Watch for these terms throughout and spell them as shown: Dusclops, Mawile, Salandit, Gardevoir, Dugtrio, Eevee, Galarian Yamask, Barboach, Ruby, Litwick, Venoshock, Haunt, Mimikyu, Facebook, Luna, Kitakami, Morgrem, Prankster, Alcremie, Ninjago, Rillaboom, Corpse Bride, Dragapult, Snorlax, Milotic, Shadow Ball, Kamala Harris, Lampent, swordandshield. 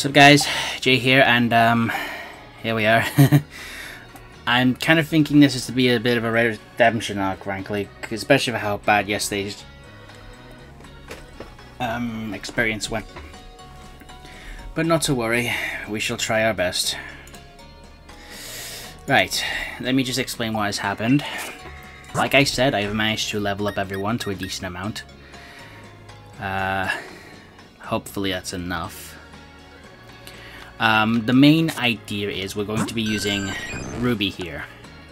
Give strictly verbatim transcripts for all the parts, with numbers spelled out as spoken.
What's up guys, Jay here, and um, here we are. I'm kind of thinking this is to be a bit of a redemption arc, frankly, especially for how bad yesterday's um, experience went. But not to worry, we shall try our best. Right, let me just explain what has happened. Like I said, I've managed to level up everyone to a decent amount. Uh, hopefully that's enough. Um, the main idea is we're going to be using Ruby here,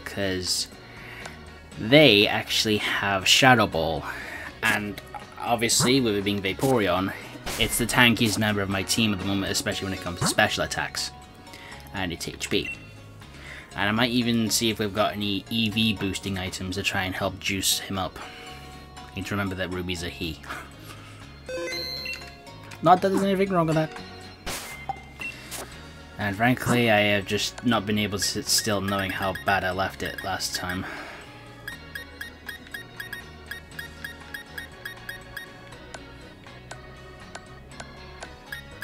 because they actually have Shadow Ball, and obviously with it being Vaporeon, it's the tankiest member of my team at the moment, especially when it comes to special attacks and its H P. And I might even see if we've got any Eevee boosting items to try and help juice him up. You need to remember that Ruby's a he. Not that there's anything wrong with that. And frankly, I have just not been able to sit still knowing how bad I left it last time.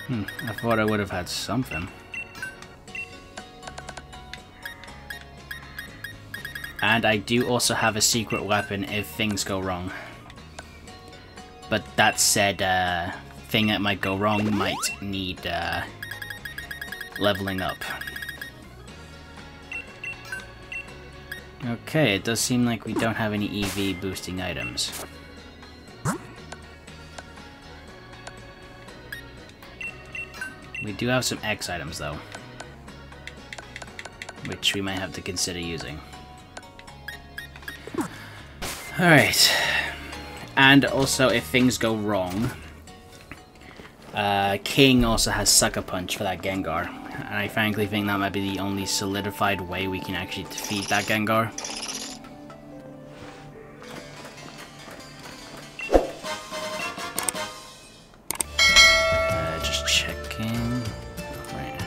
Hmm, I thought I would have had something. And I do also have a secret weapon if things go wrong. But that said, uh, thing that might go wrong might need, uh... leveling up. Okay, it does seem like we don't have any E V boosting items. We do have some X items though, which we might have to consider using. Alright, and also if things go wrong, uh, King also has Sucker Punch for that Gengar. And I frankly think that might be the only solidified way we can actually defeat that Gengar. Uh, just checking. Right.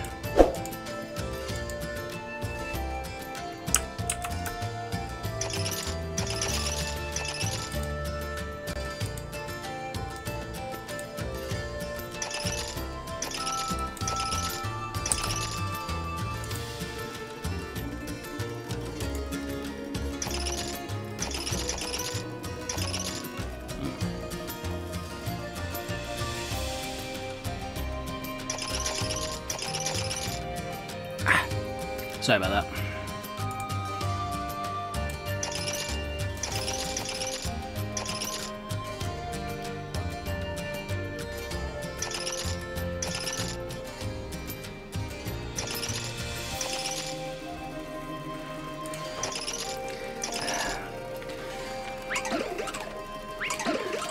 Sorry about that.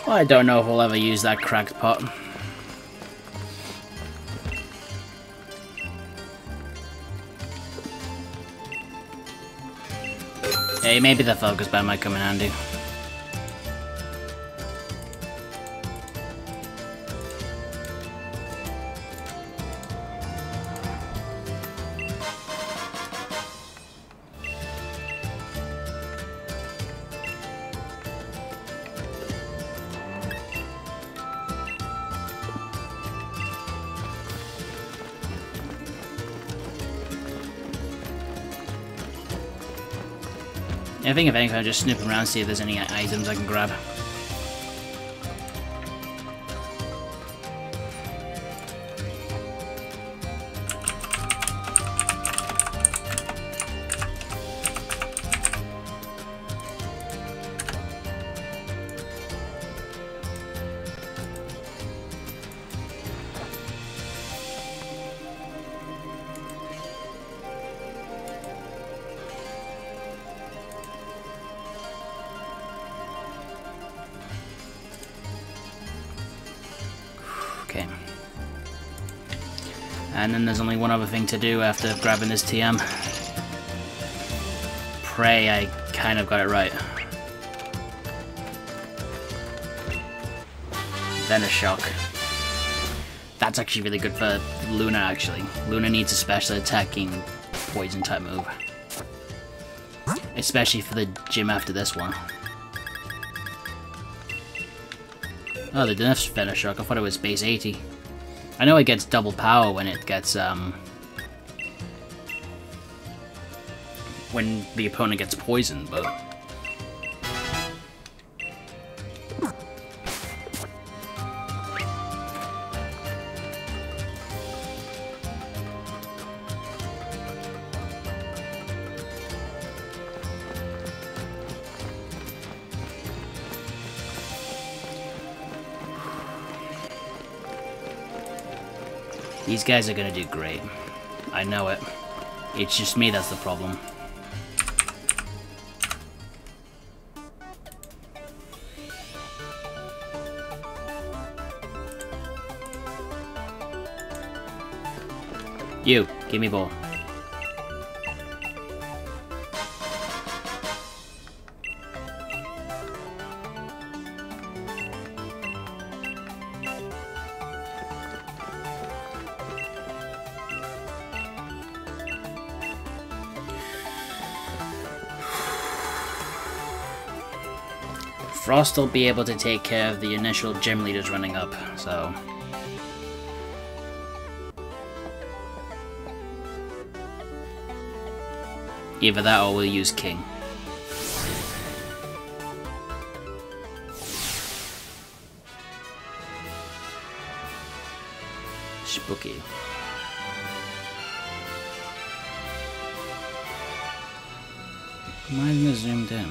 Well, I don't know if I'll ever use that cracked pot. Hey, maybe the focus band might come in handy. I think if anything, I'll just snoop around and see if there's any items I can grab. Okay. And then there's only one other thing to do after grabbing this T M. Pray I kind of got it right. Venoshock. That's actually really good for Luna, actually. Luna needs a special attacking poison type move. Especially for the gym after this one. Oh, the Venoshock. I thought it was base eighty. I know it gets double power when it gets, um... when the opponent gets poisoned, but... these guys are gonna do great. I know it. It's just me that's the problem. You, give me ball. Frost will be able to take care of the initial gym leaders running up, so... either that or we'll use King. Spooky. Why isn't it zoomed in?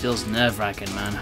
Feels nerve-wracking, man.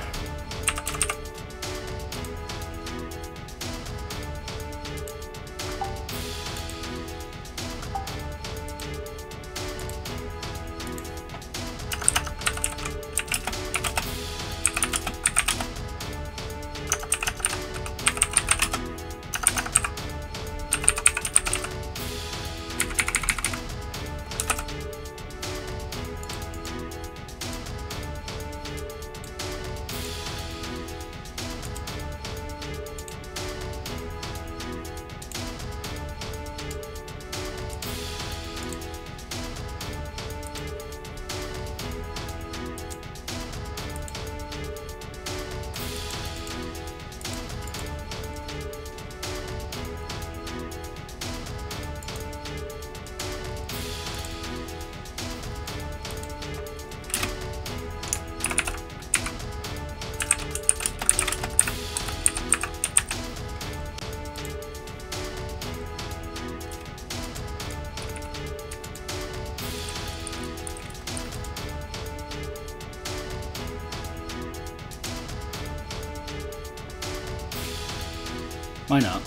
Why not?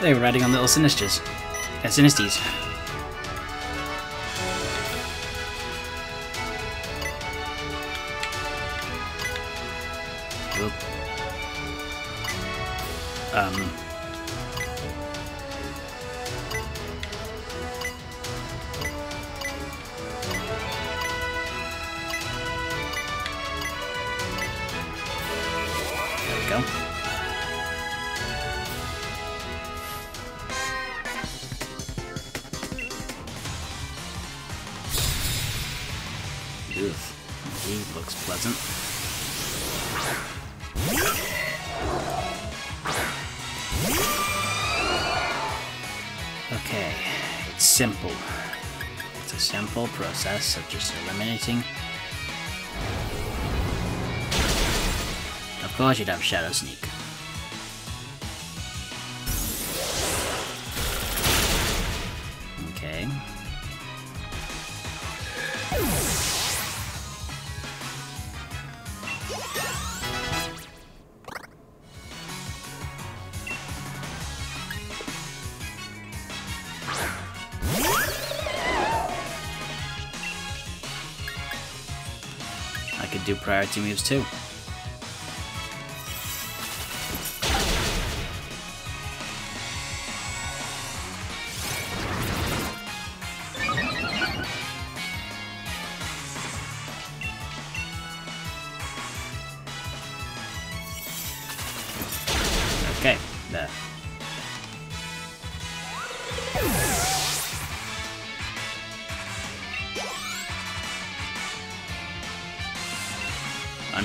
They were riding on little Sinistras. Uh, Sinistes. Um, there we go. Oof, he looks pleasant. simple. It's a simple process of just eliminating. Of course you'd have Shadow Sneak. Okay. I could do priority moves too.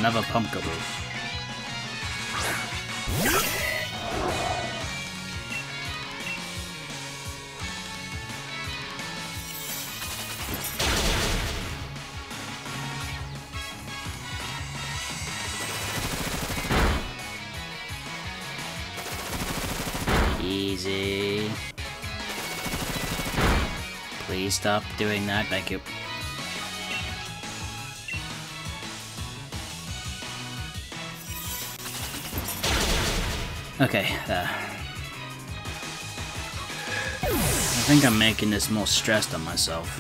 Another Pumpkaboo. Easy. Please stop doing that, thank you. Okay, uh, I think I'm making this more stressed on myself.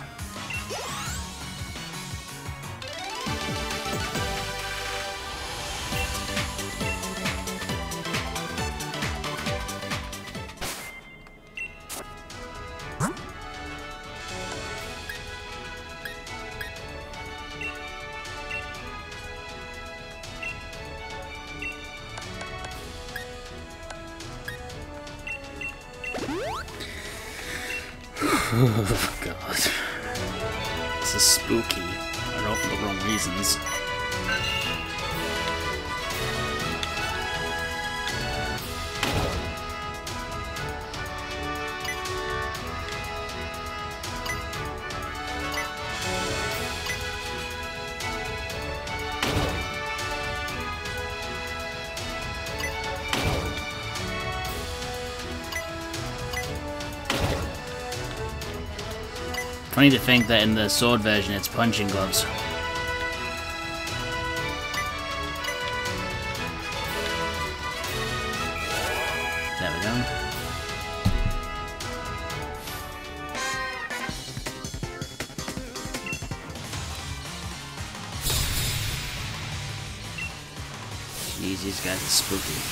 Oh god. This is spooky. I wrote for the wrong reasons. Funny to think that in the sword version it's punching gloves. There we go. Jeez, these guys are spooky.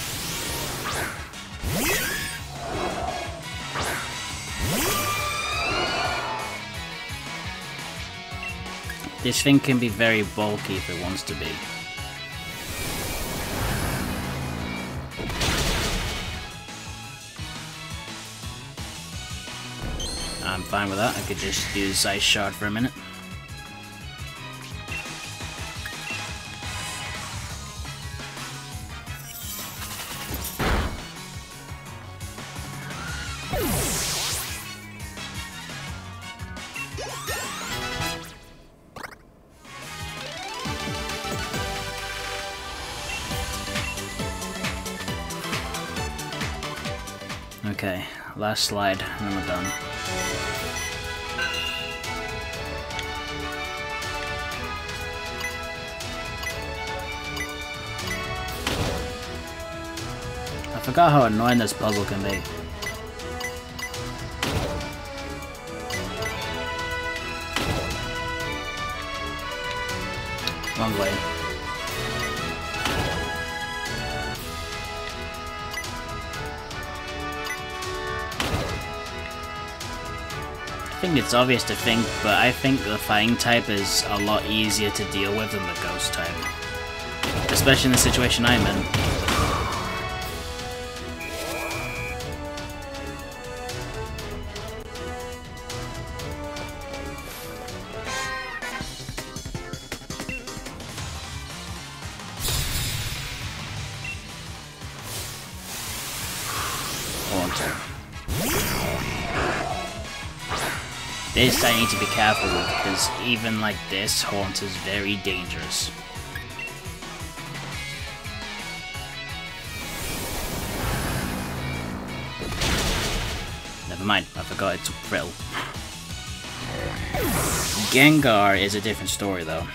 This thing can be very bulky if it wants to be. I'm fine with that. I could just use Ice Shard for a minute. Okay, last slide, and then we're done. I forgot how annoying this puzzle can be. Wrong way. I think it's obvious to think, but I think the fighting type is a lot easier to deal with than the ghost type. Especially in the situation I'm in. Haunter. This I need to be careful with, because even like this, Haunt is very dangerous. Never mind, I forgot it took Frill. Gengar is a different story though.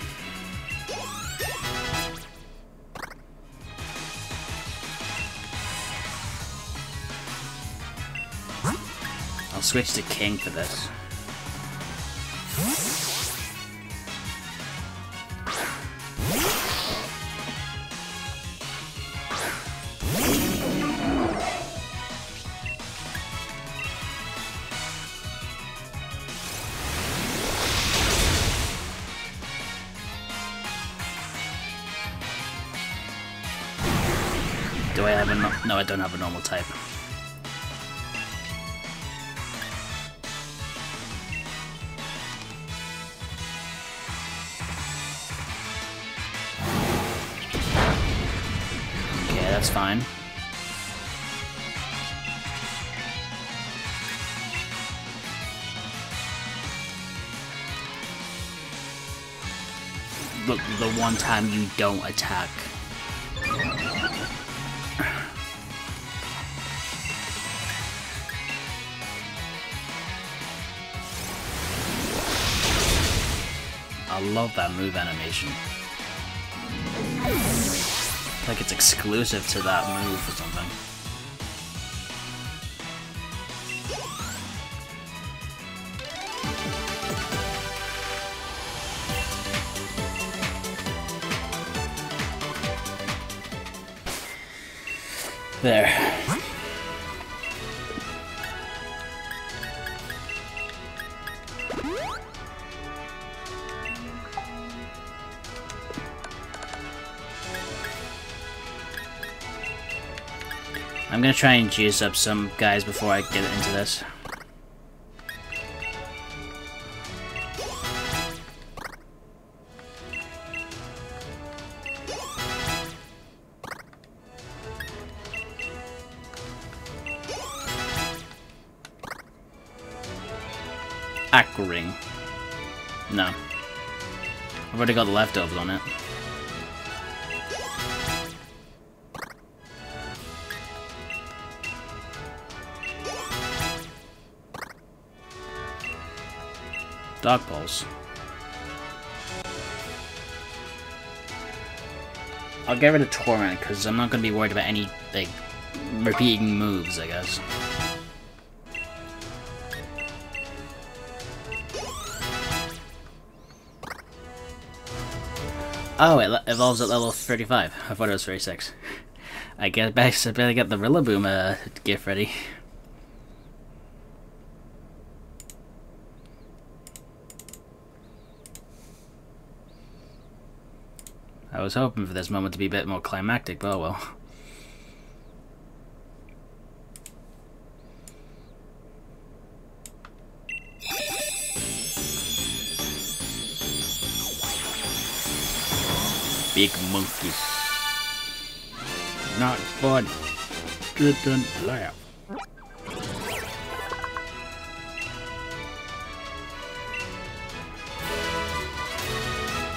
I'll switch to King for this. Do I have a no, no I don't have a normal type. Okay, that's fine. Look, the one time you don't attack. I love that move animation. It's like it's exclusive to that move or something. There. I'm gonna try and juice up some guys before I get into this. Aquaring. No. I've already got the leftovers on it. Dark Pulse. I'll get rid of Torrent, because I'm not going to be worried about any, like, repeating moves, I guess. Oh, it evolves at level thirty-five. I thought it was thirty-six. I guess I better get the Rillaboom uh, gift ready. I was hoping for this moment to be a bit more climactic, but oh well. Big monkey. Not fun. Didn't laugh.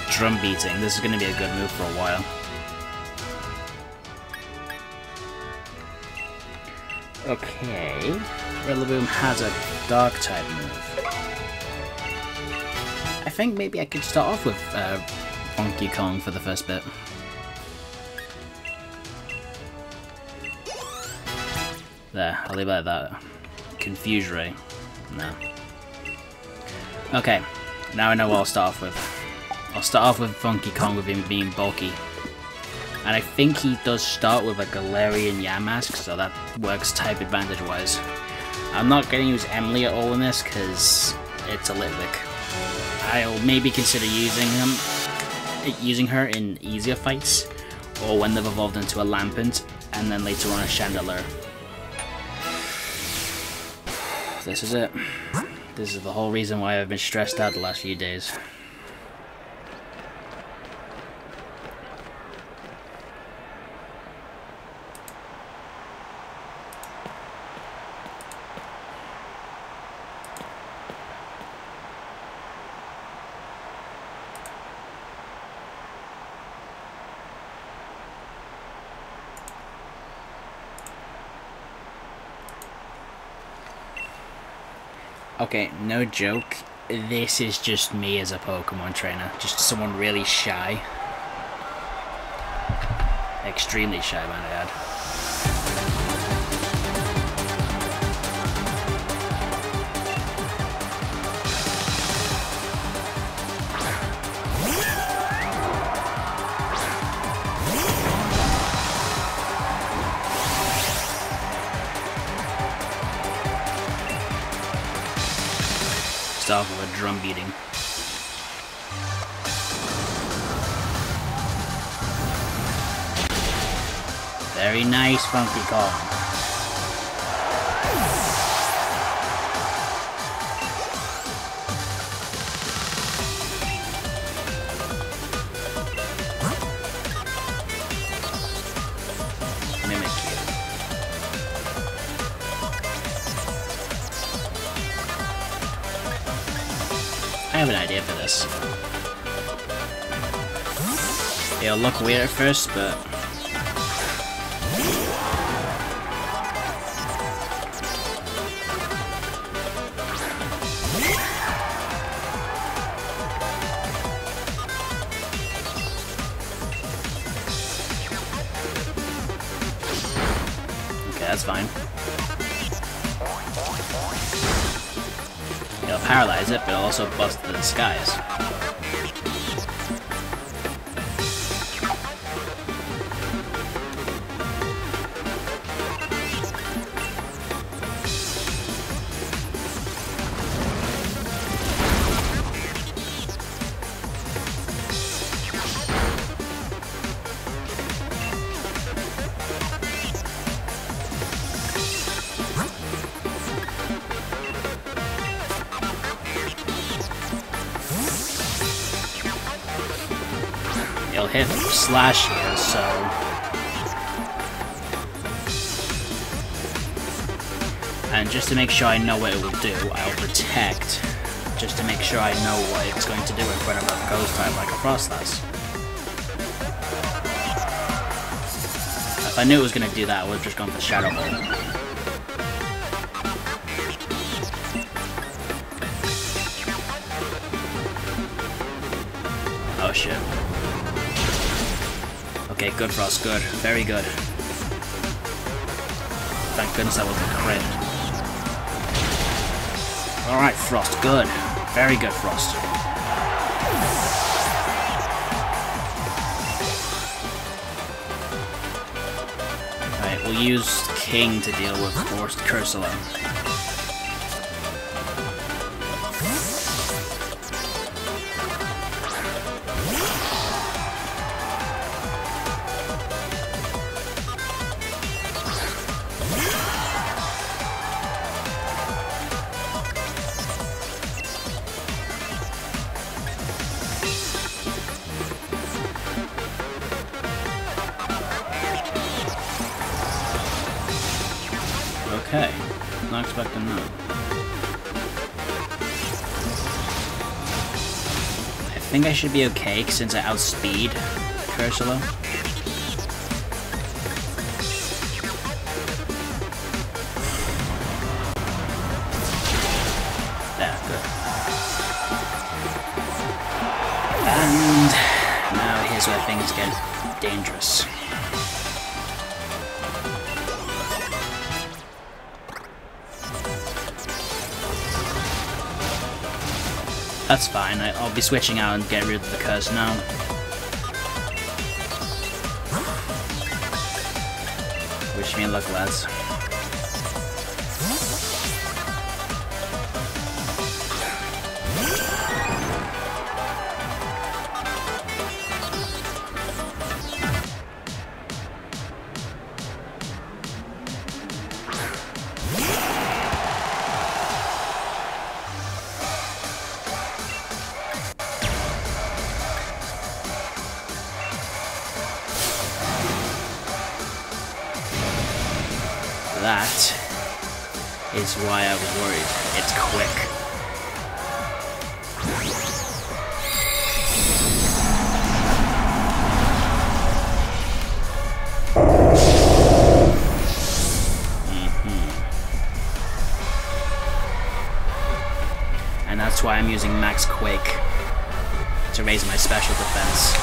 Drum beating. This is going to be a good move for a while. Okay. Rillaboom has a dark type move. I think maybe I could start off with uh, Funky Kong for the first bit. There, I'll leave it like that. Confuse Ray. No. Okay, now I know what I'll start off with. I'll start off with Funky Kong with him being bulky. And I think he does start with a Galarian Yamask, so that works type advantage wise. I'm not going to use Emily at all in this, because it's a Litwick. I'll maybe consider using him, using her in easier fights, or when they've evolved into a Lampent, and then later on a Chandelure. This is it. This is the whole reason why I've been stressed out the last few days. Okay, no joke, this is just me as a Pokemon trainer. Just someone really shy. Extremely shy, might I add. Start with a drum beating. Very nice, Funky Kong. Mimikyu. I have an idea for this. It'll look weird at first, but that's fine. It'll paralyze it, but it'll also bust the disguise. It'll hit slash here, so and just to make sure I know what it will do, I'll protect just to make sure I know what it's going to do in front of a ghost type like a Frostlass. If I knew it was going to do that, I would have just gone for Shadow Ball. Oh shit. Okay, good Frost, good. Very good. Thank goodness that wasn't a crit. Alright, Frost, good. Very good, Frost. Alright, we'll use King to deal with Forced Cursola. Okay, not expecting that. I think I should be okay since I outspeed Cursola. There, good. And now here's where things get dangerous. That's fine, I'll be switching out and get rid of the curse now. Wish me luck, lads. That is why I was worried. It's quick. Mm-hmm. Snorlax Quake to raise my special defense.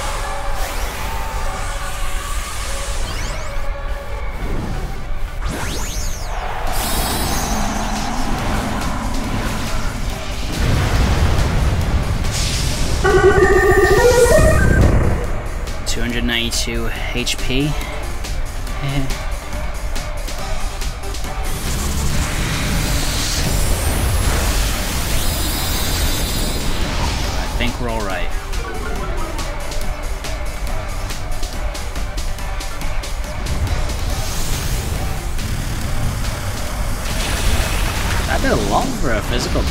two hundred ninety-two H P. I think we're all right. I've been long for a physical.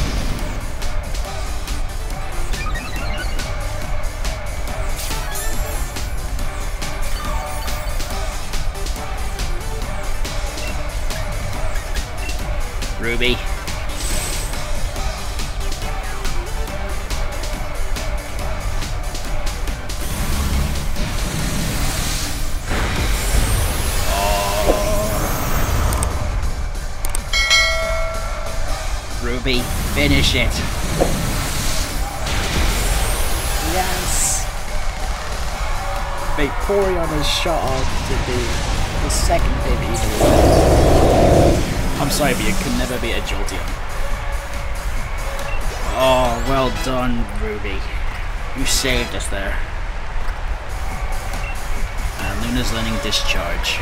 Ruby. Finish it. Yes. Vaporeon is shot off to be the second big evil. I'm sorry, but you could never beat a Jolteon. Oh, well done, Ruby. You saved us there. And Luna's learning Discharge.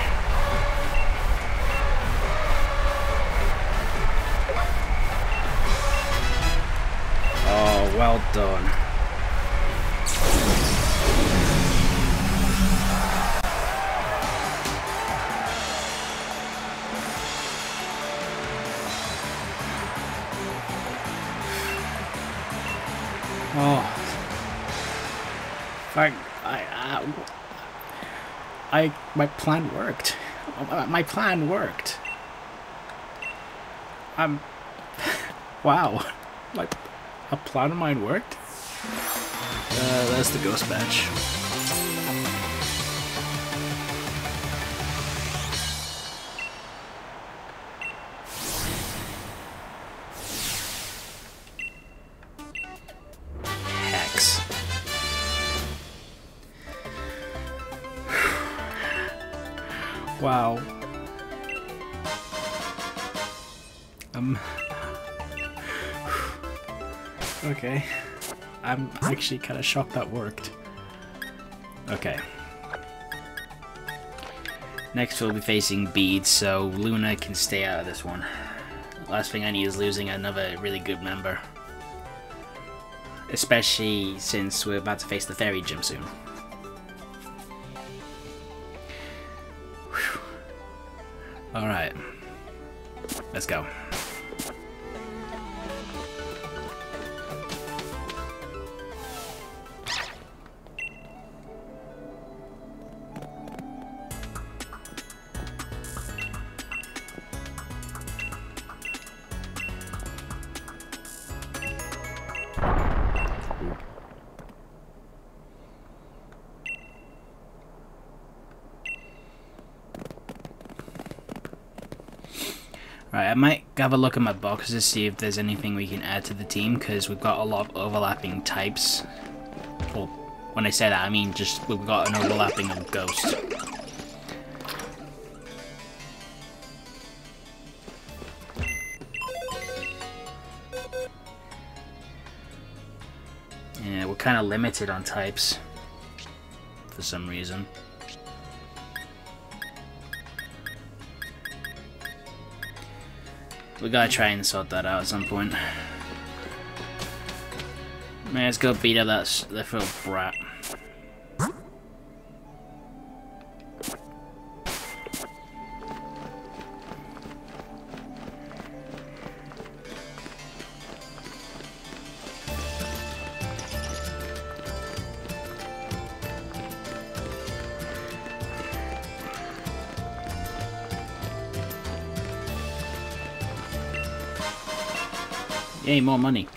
Well done. Oh, I, I, I, I, my plan worked. My plan worked. I'm. Wow. Like. A plan of mine worked? Uh, that's the ghost batch. Hex. Wow. Um... Okay, I'm actually kind of shocked that worked. Okay. Next we'll be facing Bead, so Luna can stay out of this one. Last thing I need is losing another really good member. Especially since we're about to face the Fairy Gym soon. Alright. Let's go. Right, I might have a look at my box to see if there's anything we can add to the team, because we've got a lot of overlapping types. Well, when I say that, I mean just we've got an overlapping of ghosts. Yeah, we're kind of limited on types for some reason. We gotta try and sort that out at some point. Man, let's go beat up that, that little brat. Yay, more money.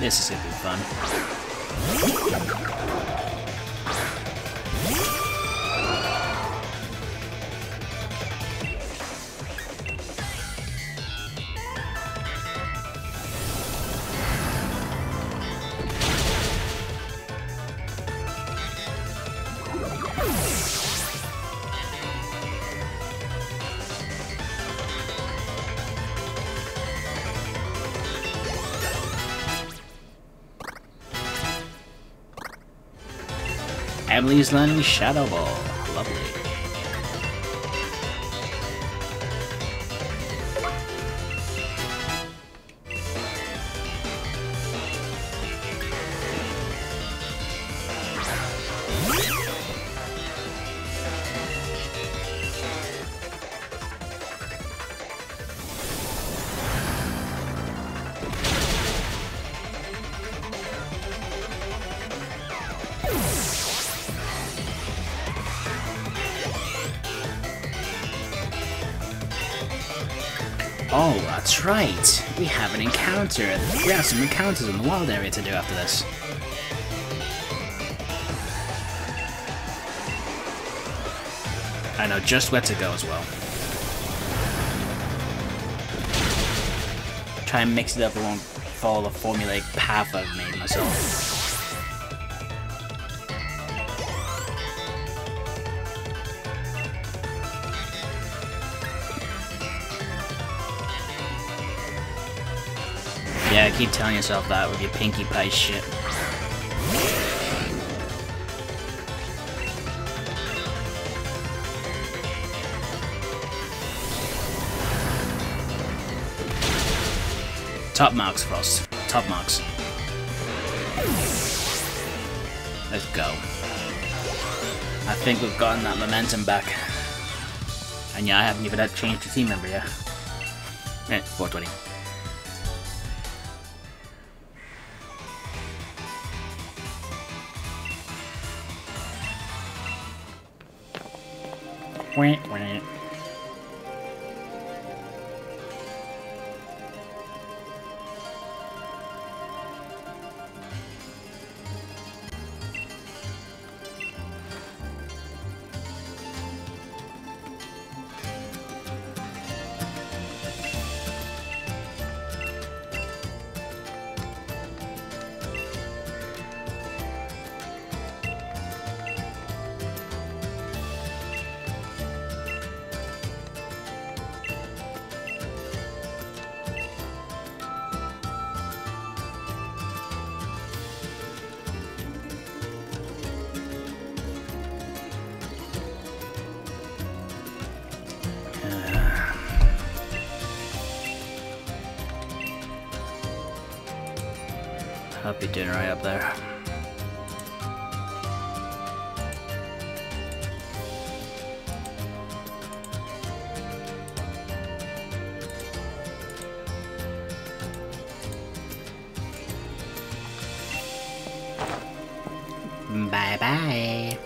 This is going to be fun. Emily's learning Shadow Ball. Lovely. Oh, that's right. We have an encounter. We have some encounters in the wild area to do after this. I know just where to go as well. Try and mix it up. I won't follow the formulaic path I've made myself. Yeah, keep telling yourself that with your Pinkie Pie shit. Top marks, Frost. Top marks. Let's go. I think we've gotten that momentum back. And yeah, I haven't even had to change the team member yet. Eh, four twenty. Wait, wait. I'll be doing right up there. Bye bye.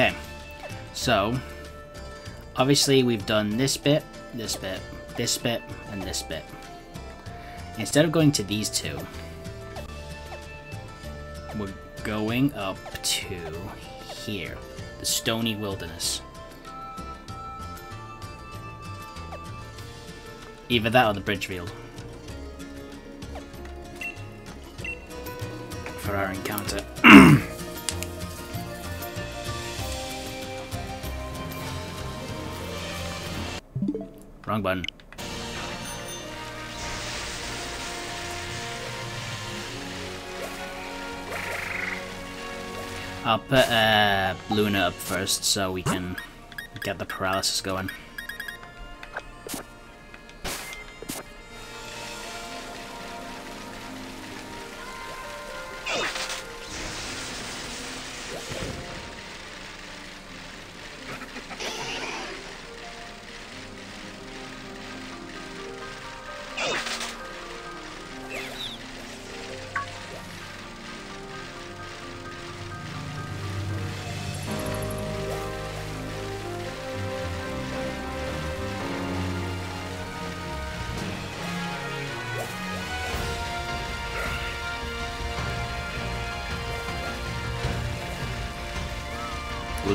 Okay, so obviously we've done this bit, this bit, this bit, and this bit. Instead of going to these two, we're going up to here, the Stony Wilderness. Either that or the Bridgefield. For our encounter. Wrong button. I'll put uh, Luna up first so we can get the paralysis going.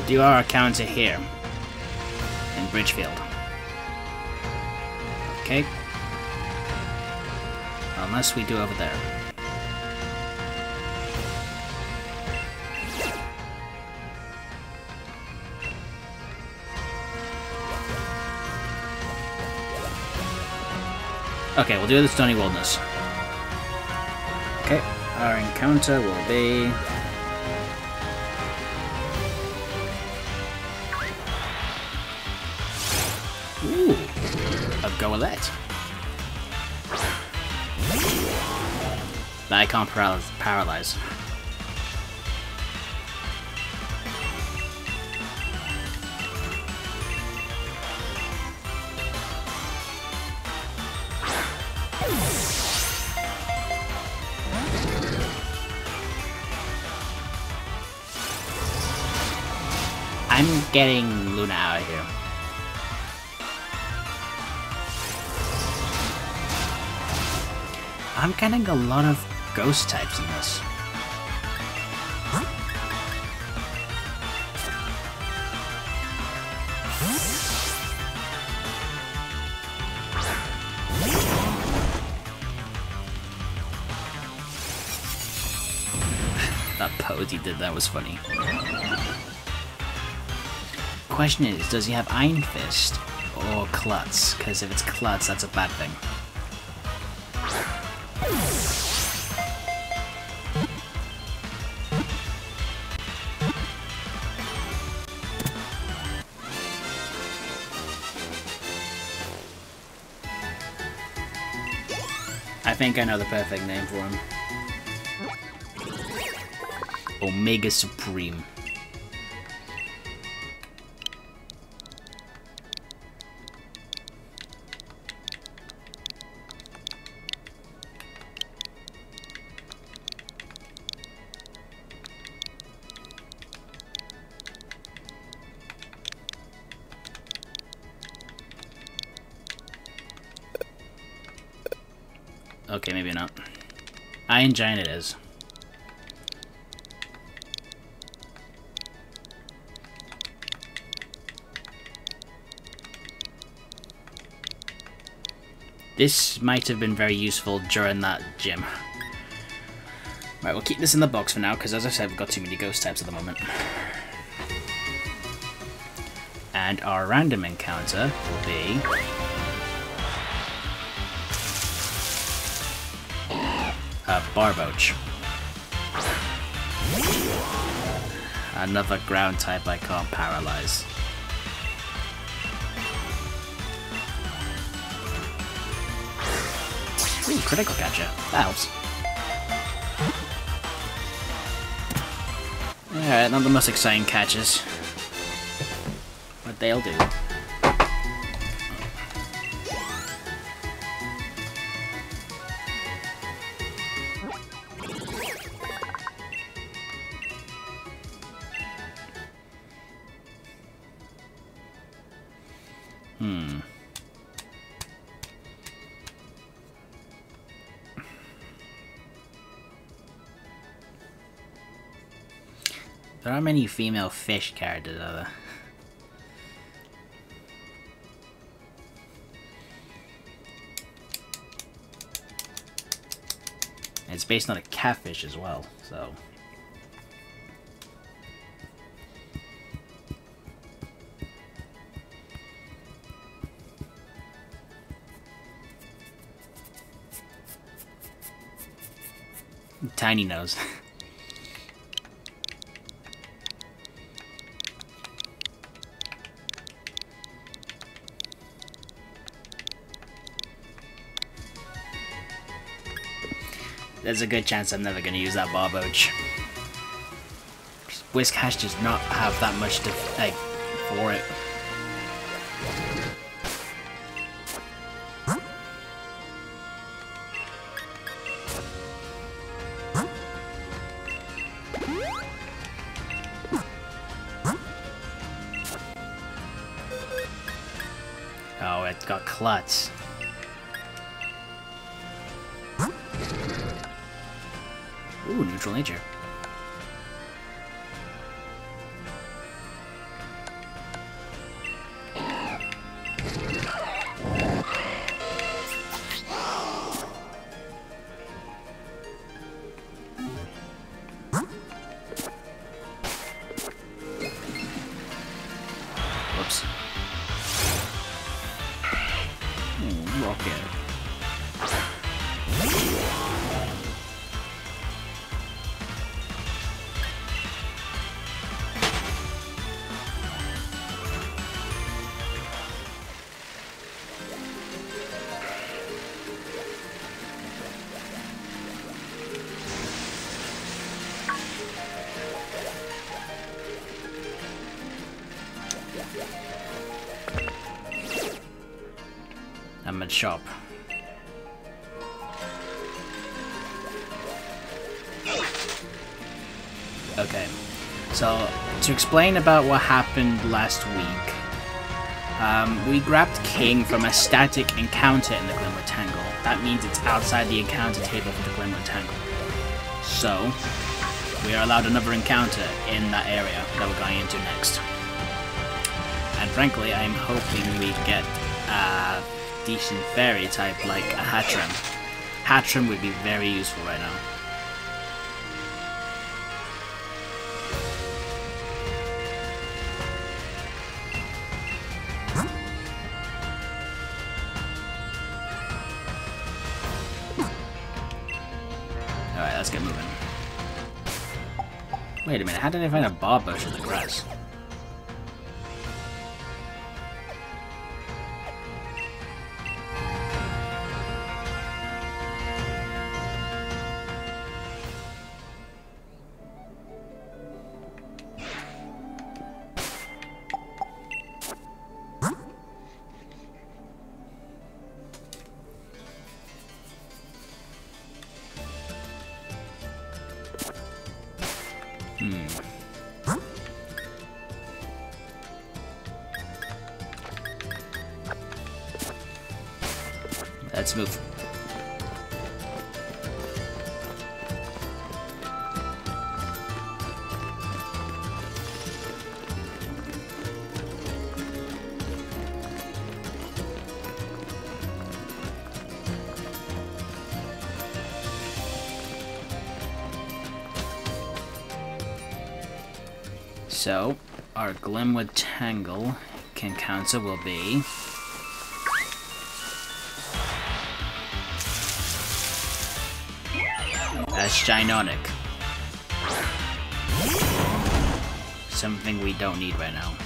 Do our counter here in Bridgefield. Okay. Unless we do over there. Okay, we'll do the Stony Wilderness. Okay, our encounter will be. Goalette. That I can't paralyze. paralyze. I'm getting Luna out of here. I'm getting a lot of ghost types in this. That pose he did, that was funny. Question is, does he have Iron Fist or Klutz? Because if it's Klutz, that's a bad thing. I think I know the perfect name for him. Omega Supreme. Okay, maybe not. Iron Giant it is. This might have been very useful during that gym. Right, we'll keep this in the box for now, because as I said, we've got too many ghost types at the moment. And our random encounter will be... Uh, Barboach. Another ground type I can't paralyze. Ooh, critical catcher. That helps. Alright, not the most exciting catches. But they'll do. Hmm. There aren't many female fish characters, are there? It's based on a catfish as well, so... Tiny nose. There's a good chance I'm never going to use that Barboach. Whiskash does not have that much to like for it. Oh, it got Klutz. Ooh, neutral nature. Whoops. Ooh, rocket. Shop. Okay, so to explain about what happened last week, um, we grabbed King from a static encounter in the Glim Rectangle. That means it's outside the encounter table for the Glim Rectangle. So we are allowed another encounter in that area that we're going into next. And frankly, I'm hoping we get uh, decent fairy type like a Hatrim. Hatrim would be very useful right now. Alright, let's get moving. Wait a minute, how did I find a Barboach in the grass? Let's move. So, our Glimwood Tangle can counter will be... a Shiinotic. Something we don't need right now.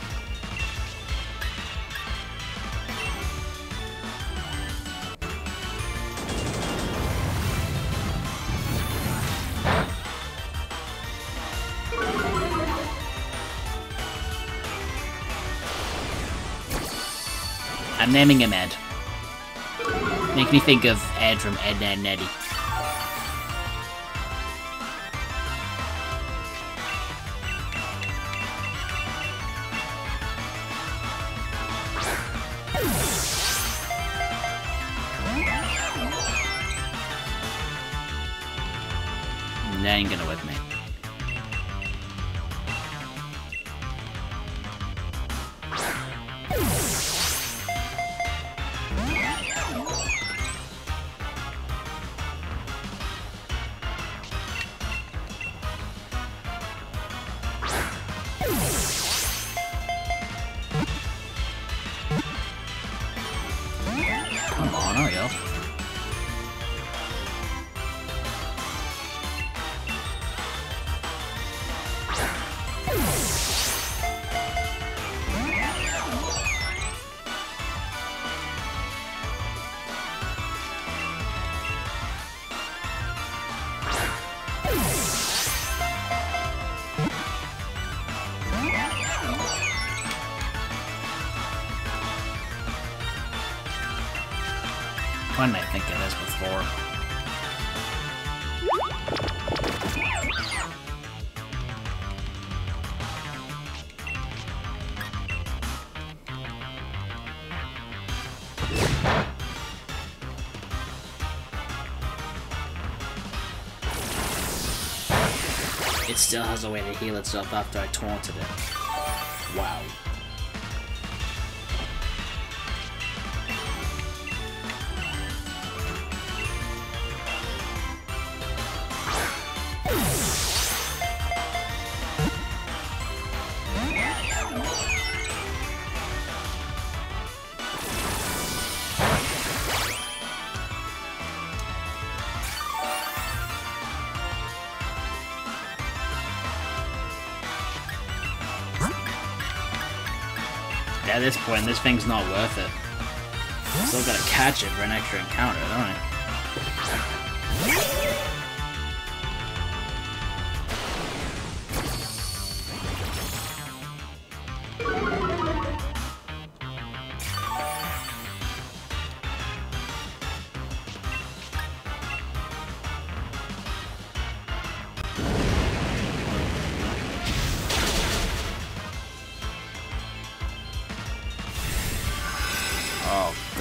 I'm naming him Ed. Make me think of Ed from Ed, Ed and Eddie. And they ain't gonna whip me. Why didn't I think of this before? It still has a way to heal itself after I taunted it. Wow. At this point, this thing's not worth it. Still gotta catch it for an extra encounter, don't I?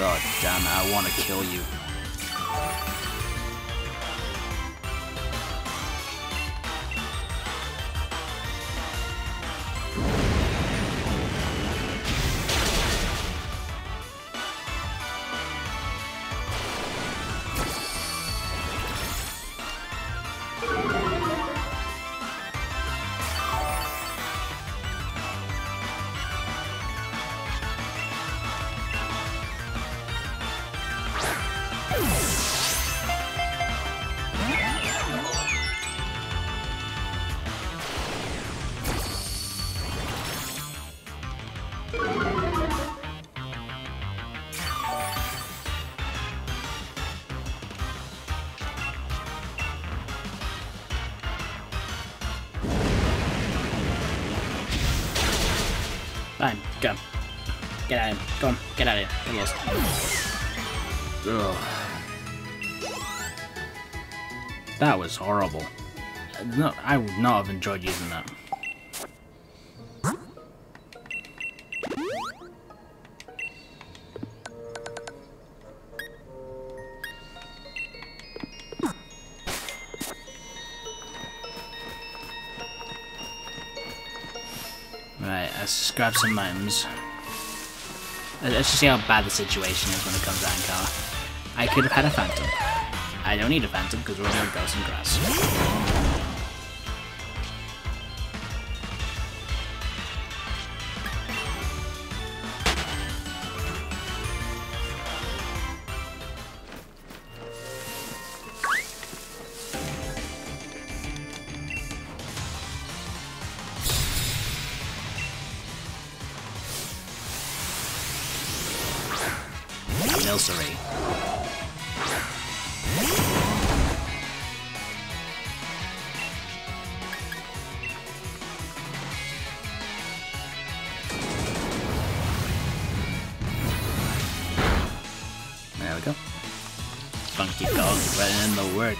God damn it, I want to kill you. Fine, go. Get out of here. Go on, get out of here. Get lost. Ugh. That was horrible. No, I would not have enjoyed using that. Grab some momes. Let's just see how bad the situation is when it comes to Ankar. I could have had a phantom. I don't need a phantom because we're gonna go some grass. Nursery. There we go. Funky Kong running the work.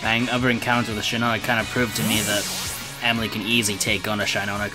Dang, other encounter with Shiinotic kind of proved to me that Emily can easily take on a Shiinotic.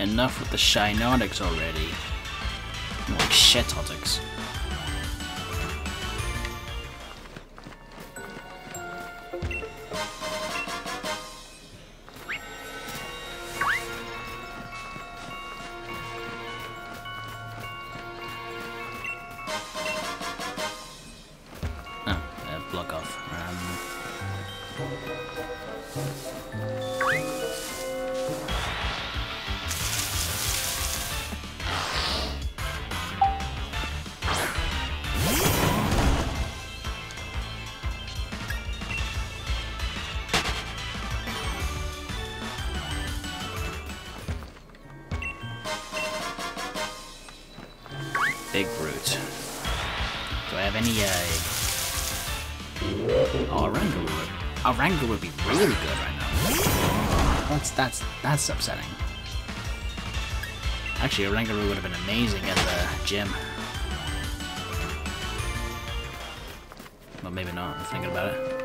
Enough with the Shiinotics already. More like Shitotics. Big Root. Do I have any, uh... Oh, Orangaroo. Orangaroo would be really good right now. That's, that's, that's upsetting. Actually, Orangaroo would have been amazing at the gym. Well, maybe not. I'm thinking about it.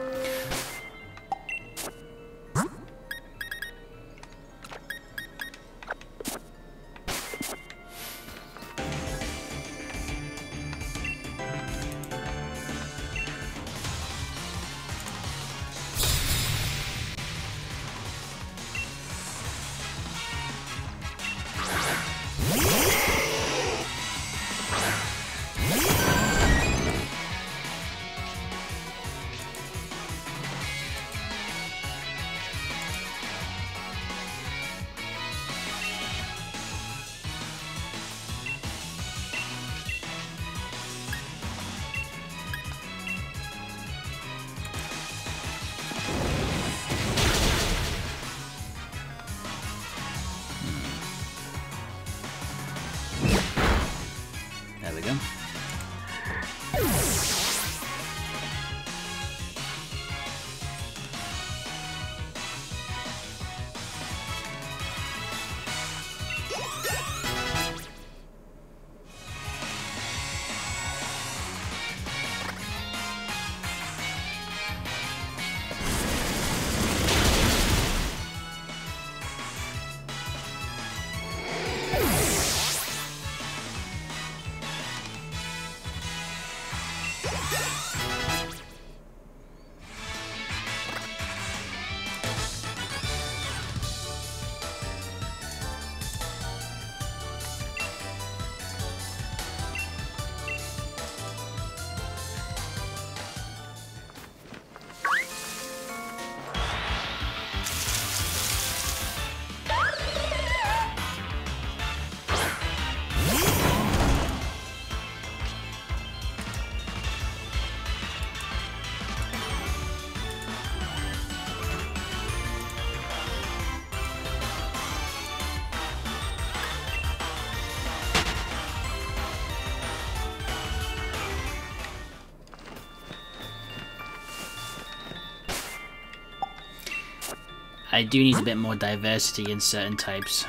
I do need a bit more diversity in certain types.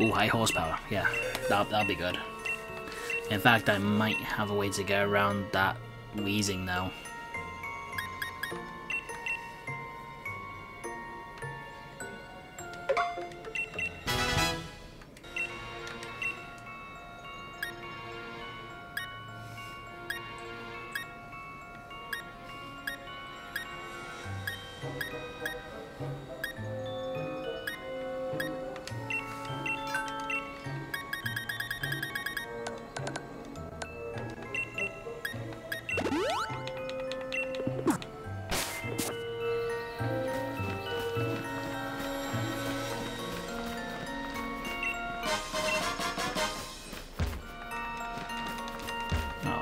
Ooh, high horsepower. Yeah, that'll, that'll be good. In fact, I might have a way to get around that Weezing now.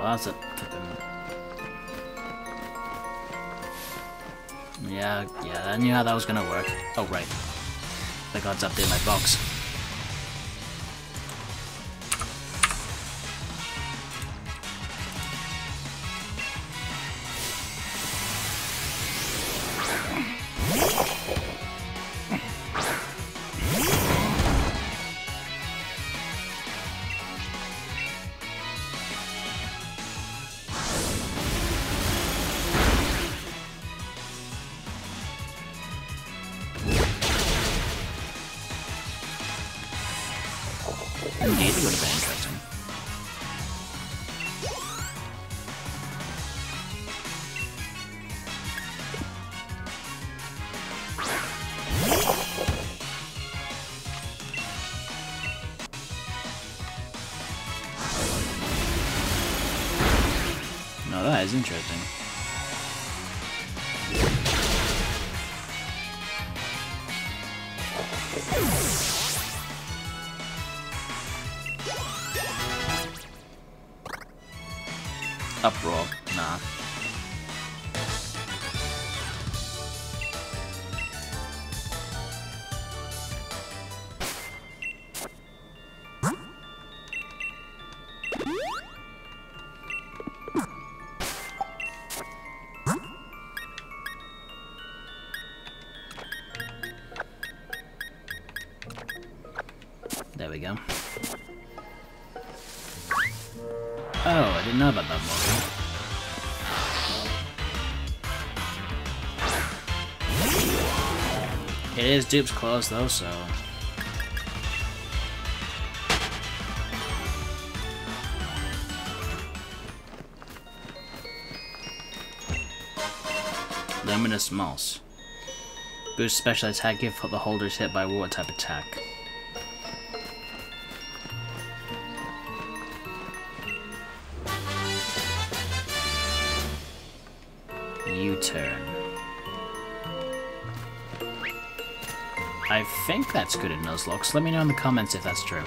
That's a flippin'. Yeah, yeah, I knew how that was gonna work. Oh, right. I forgot to update my box. Interesting. Uproar, nah. His dupe's close though, so. Luminous Moss. Boost special attack if the holder is hit by water type attack. U-turn. I think that's good at Nuzlocke, so let me know in the comments if that's true.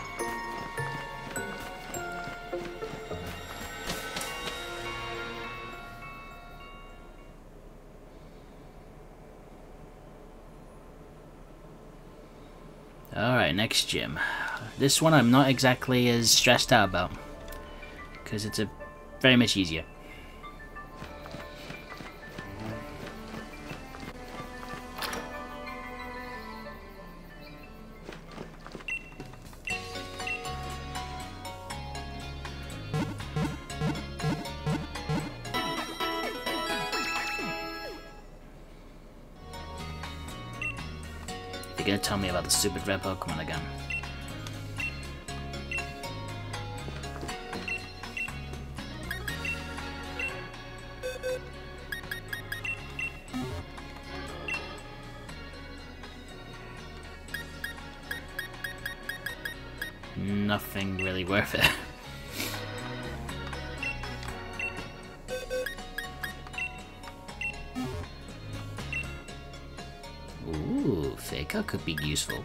Alright, next gym. This one I'm not exactly as stressed out about, because it's a very much easier. Gonna tell me about the stupid red Pokemon again. Nothing really worth it. That could be useful.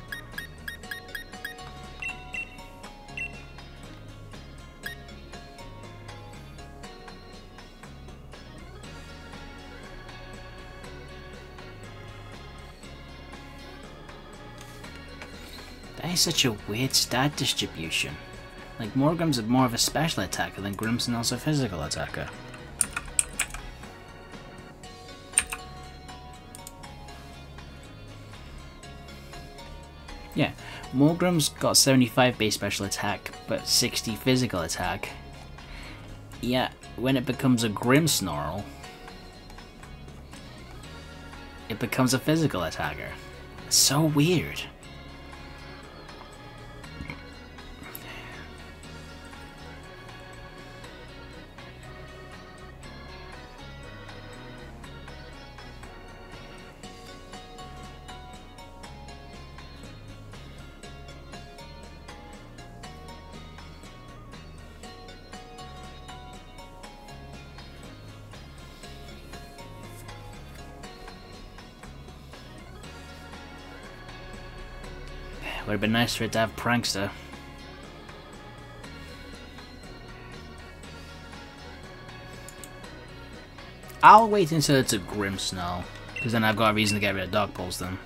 That is such a weird stat distribution. Like, Morgrim's more of a special attacker than Grimmsnarl's a physical attacker. Morgrem's got seventy-five base special attack, but sixty physical attack. Yeah, when it becomes a Grimmsnarl, it becomes a physical attacker. It's so weird. Would have been nice for it to have Prankster. I'll wait until it's a Grimmsnarl, because then I've got a reason to get rid of Dark Pulse then.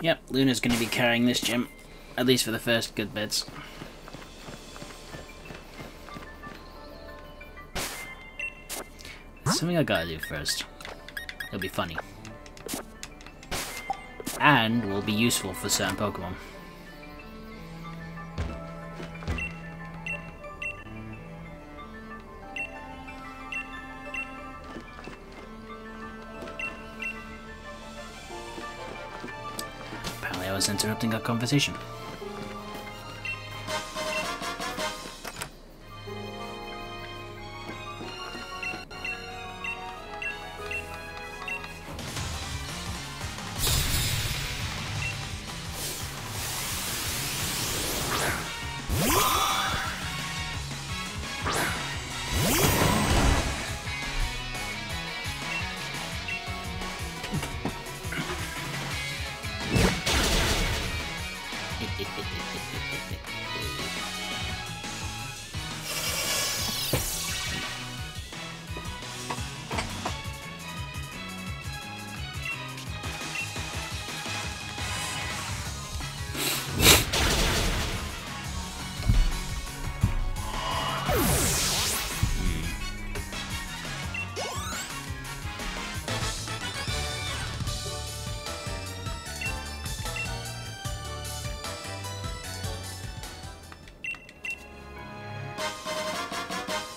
Yep, Luna's going to be carrying this gym, at least for the first good bits. There's something I gotta do first. It'll be funny. And will be useful for certain Pokemon. Interrupting our conversation.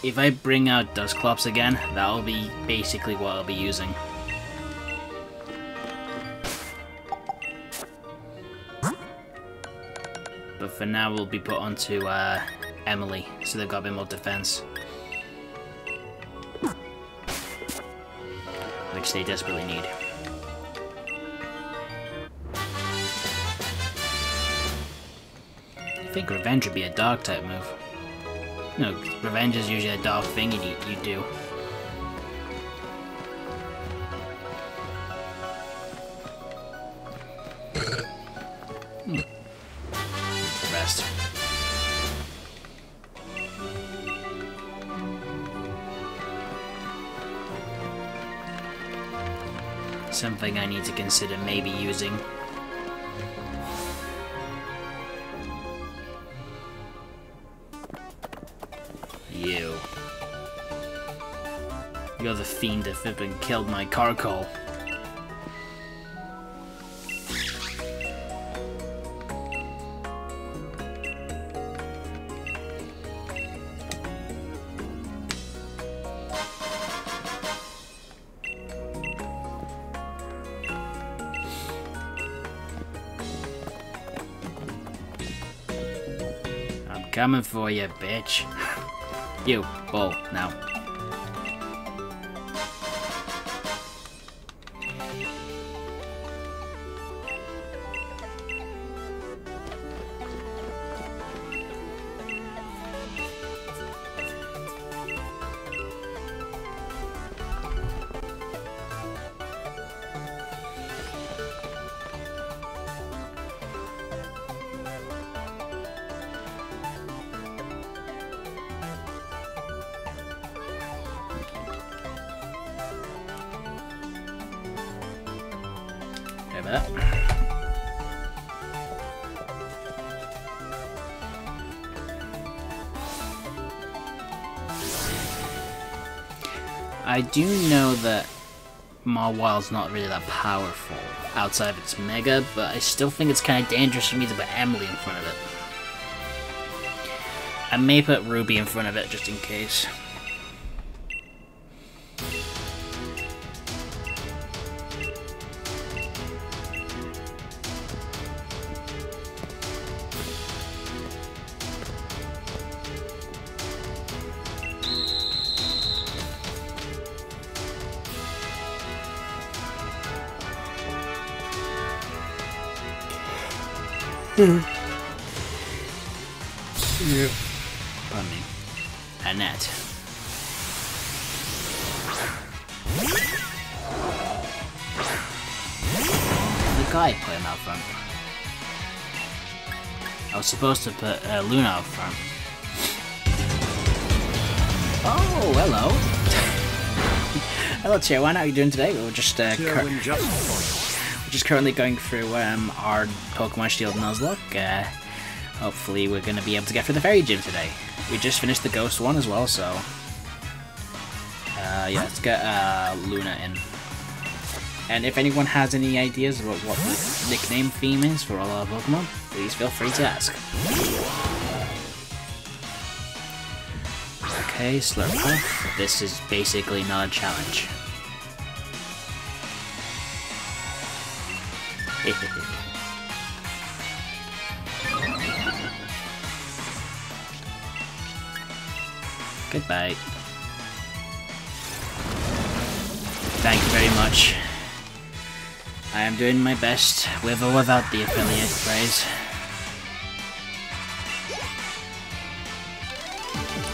If I bring out Dusclops again, that'll be basically what I'll be using. But for now we'll be put onto uh, Emily, so they've got a bit more defense. Which they desperately need. I think Revenge would be a dark type move. No, Revenge is usually a dark thing you, you do. Hmm. The rest. Something I need to consider maybe using. You. You're the fiend that flippin' killed my Carcoal. I'm coming for you, bitch. You, ball, now. a minute. I do know that Mawile's not really that powerful outside of its Mega, but I still think it's kind of dangerous for me to put Emily in front of it. I may put Ruby in front of it just in case. Yeah. Pardon me. Annette. The guy playing out front. I was supposed to put uh, Luna out front. Oh, hello. Hello, Chiawan. How are you doing today? We were just uh, Just currently going through um, our Pokemon Shield Nuzlocke. Uh, hopefully we're going to be able to get through the Fairy Gym today. We just finished the Ghost one as well, so... Uh, yeah, let's get uh, Luna in. And if anyone has any ideas about what the nickname theme is for all our Pokemon, please feel free to ask. Okay, Slurpuff. This is basically not a challenge. Goodbye. Thank you very much. I am doing my best with or without the affiliate prize.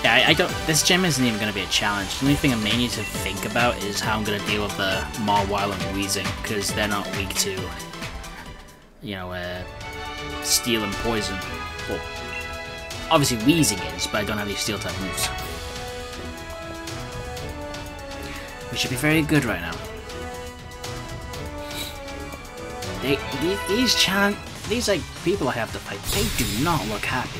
Yeah, I, I don't. This gym isn't even going to be a challenge. The only thing I may need to think about is how I'm going to deal with the Mawile and Weezing, because they're not weak to, you know, uh, steel and poison. Well, obviously Weezing is, but I don't have any steel type moves. We should be very good right now. They, they these chan, these like people I have to fight, they do not look happy.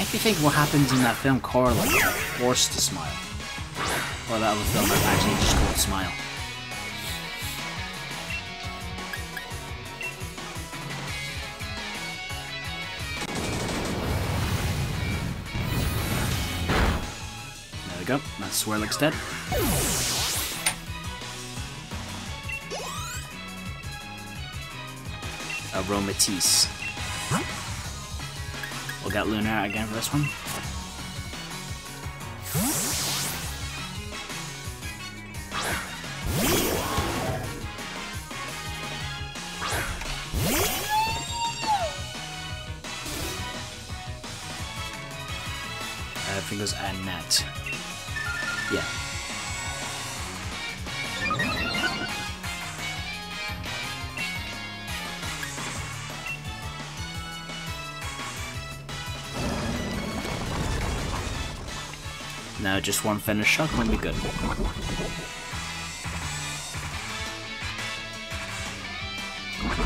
If you think what happens in that film Coraline, you're forced to smile. Well, that other film that's actually just called Smile. Go. My Swirlix dead. Aromatisse. We'll get Luna out again for this one. I think it was Annette. Yeah. Now just one Venoshock and we'll be good. Ah.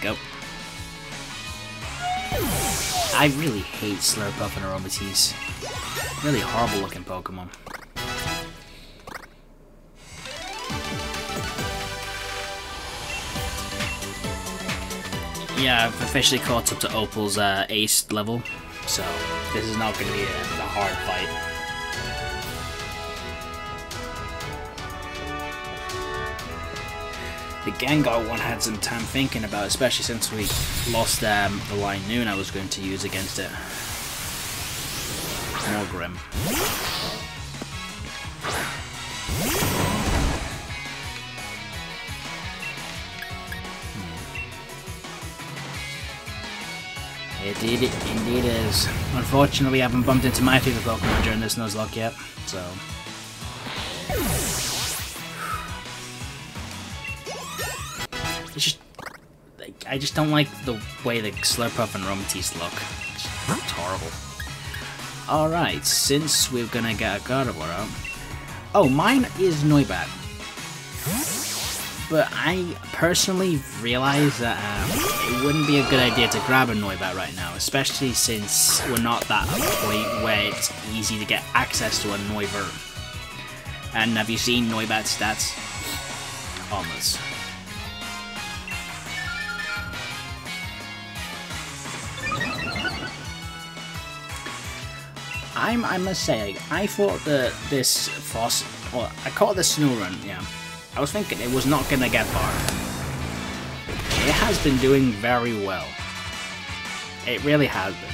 Go. I really hate Slurpuff and Aromatisse. Really horrible looking Pokemon. Yeah, I've officially caught up to Opal's uh, ace level, so this is not going to be a, a hard fight. The Gengar one had some time thinking about, especially since we lost um, the line noon I was going to use against it. More Grim. Hmm. Indeed, it indeed is. Unfortunately, I haven't bumped into my favourite Pokemon during this Nuzlocke yet, so... I just don't like the way the Slurpuff and Aromatisse look. It's, it's horrible. Alright, since we're gonna get a Gardevoir out... Oh, mine is Noibat. But I personally realize that um, it wouldn't be a good idea to grab a Noibat right now, especially since we're not that at a point where it's easy to get access to a Noivern. And have you seen Noibat's stats? Almost. I'm, I must say, I thought that this Foss, or I caught the Snow Run, yeah. I was thinking it was not going to get far. It has been doing very well. It really has been.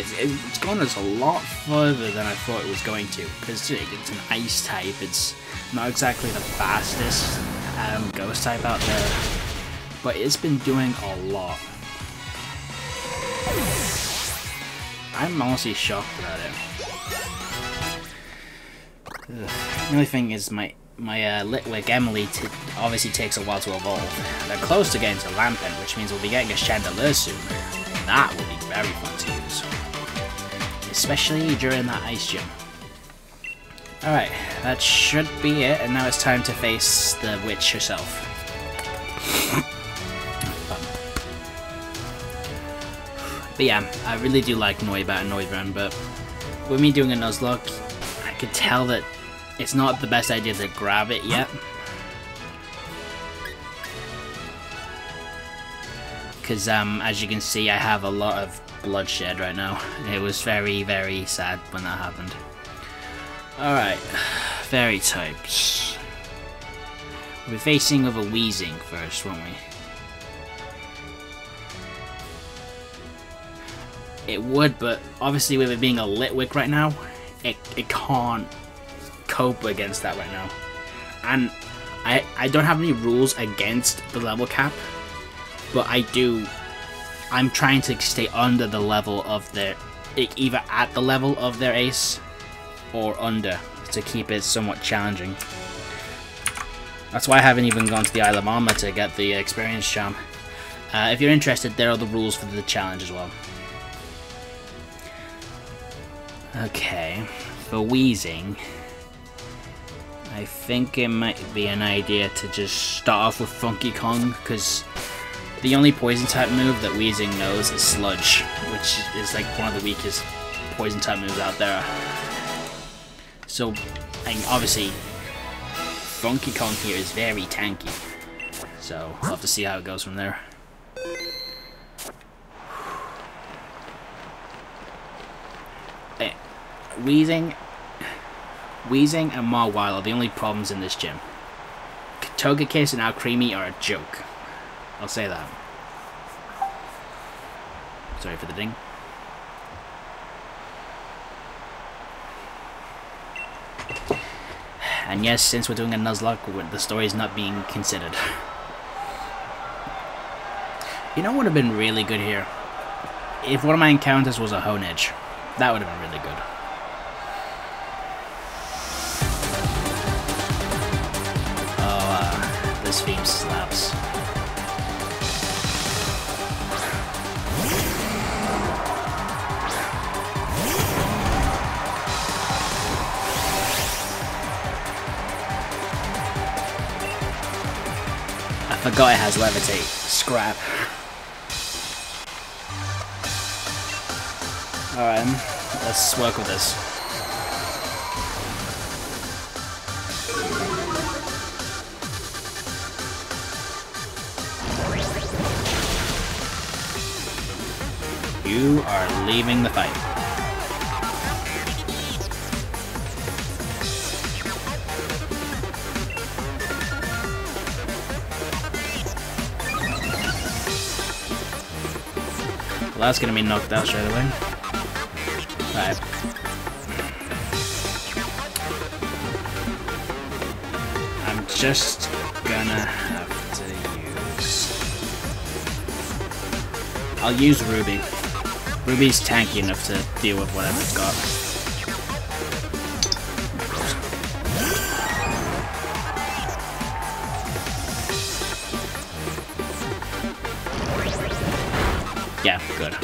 It's, it's gone us a lot further than I thought it was going to, because it's an ice type, it's not exactly the fastest um, ghost type out there, but it's been doing a lot. I'm honestly shocked about it. Ugh. The only thing is my my uh, Litwick Emily t obviously takes a while to evolve. They're close to getting to Lampent, which means we'll be getting a Chandelure soon. That will be very fun to use, especially during that ice gym. All right, that should be it, and now it's time to face the witch herself. But yeah, I really do like Noibat and Noivern, but with me doing a Nuzlocke, I could tell that it's not the best idea to grab it yet. Because um, as you can see, I have a lot of bloodshed right now. It was very, very sad when that happened. Alright, fairy types. We're facing over Weezing first, won't we? It would, but obviously with it being a Litwick right now, it, it can't cope against that right now. And I I don't have any rules against the level cap, but I do, I'm trying to stay under the level of their, either at the level of their ace or under, to keep it somewhat challenging. That's why I haven't even gone to the Isle of Armor to get the experience charm. Uh, if you're interested, there are the rules for the challenge as well. Okay, for Weezing, I think it might be an idea to just start off with Funky Kong, because the only poison type move that Weezing knows is Sludge, which is like one of the weakest poison type moves out there. So, and obviously, Funky Kong here is very tanky, so we'll have to see how it goes from there. Weezing, Weezing and Mawile are the only problems in this gym. Togekiss and Alcremie are a joke. I'll say that. Sorry for the ding. And yes, since we're doing a Nuzlocke, the story's not being considered. You know what would have been really good here? If one of my encounters was a Honedge. That would have been really good. This theme slaps. I forgot it has levitate. Scrap. Alright, let's work with this. You are leaving the fight. Well, that's gonna be knocked out straight away. Right. I'm just gonna have to use... I'll use Ruby. Ruby's tanky enough to deal with whatever it's got. Yeah, good. I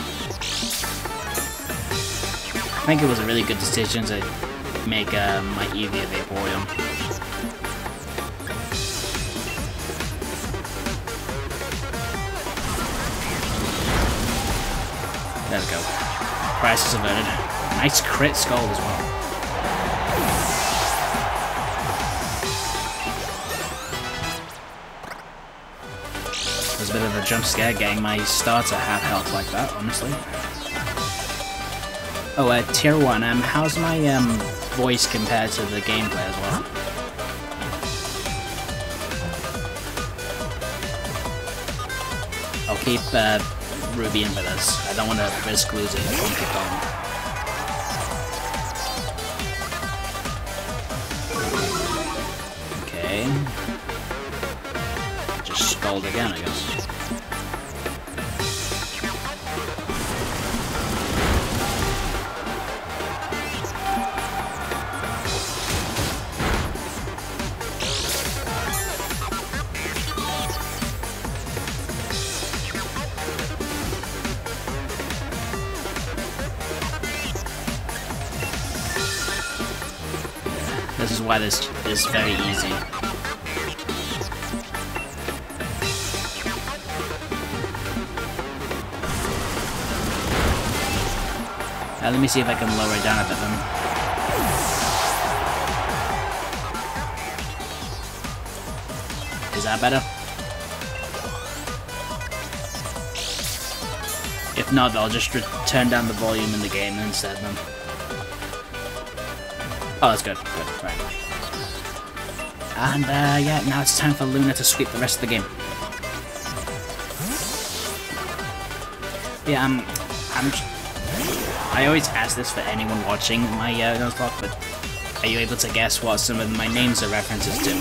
think it was a really good decision to make uh, my Eevee a Vaporeon. Let's go. Crisis averted. Nice crit skull as well. It was a bit of a jump scare getting my starter half health like that, honestly. Oh, uh, tier one. Um, how's my um voice compared to the gameplay as well? I'll keep uh, Ruby in with us. I don't want to risk losing Funky Kong. Okay. Just stalled again, I guess. This is why this is very easy. Now let me see if I can lower it down a bit then. Is that better? If not, I'll just turn down the volume in the game instead then. Oh, that's good. Good. Right. And, uh, yeah, now it's time for Luna to sweep the rest of the game. Yeah, um, I'm... I always ask this for anyone watching my uh, Nuzlocke, but are you able to guess what some of my names are references to?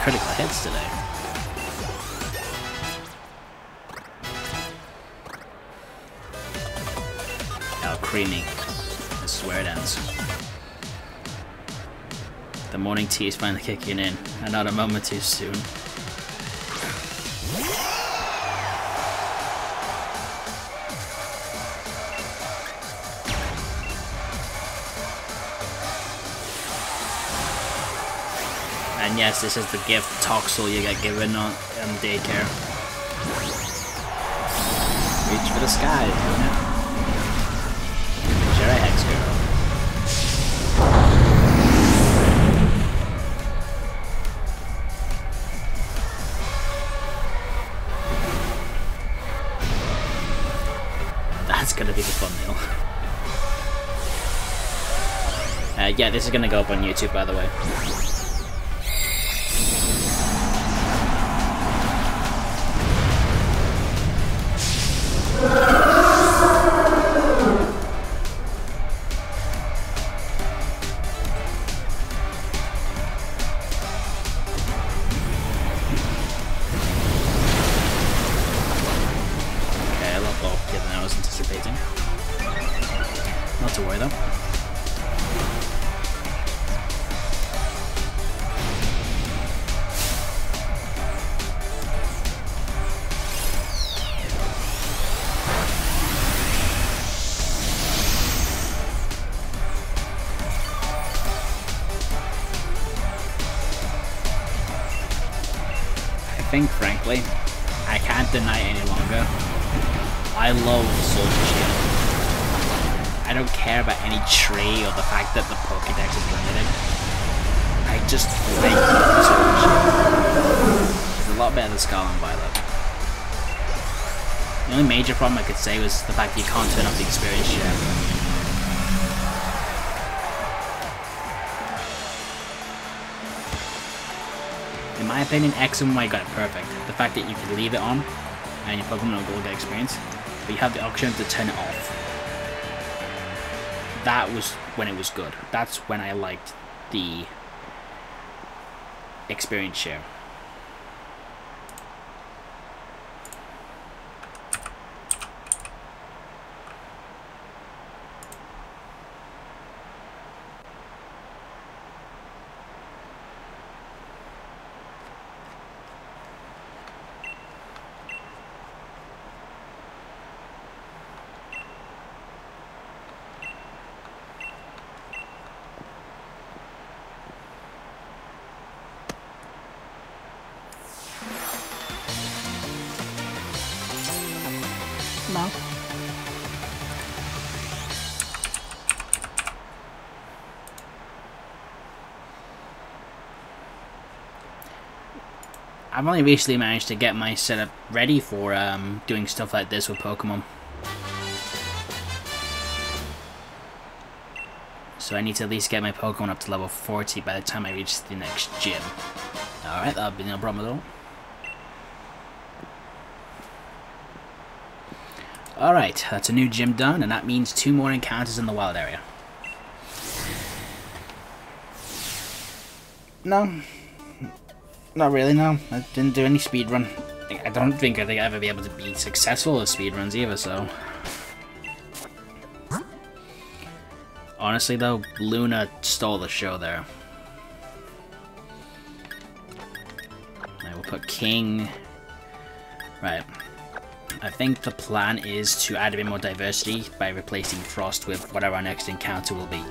Critical hits today. Oh, creamy. I swear it ends. The morning tea is finally kicking in, and not a moment too soon. And yes, this is the gift Toxel you get given on um, daycare. Reach for the sky, Luna. Sure, Hex Girl. That's gonna be the thumbnail. uh, yeah, this is gonna go up on YouTube, by the way. I think, frankly, I can't deny it any longer. I love Sword and Shield. I don't care about any tree or the fact that the Pokédex is limited. I just think Sword and Shield. It's a lot better than Scarlet and Violet. The only major problem I could say was the fact that you can't turn up the experience share. In my opinion, X and Y got it perfect. The fact that you could leave it on and your Pokemon will get experience, but you have the option to turn it off. That was when it was good. That's when I liked the experience share. I've only recently managed to get my setup ready for um, doing stuff like this with Pokemon. So I need to at least get my Pokemon up to level forty by the time I reach the next gym. Alright, that'll be no problem at all. Alright, that's a new gym done, and that means two more encounters in the wild area. No. Not really, no. I didn't do any speedrun. I don't think I think I'd ever be able to be successful at speedruns either, so... Honestly though, Luna stole the show there. I will put King... Right. I think the plan is to add a bit more diversity by replacing Frost with whatever our next encounter will be.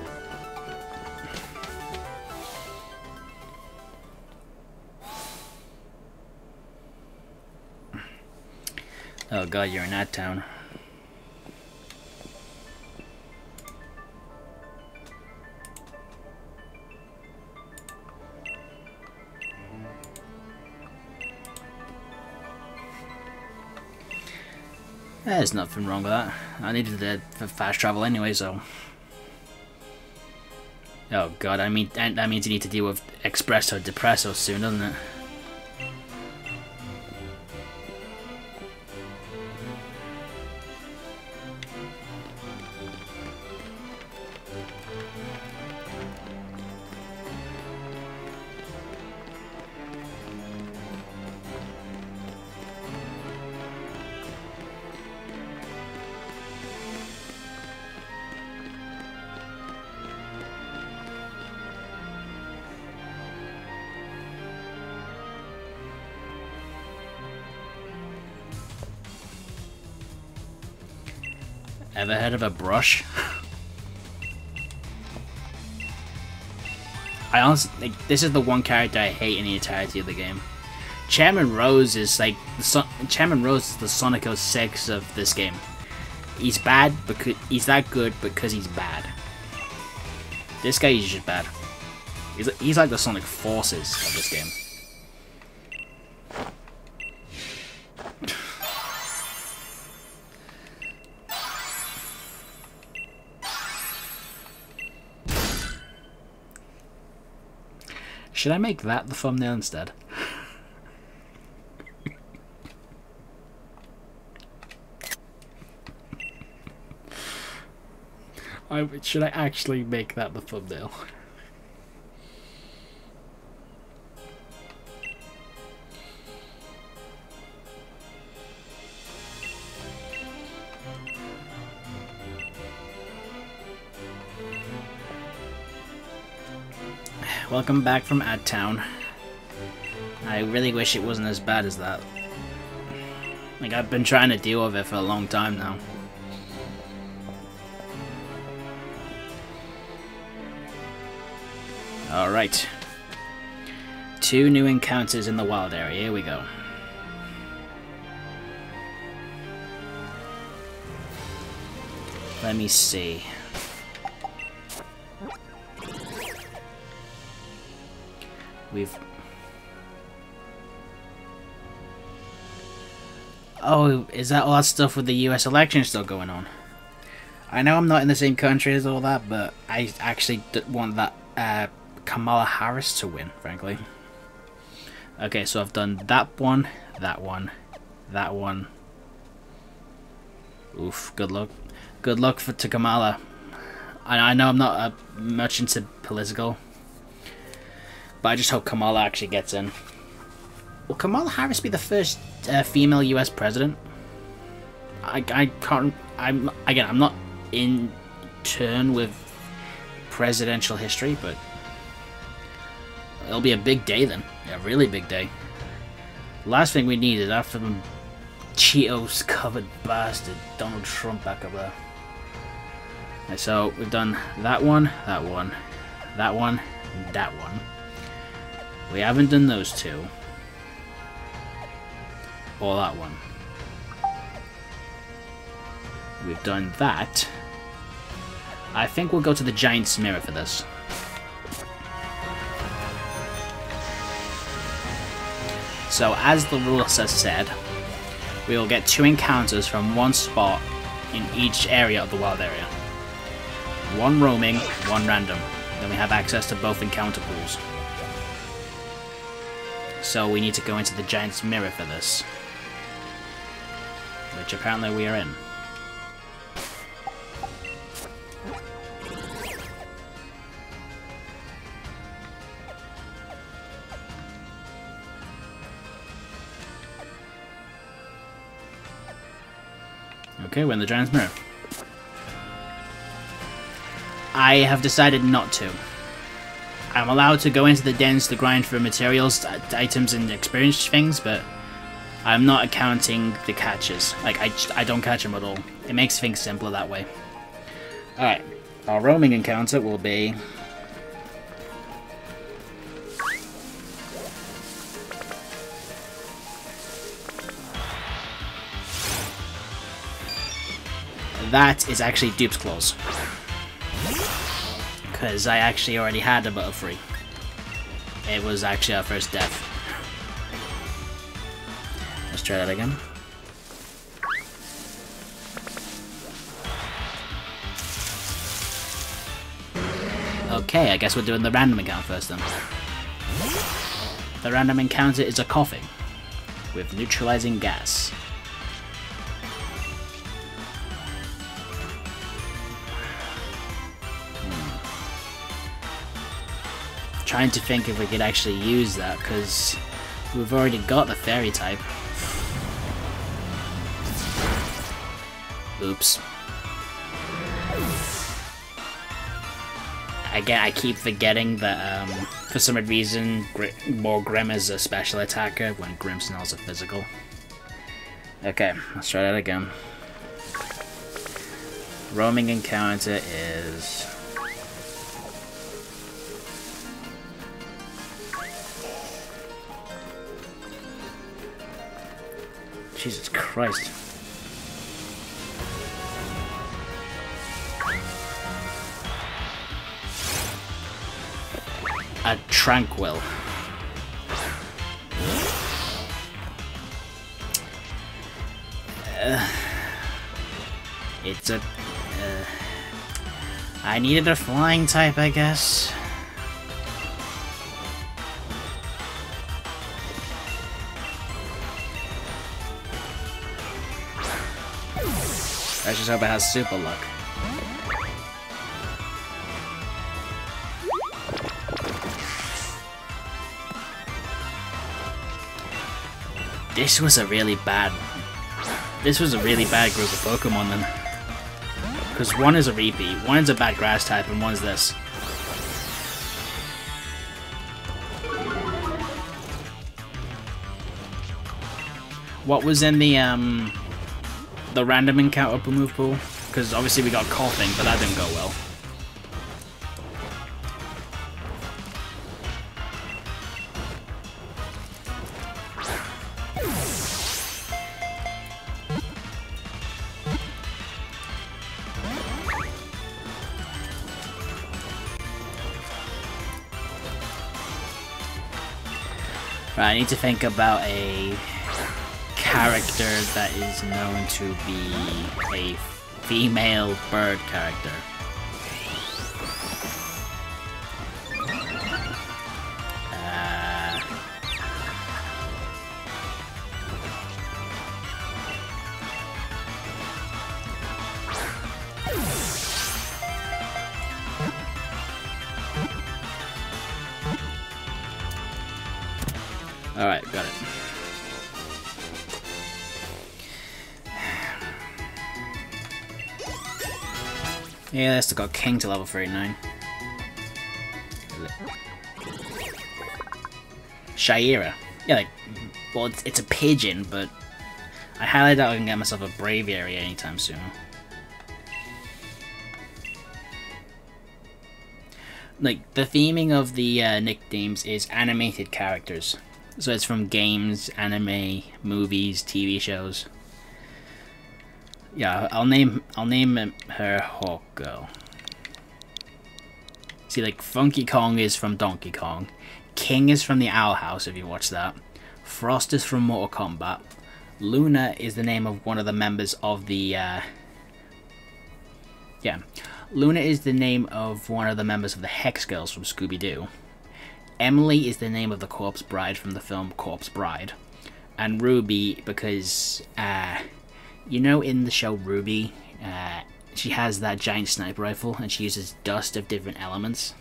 Oh god, you're in that town. There's nothing wrong with that. I needed it for fast travel anyway, so... Oh god, I mean, that means you need to deal with Expresso Depresso soon, doesn't it? Ever heard of a brush? I honestly, like, this is the one character I hate in the entirety of the game. Chairman Rose is like the Son Chairman Rose is the Sonic oh six of this game. He's bad because he's that good because he's bad. This guy is just bad. He's he's like the Sonic Forces of this game. Should I make that the thumbnail instead? I, should I actually make that the thumbnail? Welcome back from Ad Town. I really wish it wasn't as bad as that. Like, I've been trying to deal with it for a long time now. Alright. Two new encounters in the wild area. Here we go. Let me see. We've... Oh, is that all that stuff with the U S election still going on? I know I'm not in the same country as all that, but I actually want that uh, Kamala Harris to win, frankly. Okay, so I've done that one, that one, that one. Oof, good luck. Good luck for, to Kamala. I, I know I'm not uh, much into political... But I just hope Kamala actually gets in. Will Kamala Harris be the first uh, female U S president? I, I can't... I'm Again, I'm not in turn with presidential history, but... It'll be a big day then. A really big day. Last thing we need is after them Cheetos-covered bastard Donald Trump back up there. Right, so, we've done that one, that one, that one, and that one. We haven't done those two. Or that one. We've done that. I think we'll go to the Giant's Mirror for this. So as the rules have said, we will get two encounters from one spot in each area of the wild area. One roaming, one random. Then we have access to both encounter pools. So we need to go into the Giant's Mirror for this, which apparently we are in. Okay, we're in the Giant's Mirror. I have decided not to. I'm allowed to go into the dens to grind for materials, items, and experience things, but I'm not accounting the catches. Like, I, I don't catch them at all. It makes things simpler that way. Alright, our roaming encounter will be... That is actually Dupe's Claws, because I actually already had a Butterfree. It was actually our first death. Let's try that again. Okay, I guess we're doing the random encounter first then. The random encounter is a coffin with neutralizing gas. Trying to think if we could actually use that, because we've already got the fairy type. Oops. Again, I keep forgetting that um, for some reason Gr more Grimm is a special attacker when Grimmsnarl's a physical. Okay, let's try that again. Roaming encounter is... Jesus Christ. A Tranquil. Uh, it's a... Uh, I needed a flying type, I guess. I just hope it has super luck. This was a really bad... This was a really bad group of Pokemon then. Because one is a repeat, one is a bad grass type, and one's this. What was in the, um... the random encounter per move pool, because obviously we got coughing, but that didn't go well. Right, I need to think about a character that is known to be a female bird character. Uh, all right, got it. Yeah, they still got King to level thirty-nine. Shayera. Yeah, like, well, it's, it's a pigeon, but I highly doubt I can get myself a Braviary anytime soon. Like, the theming of the uh, nicknames is animated characters. So it's from games, anime, movies, T V shows. Yeah, I'll name I'll name her Hawk Girl. See, like Funky Kong is from Donkey Kong, King is from the Owl House if you watch that, Frost is from Mortal Kombat. Luna is the name of one of the members of the... Uh, yeah. Luna is the name of one of the members of the Hex Girls from Scooby-Doo. Emily is the name of the Corpse Bride from the film Corpse Bride. And Ruby, because, uh, you know in the show Ruby, uh, she has that giant sniper rifle and she uses dust of different elements.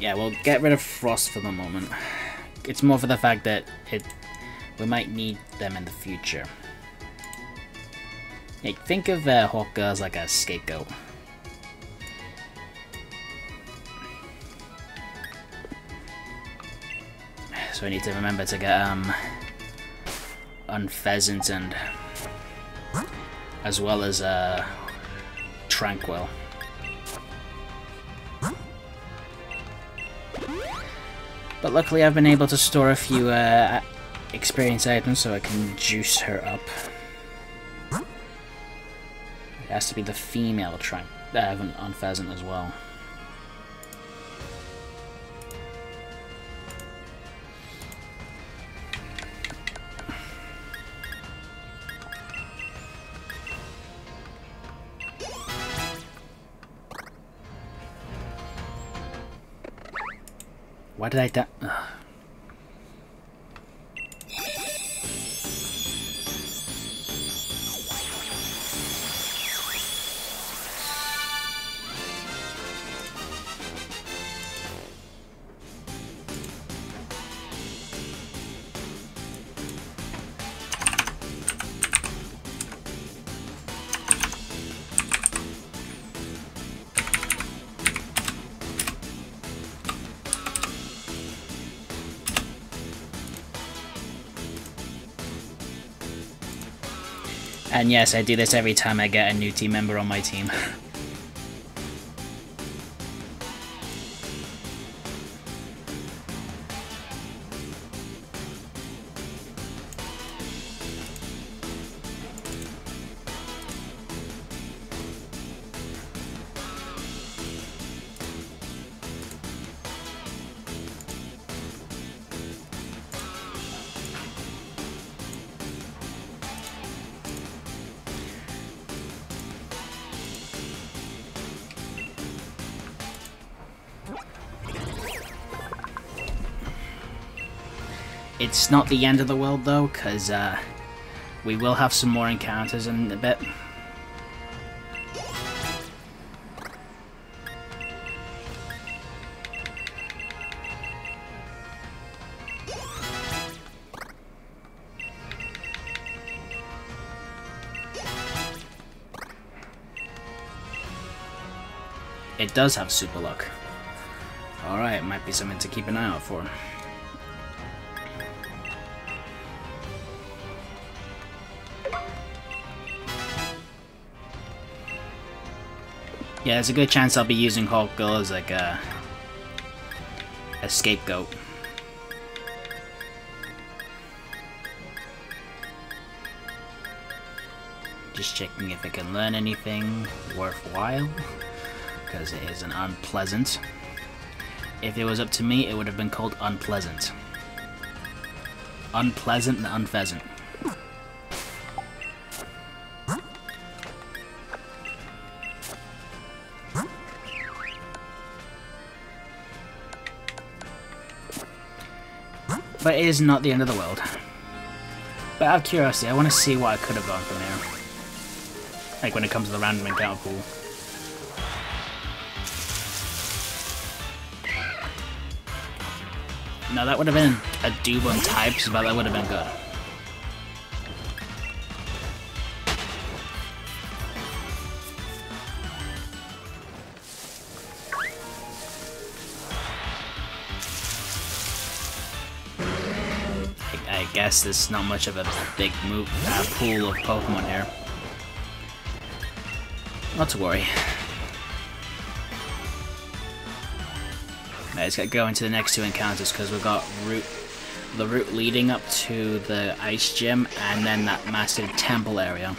Yeah, we'll get rid of Frost for the moment. It's more for the fact that it we might need them in the future. Hey, think of uh, Hawk Girl as like a scapegoat. So I need to remember to get um, Unpheasant and as well as uh, Tranquil. But luckily I've been able to store a few uh, experience items so I can juice her up. It has to be the female tran- uh, on pheasant as well. Why did I da- Ugh. And yes, I do this every time I get a new team member on my team. It's not the end of the world though, because uh, we will have some more encounters in a bit. It does have super luck. Alright, might be something to keep an eye out for. Yeah, there's a good chance I'll be using Hawk Girl as like a, a scapegoat. Just checking if I can learn anything worthwhile, because it is an unpleasant. If it was up to me, it would have been called unpleasant. Unpleasant and unpheasant. But it is not the end of the world. But out of curiosity, I want to see what I could have gone from here. Like when it comes to the random encounter pool. No, that would have been a doob on types, but that would have been good. There's not much of a big move, uh, pool of Pokemon here. Not to worry. Right, let's get going to the next two encounters because we've got Ru the route leading up to the ice gym and then that massive temple area.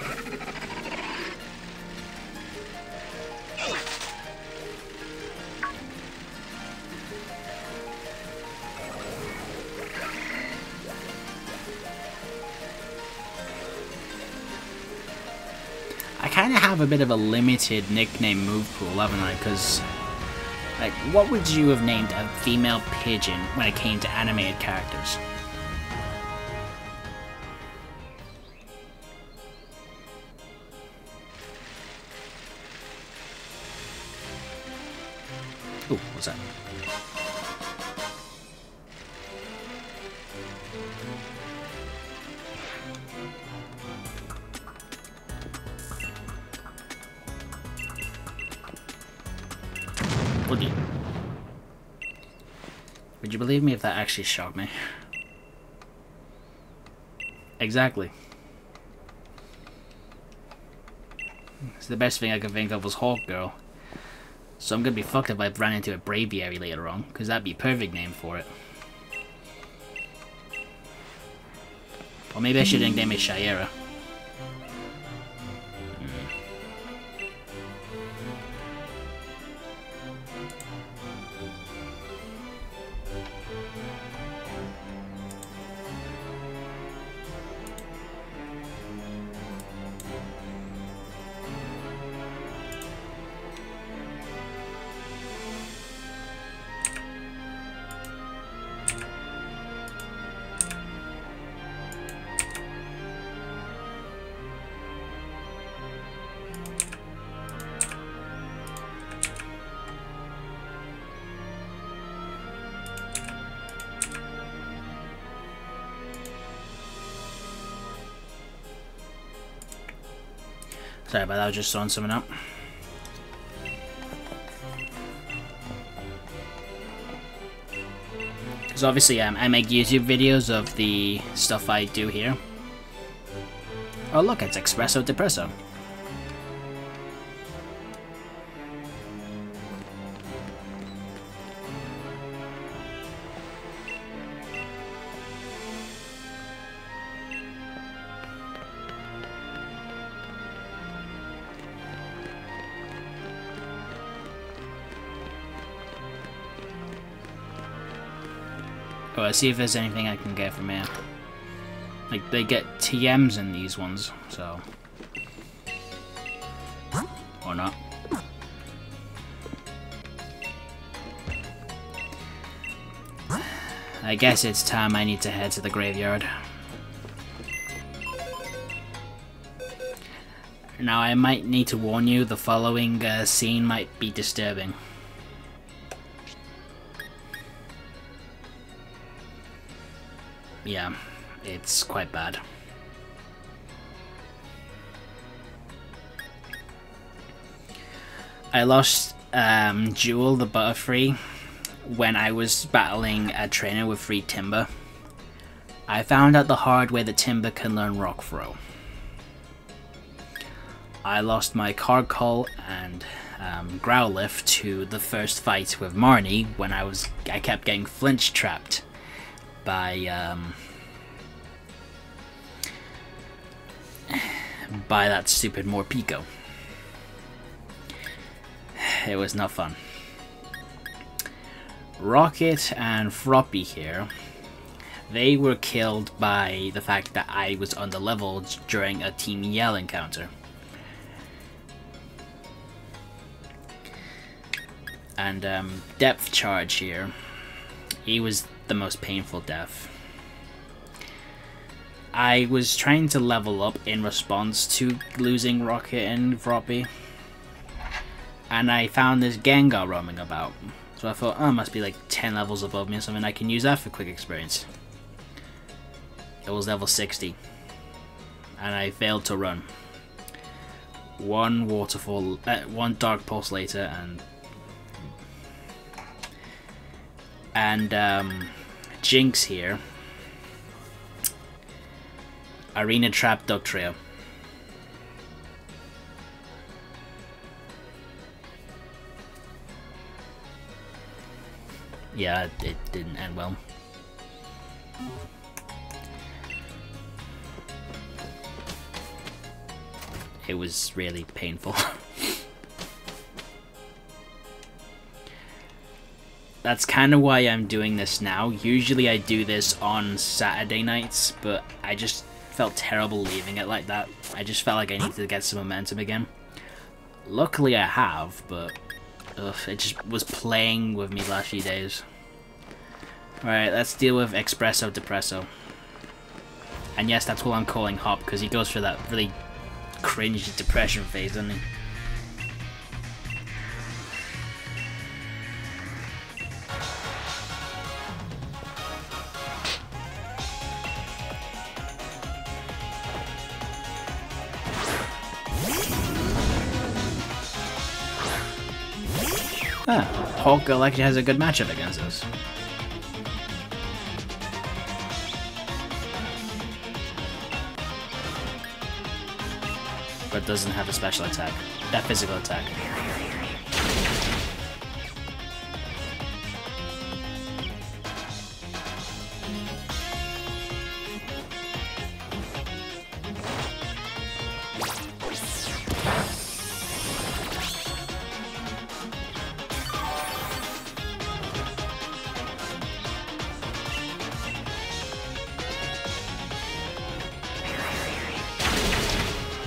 I kind of have a bit of a limited nickname move pool, haven't I? Because, like, what would you have named a female pigeon when it came to animated characters? Ooh, what's that? Would you believe me if that actually shocked me? Exactly. So the best thing I could think of was Hawk Girl. So I'm gonna be fucked if I ran into a Braviary later on, because that'd be a perfect name for it. Or maybe I should name it Shiera. Sorry about that, I was just throwing something up. Because obviously um, I make YouTube videos of the stuff I do here. Oh look, it's Espresso Depresso. Let's see if there's anything I can get from here. Like, they get T Ms in these ones, so... Or not. I guess it's time I need to head to the graveyard. Now, I might need to warn you, the following uh, scene might be disturbing. Yeah, it's quite bad. I lost um, Jewel the Butterfree when I was battling a trainer with free Timber. I found out the hard way that Timber can learn Rock Throw. I lost my Carcol and um, Growlithe to the first fight with Marnie when I was I kept getting flinch trapped by um by that stupid Morpeko. It was not fun. Rocket and Froppy here, they were killed by the fact that I was underleveled during a Team Yell encounter. And um Depth Charge here, he was the most painful death. I was trying to level up in response to losing Rocket and Froppy, and I found this Gengar roaming about, so I thought, oh, it must be like ten levels above me or something, I can use that for quick experience. It was level sixty and I failed to run. One waterfall uh, one Dark Pulse later, and and um Jinx here, Arena Trap Dugtrio. Yeah, it didn't end well. It was really painful. That's kind of why I'm doing this now. Usually I do this on Saturday nights, but I just felt terrible leaving it like that. I just felt like I needed to get some momentum again. Luckily I have, but ugh, it just was playing with me the last few days. Alright, let's deal with Espresso Depresso. And yes, that's what I'm calling Hop, because he goes for that really cringe depression phase, doesn't he? Ah, Hawk Girl actually has a good matchup against us. But doesn't have a special attack. That physical attack.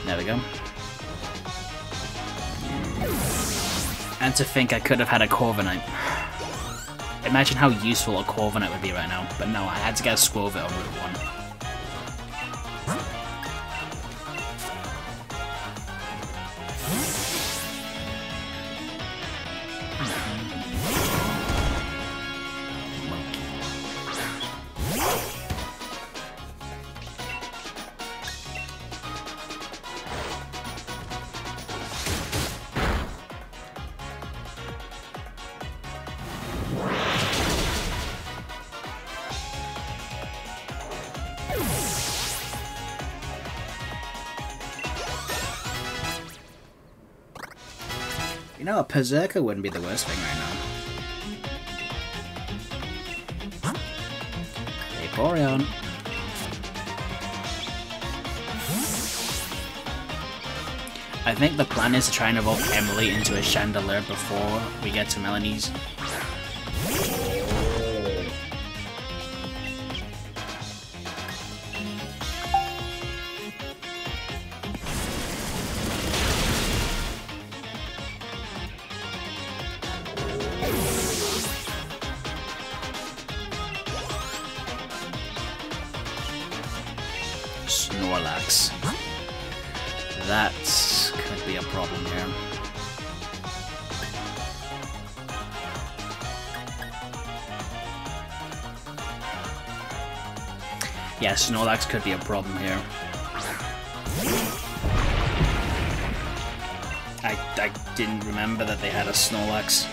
There we go. And to think I could have had a Corviknight. Imagine how useful a Corviknight would be right now, but no, I had to get a Squirtle on Route one. You know, a Berserker wouldn't be the worst thing right now. Vaporeon. I think the plan is to try and evolve Emily into a Chandelure before we get to Melanie's. Snorlax. That could be a problem here. Yeah, Snorlax could be a problem here. I, I didn't remember that they had a Snorlax.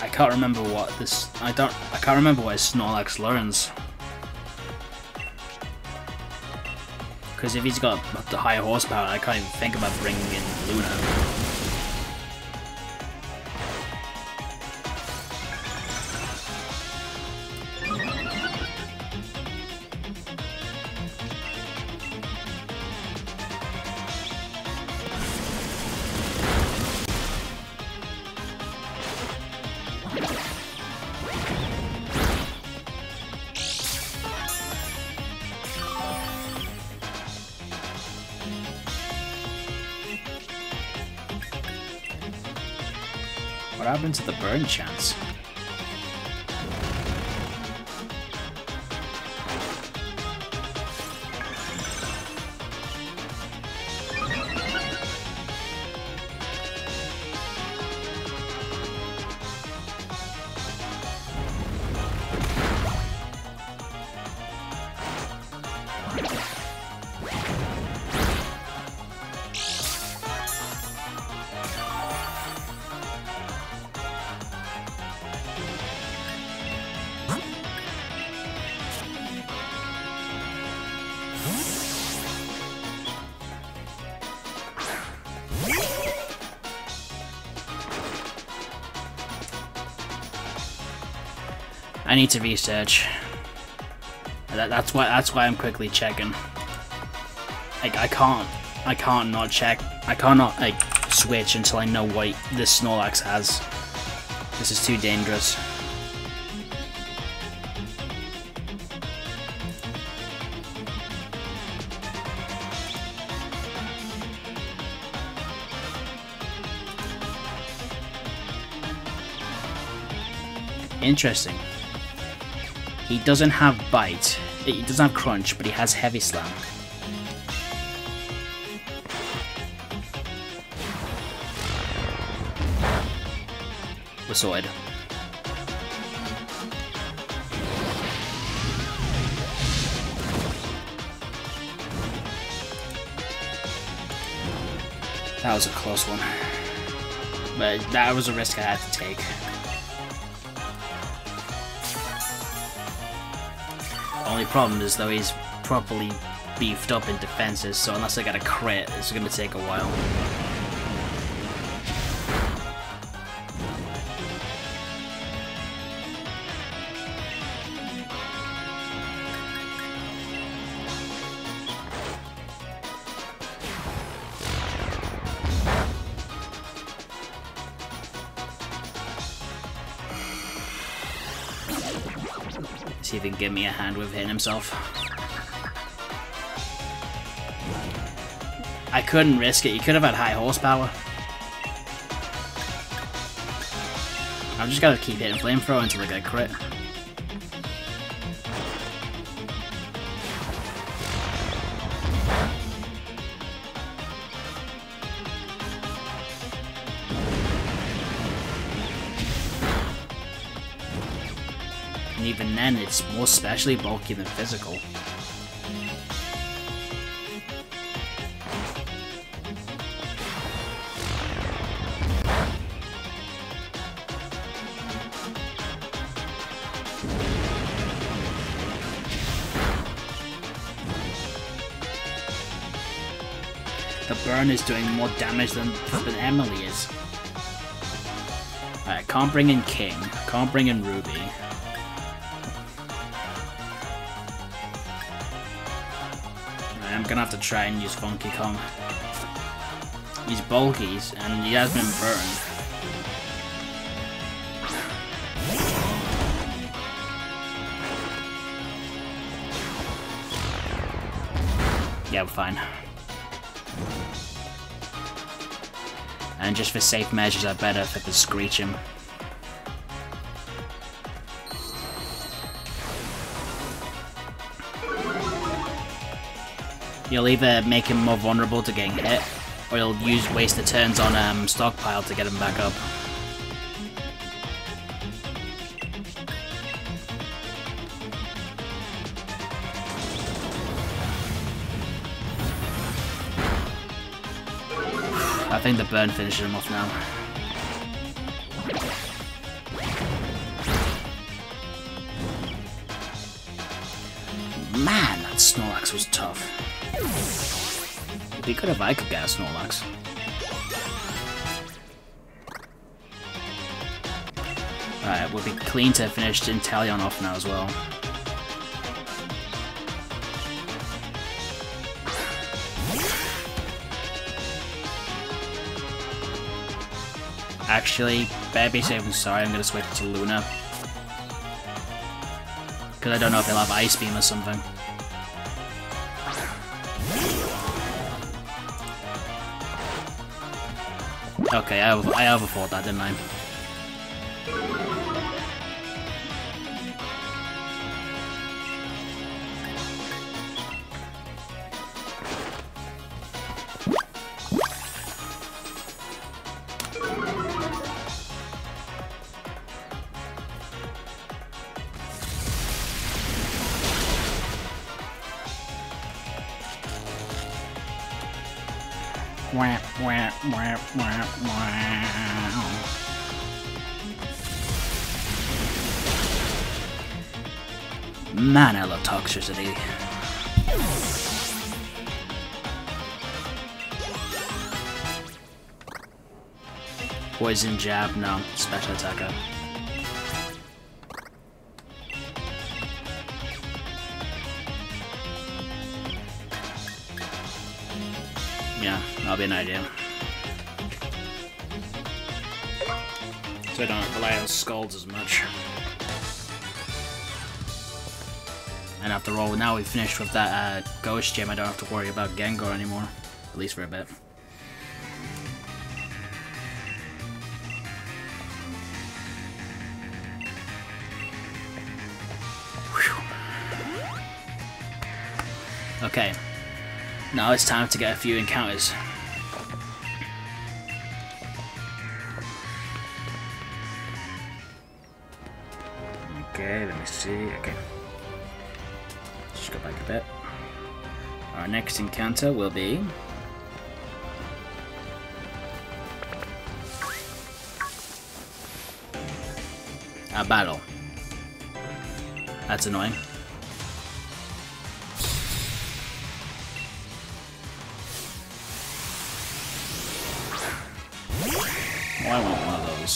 I can't remember what this. I don't. I can't remember what Snorlax learns. Because if he's got up to higher horsepower, I can't even think about bringing in Luna. What happened to the burn chance? I need to research. That, that's why. That's why I'm quickly checking. Like I can't. I can't not check. I cannot like switch until I know what this Snorlax has. This is too dangerous. Interesting. He doesn't have bite. He doesn't have crunch, but he has heavy slam. We're sorted. That was a close one, but that was a risk I had to take. Only problem is though he's properly beefed up in defenses, so unless I get a crit, it's gonna take a while. See if he can give me a hand with hitting himself. I couldn't risk it. He could have had high horsepower. I've just got to keep hitting flamethrower until I get a crit. Even then, it's more specially bulky than physical. The burn is doing more damage than, than Emily is. Alright, can't bring in King, can't bring in Ruby. I'm gonna have to try and use Funky Kong. He's bulky and he has been burned. Yeah, we're fine. And just for safe measures, I better if I could screech him. You'll either make him more vulnerable to getting hit, or you'll use waste the turns on um, Stockpile to get him back up. I think the burn finishes him off now. Man, that Snorlax was tough. It'd be good if I could get a Snorlax. Alright, we'll be clean to finish Inteleon off now as well. Actually, better be safe than sorry, I'm gonna switch to Luna. Cause I don't know if they'll have Ice Beam or something. Okay, I, over I overthought that, didn't I? Wah, wah, wah, wah, wah. Man, I love toxicity. Poison jab, no, special attacker. Yeah, that'll be an idea. So I don't have to lay out Scalds as much. And after all, now we've finished with that uh, Ghost Gym, I don't have to worry about Gengar anymore. At least for a bit. Whew. Okay. Now it's time to get a few encounters. Okay, let me see. Okay. Just go back a bit. Our next encounter will be. A battle. That's annoying. Oh, I want one of those.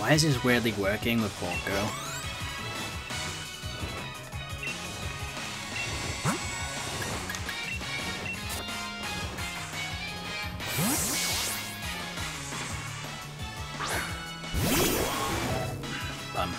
Why is this weirdly working with Hawk Girl? Bum.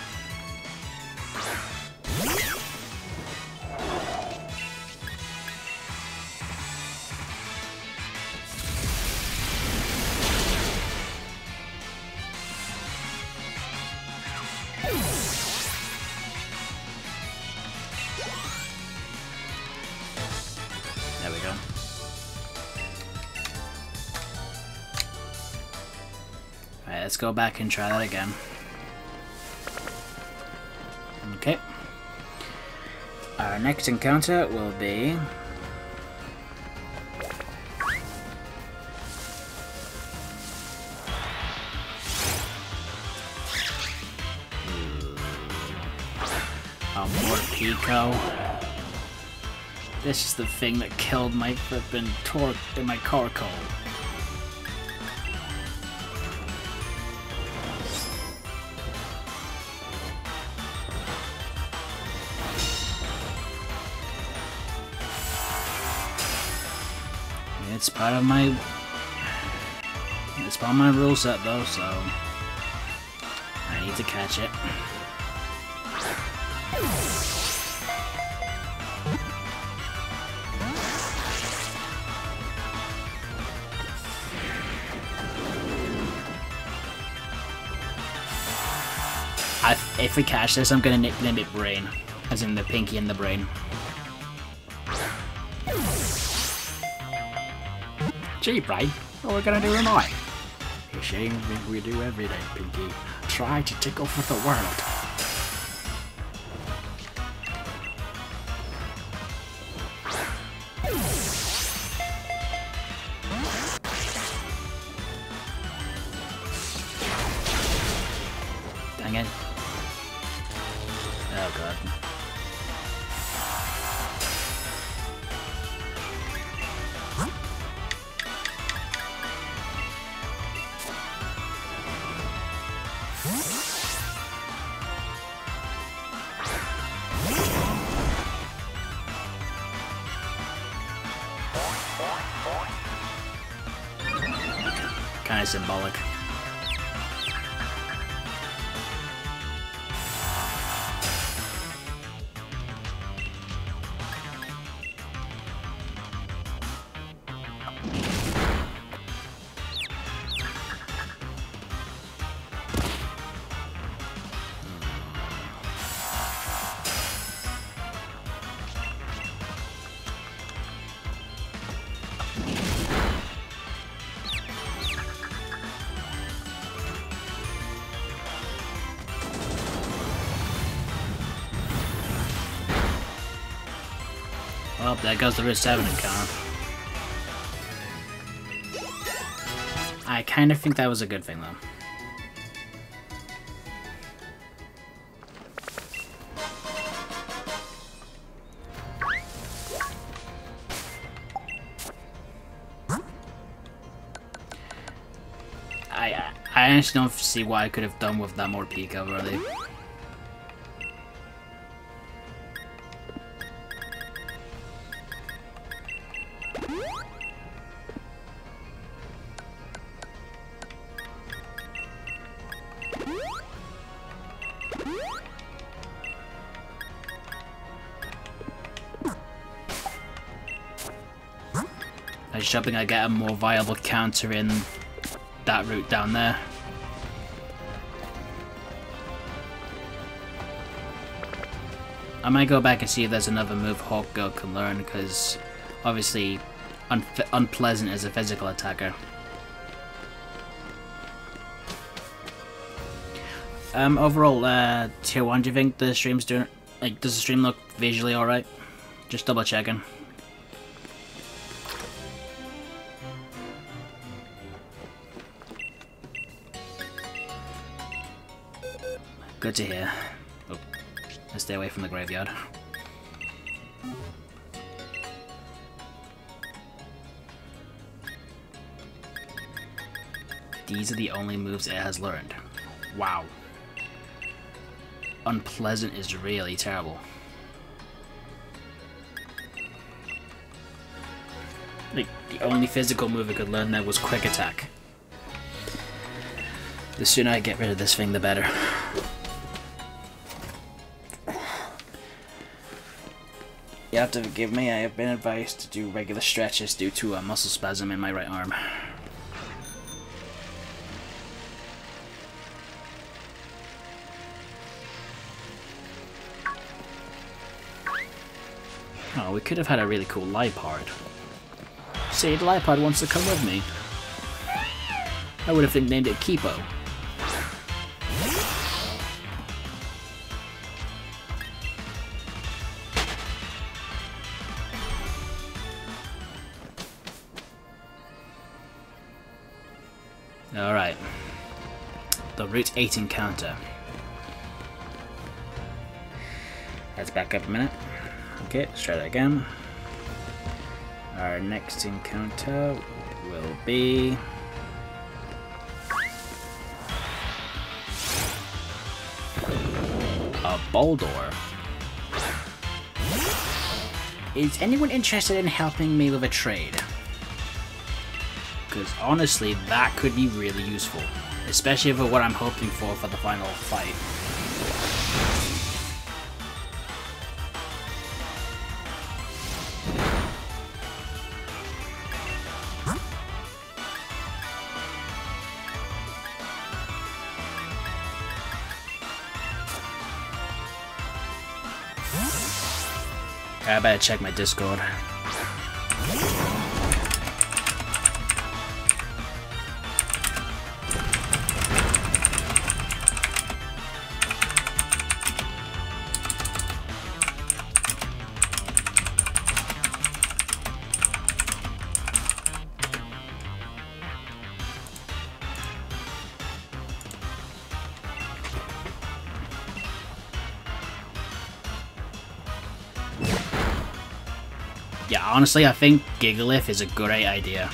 Let's go back and try that again. Okay. Our next encounter will be... Oh, more Pico. This is the thing that killed my flippin' torque in my car cold. It's part of my it's part of my rule set though, so I need to catch it. I, if we catch this, I'm gonna nickname it Brain, as in the pinky and the brain. Gee, Brain, what are we gonna do tonight? The same thing we do every day, Pinky. Try to tickle for the world. Dang it. Oh god. Kind of symbolic. Well, there goes the Route seven and Khan. I kind of think that was a good thing, though. I I honestly don't see what I could have done with that more Pika, really. I was hoping I get a more viable counter in that route down there. I might go back and see if there's another move Hawk Girl can learn, because obviously unf unpleasant as a physical attacker. Um, overall, uh, tier one, do you think the stream's doing? Like, does the stream look visually alright? Just double checking. Good to hear. Oh, I stay away from the graveyard. These are the only moves it has learned. Wow. Unpleasant is really terrible. Like, the only physical move it could learn there was Quick Attack. The sooner I get rid of this thing, the better. You have to forgive me, I have been advised to do regular stretches due to a muscle spasm in my right arm. Oh, we could have had a really cool Lipard. See, the Lipard wants to come with me. I would have named it Kipo. Alright, the Route eight encounter. Let's back up a minute. Okay, let's try that again. Our next encounter will be... a Boldor. Is anyone interested in helping me with a trade? Because honestly, that could be really useful, especially for what I'm hoping for for the final fight. I better check my Discord. Yeah, honestly, I think Gigalith is a great idea.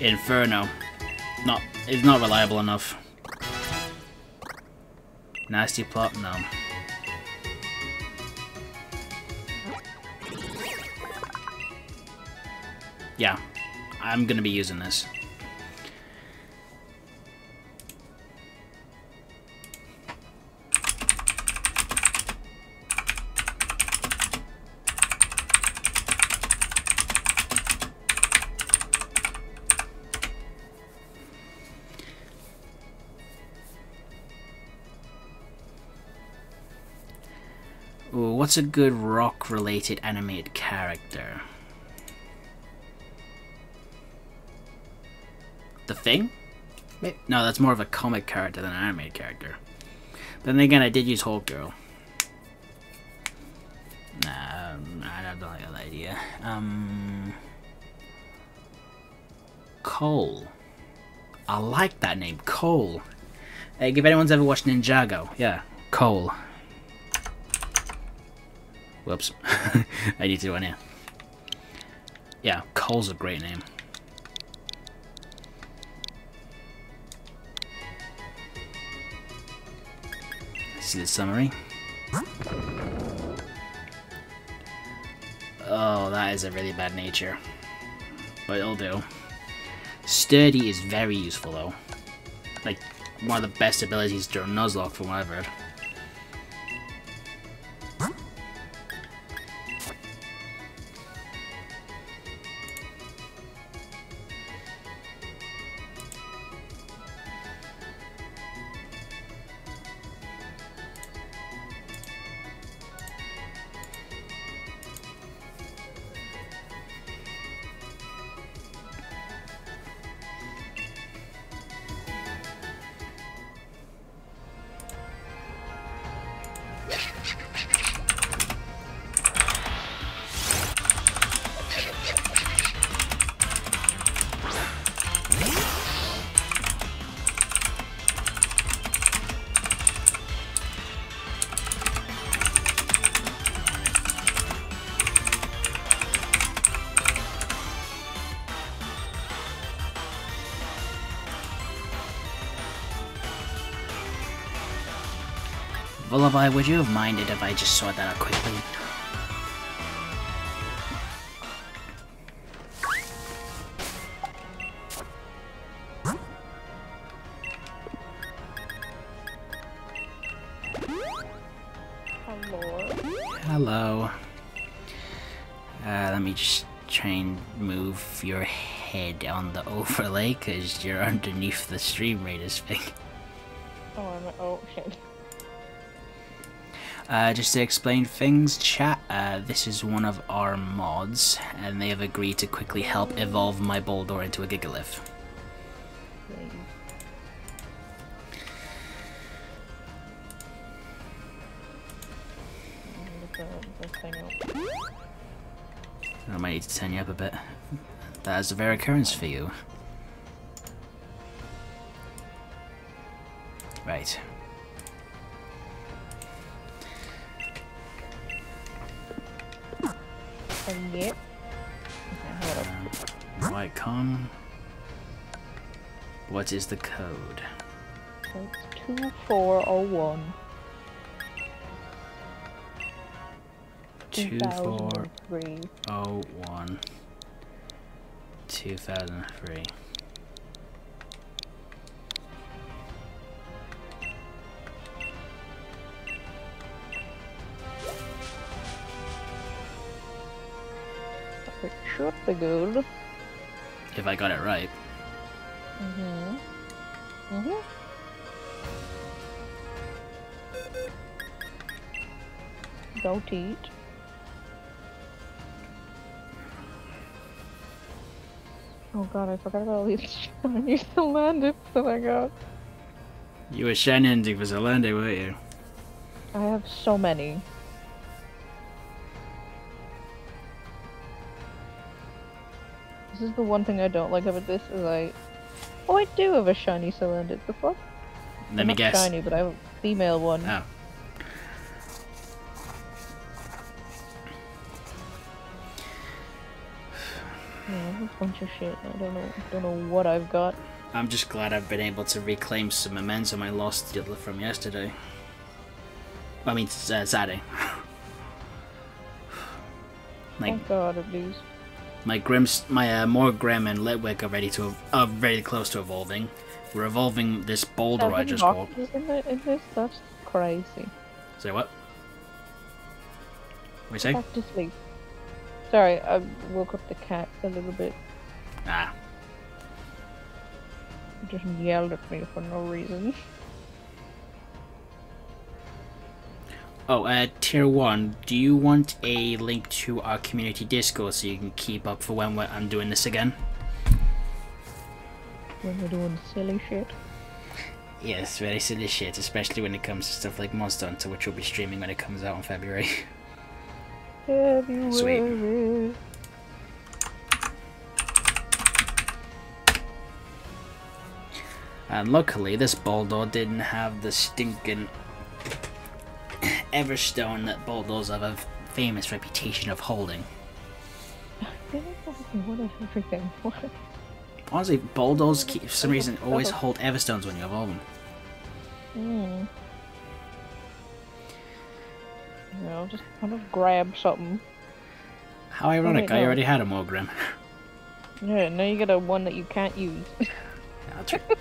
Inferno. Not, it's not reliable enough. Nasty Plot, no. Yeah, I'm gonna be using this. what's a good rock-related animated character? The Thing? No, that's more of a comic character than an animated character. But then again, I did use Hawk Girl. Nah, I don't like that idea. Um, Cole. I like that name, Cole. Hey, if anyone's ever watched Ninjago, yeah, Cole. Whoops. I need to do one here. Yeah, Cole's a great name. See the summary. Oh, that is a really bad nature. But it'll do. Sturdy is very useful though. Like, one of the best abilities to Nuzlocke from what I've heard. Lullaby, would you have minded if I just sorted that out quickly? Hello. Hello. Uh, let me just try and move your head on the overlay, because you're underneath the stream radar's thing. Oh, I'm an old head. Uh, just to explain things, chat, uh, this is one of our mods, and they have agreed to quickly help evolve my Bulldor into a Gigalith. I might need to turn you up a bit. That is a rare occurrence for you. Right. Yep. Um, White Kong. What is the code? Code two four oh one. two four oh one. two thousand three. Should be good. If I got it right. Mhm. Mhm. Don't eat. Oh god, I forgot about all these shiny Salandip that I got. You were shiny hunting for Salandip, weren't you? I have so many. This is the one thing I don't like about this, is I... Oh, I do have a shiny Salandit before. Let I'm me not guess. Shiny, but I have a female one. Oh. Yeah, I have a bunch of shit. I don't know, don't know what I've got. I'm just glad I've been able to reclaim some momentum I lost from yesterday. I mean, uh, Saturday. Like, oh god, at least. My Grims, my uh, more Grim and Litwick are ready to, are very close to evolving. We're evolving this Boulder I just bought. That's crazy. Say what? What do you say? Back to sleep. Sorry, I woke up the cat a little bit. Ah. It just yelled at me for no reason. Oh, uh, tier one, do you want a link to our community Discord so you can keep up for when we're, I'm doing this again? When we're doing silly shit? Yes, very silly shit, especially when it comes to stuff like Monster Hunter, which we'll be streaming when it comes out in February. February. Sweet. And luckily, this Baldur didn't have the stinking Everstone that Baldur's have a famous reputation of holding. What is everything? What? Honestly, Baldur's keep, for some reason always hold Everstones when you evolve them. Mm. Yeah, I'll just kind of grab something. How ironic! I, I already had a Morgrim. Yeah, now you got a one that you can't use.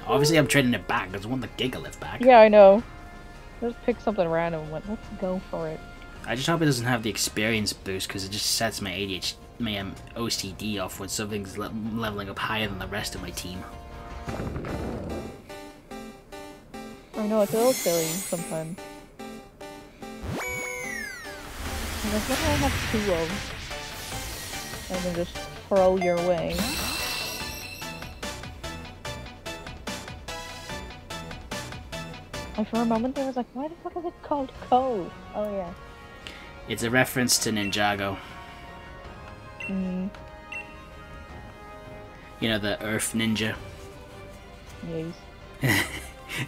Obviously, I'm trading it back. There's one that Gigalith back. Yeah, I know. Just pick something random and went, let's go for it. I just hope it doesn't have the experience boost because it just sets my A D H D, my um, O C D off when something's le leveling up higher than the rest of my team. I know, it's a little silly sometimes. Like, what do I have two of? I can just throw your way. And for a moment there I was like, why the fuck is it called Code? Oh yeah. It's a reference to Ninjago. Mm. You know, the Earth Ninja. Yes.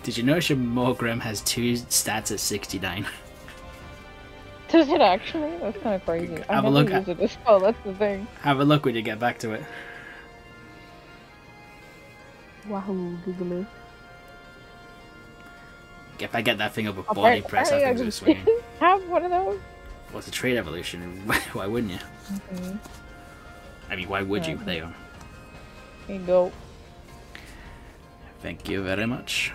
Did you notice your Morgrim has two stats at sixty-nine? Does it actually? That's kind of crazy. Have I never a look used it as well, that's the thing. Have a look when you get back to it. Wahoo, googly. If I get that thing up with body oh, press, I think I'm gonna swing. Have one of those? Well, it's a trade evolution. Why wouldn't you? Mm-hmm. I mean, why would yeah. you? There you go. There you go. Thank you very much.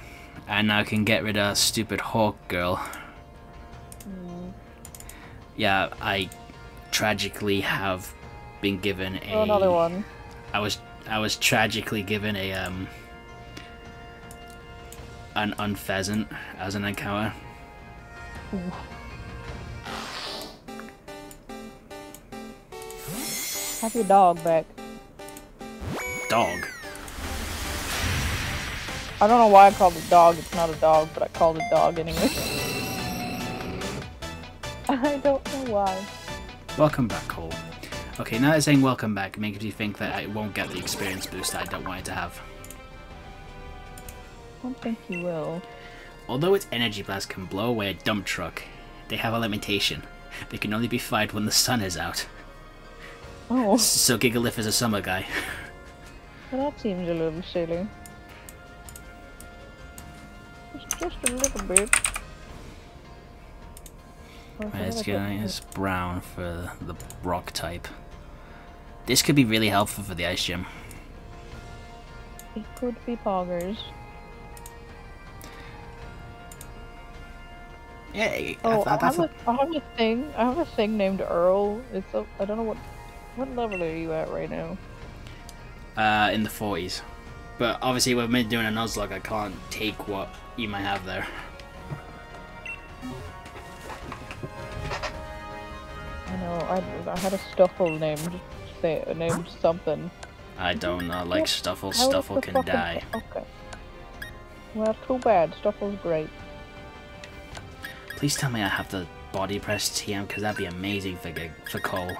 And now I can get rid of stupid Hawk Girl. Mm. Yeah, I tragically have been given a. Oh, another one. I was I was tragically given a um. an unpheasant as an encounter. Ooh. Have your dog back. Dog? I don't know why I called it dog, it's not a dog, but I called it dog anyway. I don't know why. Welcome back, Cole. Okay, now they're saying welcome back makes me think that I won't get the experience boost that I don't want it to have. I don't think you will. Although its energy blast can blow away a dump truck, they have a limitation. They can only be fired when the sun is out. Oh. So Gigalith is a summer guy. Well, that seems a little silly. It's just a little bit. This guy is brown for the rock type. This could be really helpful for the ice gym. It could be poggers. Yeah, oh, I, I, I, have a, I have a thing. I have a thing named Earl. It's a, I don't know what what level are you at right now? Uh, in the forties. But obviously, we've been doing a Nuzlocke. I can't take what you might have there. I know. I I had a Stuffle named named something. I don't know. Like Stuffle, How Stuffle can die. Okay. Well, too bad. Stuffle's great. Please tell me I have the body press T M because that'd be amazing for for Cole.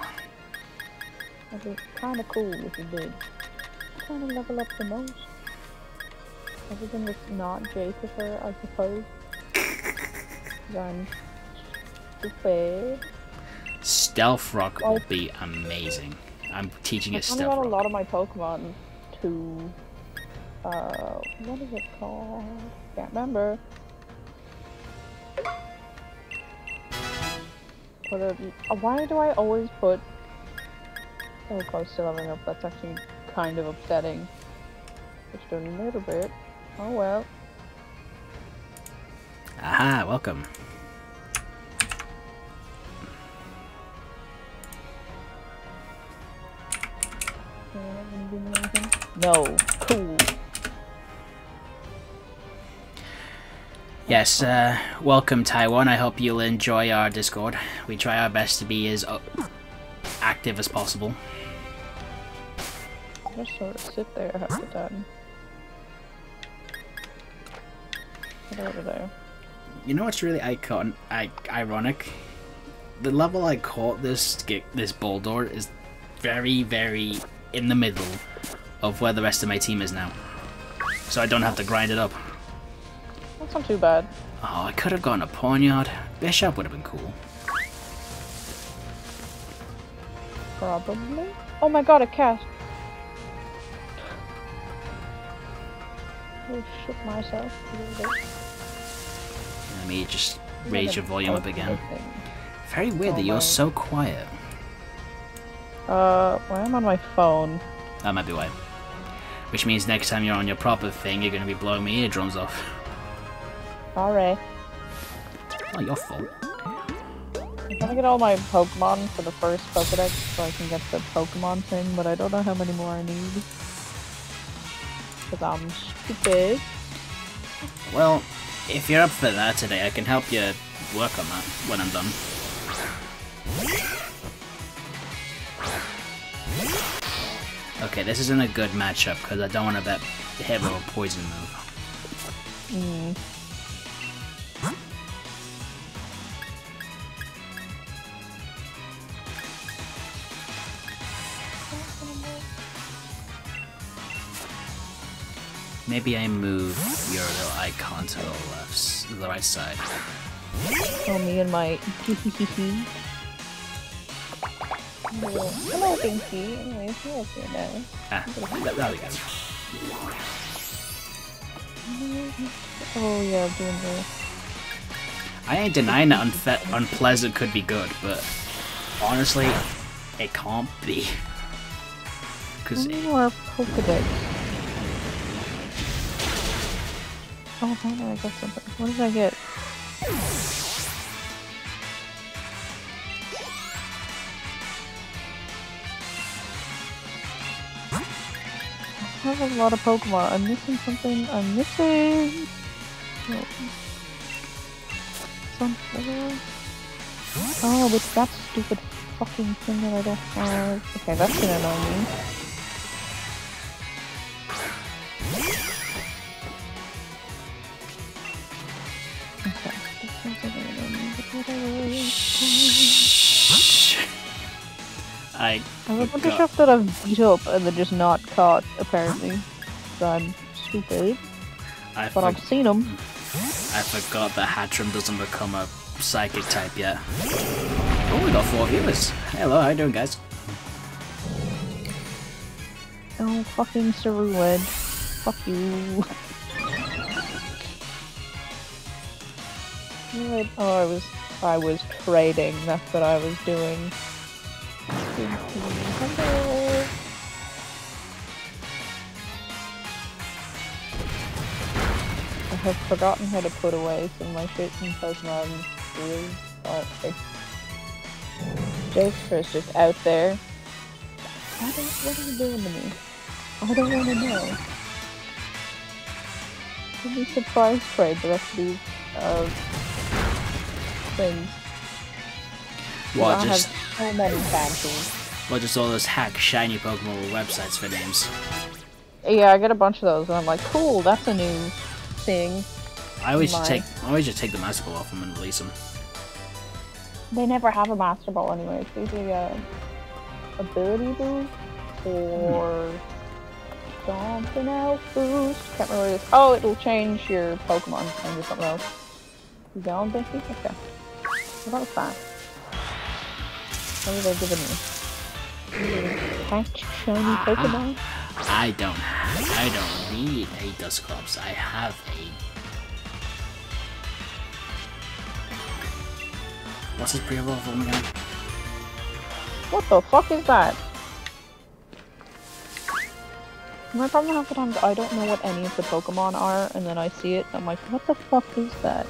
That'd be kind of cool if you did. I'm trying to level up the most. Everything that's not Jacifer, I suppose. Done. Stupid. Stealth Rock oh. will be amazing. I'm teaching I it Stealth Rock. I a lot of my Pokemon to. Uh, what is it called? Can't remember. A, why do I always put so close to leveling up? That's actually kind of upsetting. Just a little bit. Oh well. Aha, welcome. No, cool. Yes, uh, welcome Taiwan, I hope you'll enjoy our Discord. We try our best to be as active as possible. I just sort of sit there half the time. Get over there. You know what's really icon I ironic? The level I caught this this Bulldor is very, very in the middle of where the rest of my team is now. So I don't have to grind it up. That's not too bad. Oh, I could have gone a Ponyard. Bishop would have been cool. Probably. Oh my god, a cat. I shook myself a little bit. Let me just raise your volume up again. Very weird that you're so quiet. Uh, why am I on my phone? That might be why. Which means next time you're on your proper thing, you're going to be blowing my eardrums off. Sorry. Not your fault. I'm trying to get all my Pokemon for the first Pokedex so I can get the Pokemon thing, but I don't know how many more I need. Because I'm stupid. Well, if you're up for that today, I can help you work on that when I'm done. Okay, this isn't a good matchup because I don't want to bet hit with a poison move. Mm. Maybe I move your little icon to the left, to the right side. Oh, me and my hee-hee-hee-hee. Hello, Pinky. Anyways, you're up here now. Ah, there we go. Oh, yeah, doing this. I ain't denying that unfe unpleasant could be good, but honestly, it can't be. Because it... more Pokedex. Oh, how did I get something? What did I get? I have a lot of Pokemon. I'm missing something. I'm missing... Oh. Something. Oh, with that stupid fucking thing that I don't have. Okay, that's gonna annoy me. I have a bunch of stuff that I've beat up and they're just not caught, apparently. So I'm stupid. I but I've seen them. I forgot that Hatchrim doesn't become a psychic type yet. Oh, we got four viewers. Hello, how you doing, guys? Oh, fucking Ceruled. Fuck you. Oh, I was, I was trading. That's what I was doing. Hello. I have forgotten how to put away some of my shit and Pokemon really are Jasper is just out there. I don't, what are you doing to me? I don't want to know. Could we surprise trade the rest of these uh, things? Well, just so many fancies. Well, just all those hack shiny Pokemon with websites for names. Yeah, I get a bunch of those, and I'm like, cool, that's a new thing. I always just take, I always just take the Master Ball off them and release them. They never have a Master Ball anyway. It's usually a ability boost or hmm. something else boost. Can't remember what it is. Oh, it'll change your Pokemon into something else. You don't think? Okay. What about that? What are they giving me? Hacked shiny Pokemon? I don't I don't need a Dusclops. I have a... What's his pre-roll for me again? What the fuck is that? My problem half the time is I don't know what any of the Pokemon are, and then I see it, and I'm like, what the fuck is that?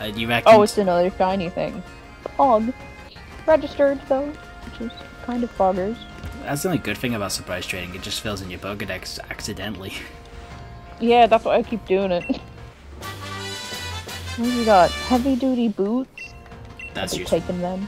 Uh, you reckon... Oh, it's another shiny thing. Pog. Registered though, which is kind of boggers. That's the only good thing about surprise trading, it just fills in your Pokedex accidentally. Yeah, that's why I keep doing it. What have you got? Heavy duty boots? That's useful. Taken them.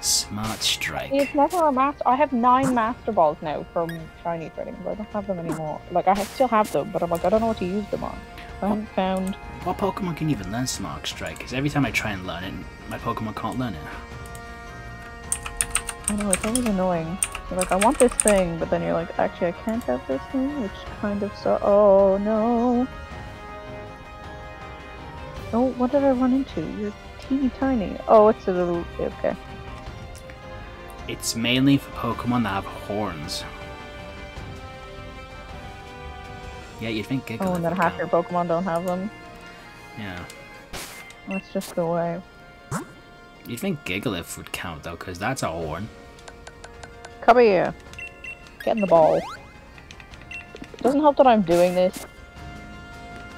Smart strike. It's never a master. I have nine master balls now from shiny trading, but I don't have them anymore. Like I still have them, but I'm like I don't know what to use them on. I haven't found. What Pokemon can even learn Smart Strike? Because every time I try and learn it, my Pokemon can't learn it. I know it's always annoying. You're like I want this thing, but then you're like, actually I can't have this thing, which kind of so. Oh no. Oh, what did I run into? You're teeny tiny. Oh, it's a little okay. It's mainly for Pokemon that have horns. Yeah, you'd think Gigalith. Oh, and then half your Pokemon don't have them. Yeah. That's just the way. You'd think Gigalith would count though, because that's a horn. Come here. Get in the ball. It doesn't help that I'm doing this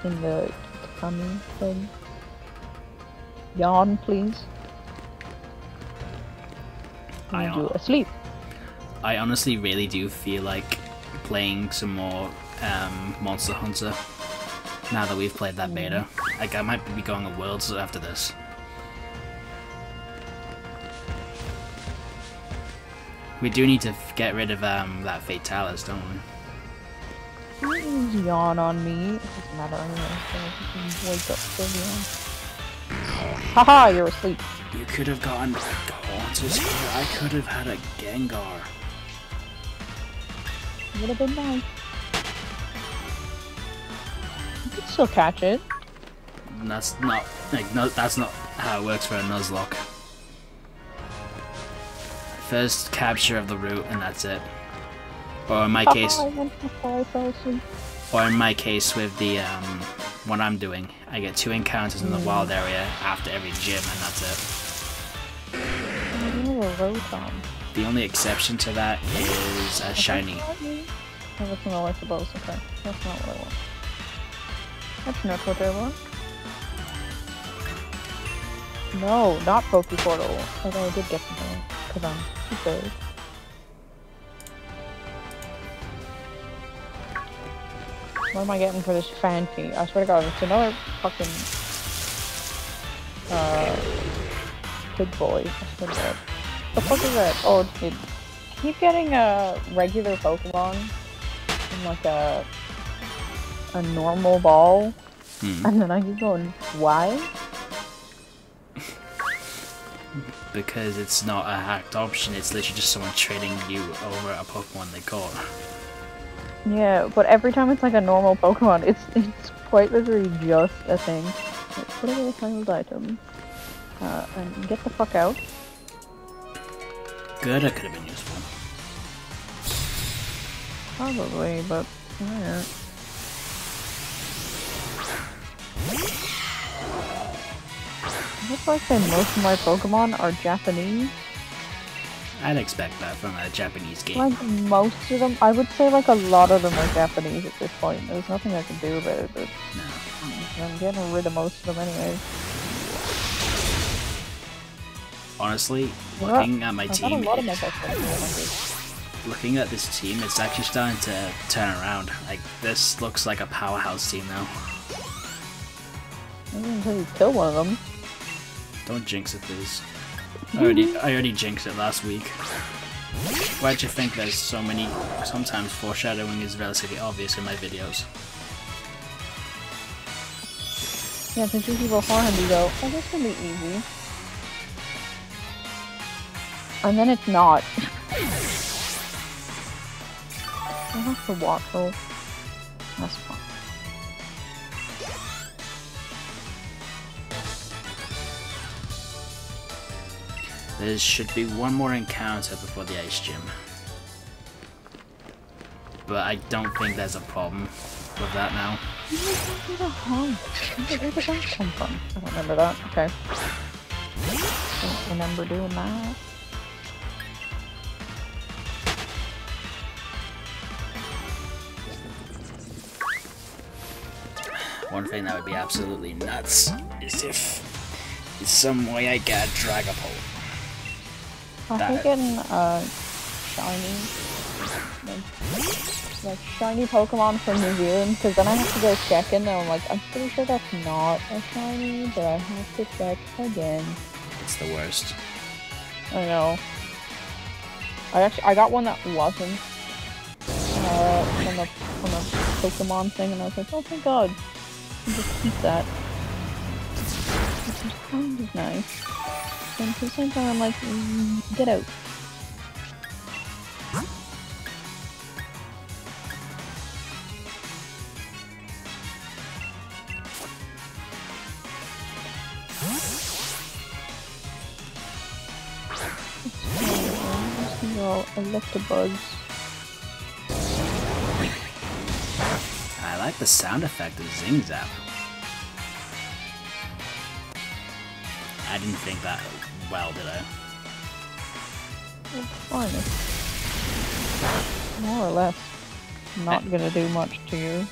in the Kitakami thing. Yawn, please. I do asleep. I honestly really do feel like playing some more um, Monster Hunter now that we've played that beta. Like I might be going to Worlds after this. We do need to get rid of um, that Fatalis, don't we? Don't yawn on me. It doesn't matter anyway. So wake up for yawn. Haha, you're asleep. You could have gotten Gauntus here. I could have had a Gengar. Would have been nice. You could still catch it. That's not like no. That's not how it works for a Nuzlocke. First capture of the route, and that's it. Or in my case, or in my case with the um, what I'm doing, I get two encounters mm. in the wild area after every gym, and that's it. The only exception to that is a shiny. Oh, that's not like the balls, okay. That's not what I want. That's not what I want. No, not Pokeportal. Although I did get something, because I'm stupid. What am I getting for this Phanpy? I swear to God, it's another fucking... Uh... Good boy. I swear to God. The fuck is that? Oh, dude. Keep getting a regular Pokemon in like a a normal ball, hmm. and then I keep going, why? Because it's not a hacked option, it's literally just someone trading you over a Pokemon they caught. Yeah, but every time it's like a normal Pokemon, it's it's quite literally just a thing. Like, put away the final item. Uh, and get the fuck out. Good, I could have been useful. Probably, but yeah. That's why I say most of my Pokemon are Japanese. I'd expect that from a Japanese game. Like most of them, I would say like a lot of them are Japanese at this point. There's nothing I can do about it, but no. I'm getting rid of most of them anyway. Honestly, looking at my team, looking at this team, it's actually starting to turn around. Like, this looks like a powerhouse team now. I didn't really kill one of them. Don't jinx it, please. I already, I already jinxed it last week. Why'd you think there's so many... Sometimes foreshadowing is relatively obvious in my videos. Yeah, since you people far and you go, oh, this can be easy. And then it's not. I have to walk though. That's fine. There should be one more encounter before the ice gym. But I don't think there's a problem with that now. Where did that come from? I don't remember that. Okay. Don't remember doing that. One thing that would be absolutely nuts is if in some way I get a Dragapult. I think in uh shiny. like shiny Pokemon from New Zealand, because then I have to go check in and I'm like, I'm pretty sure that's not a shiny, but I have to check again. It's the worst. I know. I actually I got one that wasn't uh, from the from the Pokemon thing, and I was like, oh thank God, I'll just keep that. Which is kind of nice. And at the same time, I'm like, mm, get out. Electabugs. I like the sound effect of Zing Zap. I didn't think that well, did I? It's fine. More or less. Not I, gonna do much to you.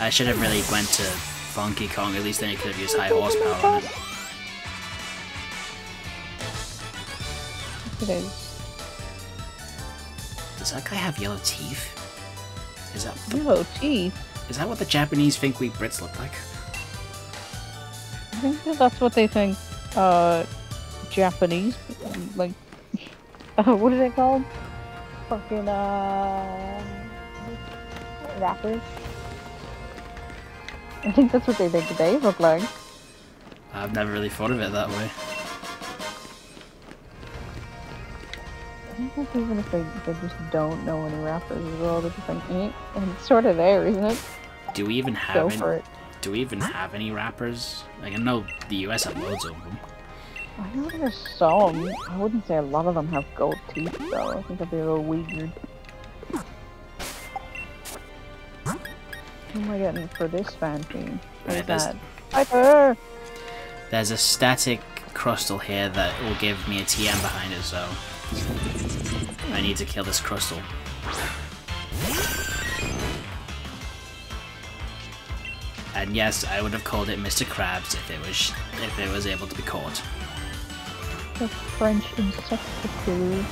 I should have really went to Funky Kong, at least then you could have used high horsepower on it. It is. Does that guy have yellow teeth? Is that yellow teeth? Is that what the Japanese think we Brits look like? I think that that's what they think. Uh, Japanese, like, uh, what are they called? Fucking uh, rappers. I think that's what they think they look like. I've never really thought of it that way. I think even if they, they just don't know any rappers as well, they're just like, eh, and it's sort of there, isn't it? Do we even have Go any, for it. Do we even have any rappers? Like, I know the U S have loads of them. I know there's some. I wouldn't say a lot of them have gold teeth, though. I think that'd be a little weird. What am I getting for this fan team? What yeah, is there's, that? Hyper! There's a static crustal here that will give me a T M behind it, so... I need to kill this crystal. And yes, I would have called it Mister Krabs if it was if it was able to be caught. The French insecticide.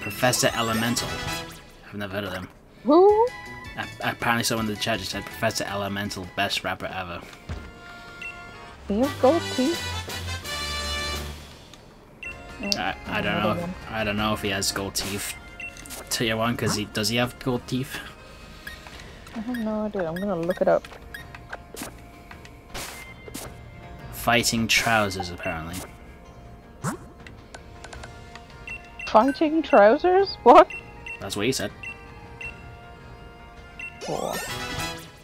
Professor Elemental. I've never heard of them. Who? Apparently someone in the chat just said Professor Elemental, best rapper ever. Do you have gold teeth? I, I don't know. If, I don't know if he has gold teeth. Tier one, because he does he have gold teeth? I have no idea. I'm gonna look it up. Fighting trousers, apparently. Fighting trousers? What? That's what he said. Cool.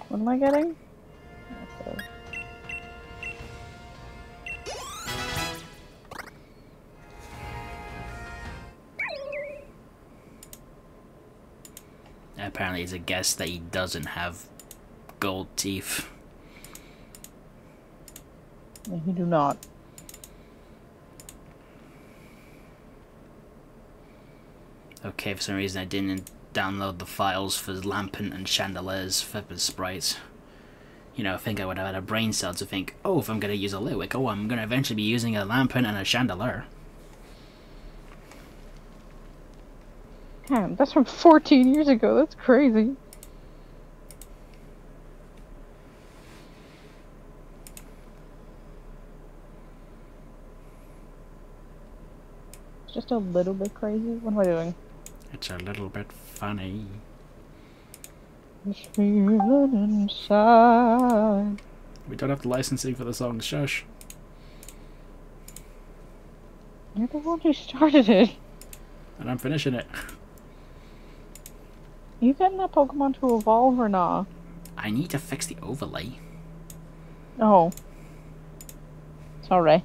What am I getting? Okay. Apparently it's a guess that he doesn't have gold teeth. No, he do not. Okay, for some reason I didn't download the files for Lampent and Chandelure's Flippin' Sprites. You know, I think I would have had a brain cell to think, oh, if I'm going to use a Litwick, oh, I'm going to eventually be using a Lampent and a Chandelure. Damn, that's from fourteen years ago, that's crazy. It's just a little bit crazy. What am I doing? It's a little bit funny. This feeling inside. We don't have the licensing for the song, shush. You're the one who started it. And I'm finishing it. You getting that Pokemon to evolve or not? I need to fix the overlay. Oh. Sorry.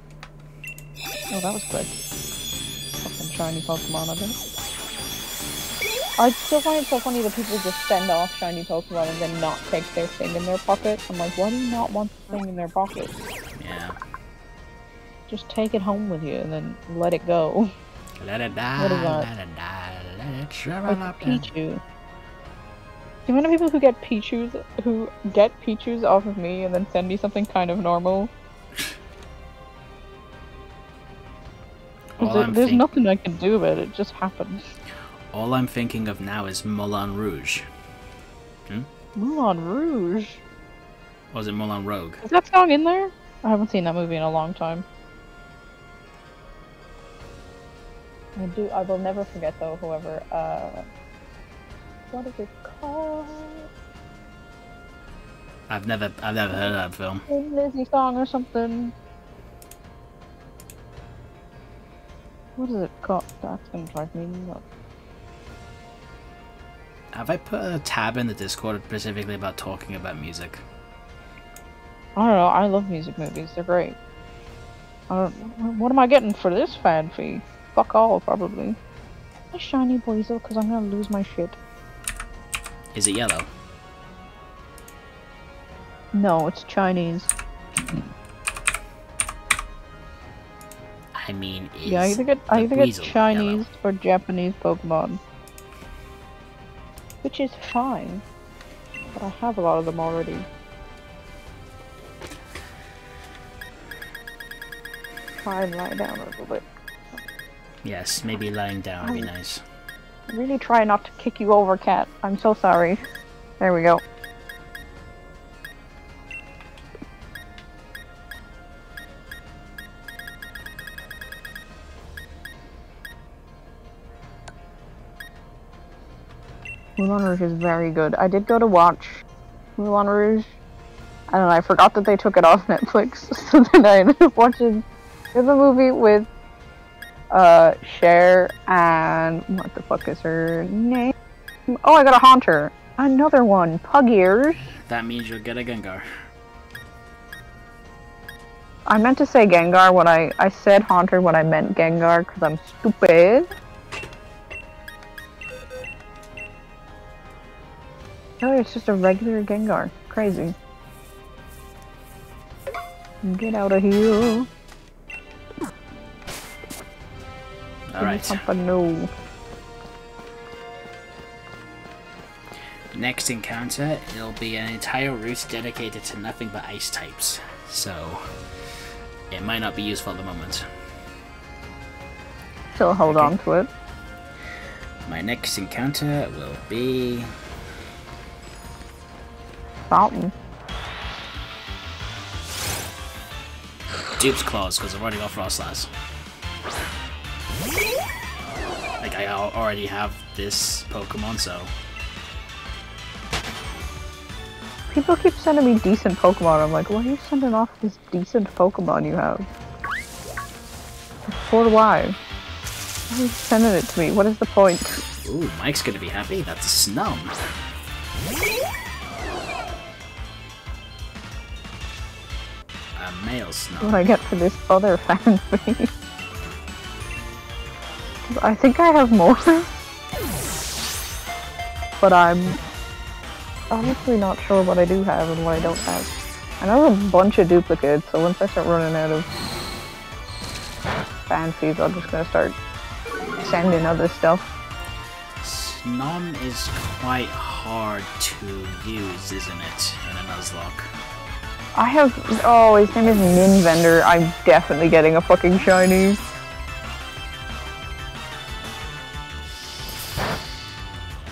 Oh, that was quick. Fucking shiny Pokemon, I think. I still find it so funny that people just send off shiny Pokemon and then not take their thing in their pocket. I'm like, why do you not want the thing in their pocket? Yeah. Just take it home with you and then let it go. Let it die, what is that? Let it die, let it shrivel up. Pichu. The amount of people who get Pichus, who get Pichus off of me and then send me something kind of normal. All there, there's nothing I can do about it, it just happens. All I'm thinking of now is Moulin Rouge. Hmm? Moulin Rouge? Or is it Moulin Rogue? Is that song in there? I haven't seen that movie in a long time. I do. I will never forget though, however, uh... what is it called? I've never, I've never heard of that film. Lizzie song or something. What is it called? That's gonna drive me nuts. Have I put a tab in the Discord specifically about talking about music? I don't know. I love music movies. They're great. I don't, what am I getting for this fan fee? Fuck all, probably. A shiny Boizel, because I'm gonna lose my shit. Is it yellow? No, it's Chinese. I mean, it's yeah, I either get I either get Chinese yellow. or Japanese Pokemon, which is fine, but I have a lot of them already. Try and lie down a little bit. Yes, maybe lying down would be nice. Really try not to kick you over, cat. I'm so sorry. There we go. Moulin Rouge is very good. I did go to watch Moulin Rouge, and then I forgot that they took it off Netflix, so then I ended up watching the movie with uh, Cher and... what the fuck is her name? Oh, I got a Haunter! Another one! Pug ears! That means you'll get a Gengar. I meant to say Gengar when I... I said Haunter when I meant Gengar, because I'm stupid. No, it's just a regular Gengar. Crazy. Get out of here. Alright. No. Next encounter, it'll be an entire route dedicated to nothing but ice types. So, it might not be useful at the moment. Still hold okay. on to it. My next encounter will be... Fountain. Dupe's claws, because I've already got Frostlass. Like, I already have this Pokemon, so... People keep sending me decent Pokemon, I'm like, why are you sending off this decent Pokemon you have? For why? Why are you sending it to me? What is the point? Ooh, Mike's gonna be happy. That's a Snum. A male Snub. What I get for this other fanfic. I think I have more. But I'm honestly not sure what I do have and what I don't have. And I have a bunch of duplicates, so once I start running out of fanfics, I'm just gonna start sending other stuff. Snom is quite hard to use, isn't it? In a Nuzlocke. I have. Oh, his name is Ninvender. I'm definitely getting a fucking shiny.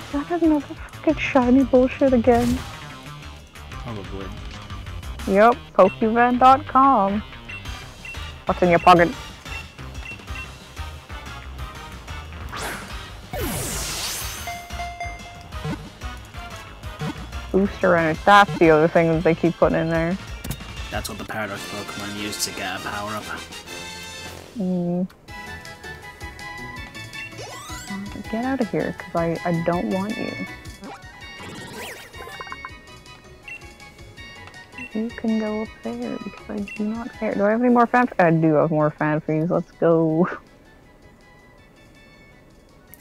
Is that another fucking shiny bullshit again? Probably. Yep, Pokevan dot com. What's in your pocket? Booster energy. That's the other thing that they keep putting in there. That's what the Paradox Pokemon used to get a power up. Mm. Get out of here, because I, I don't want you. You can go up there, because I do not care. Do I have any more fan? I do have more fanfics. Let's go.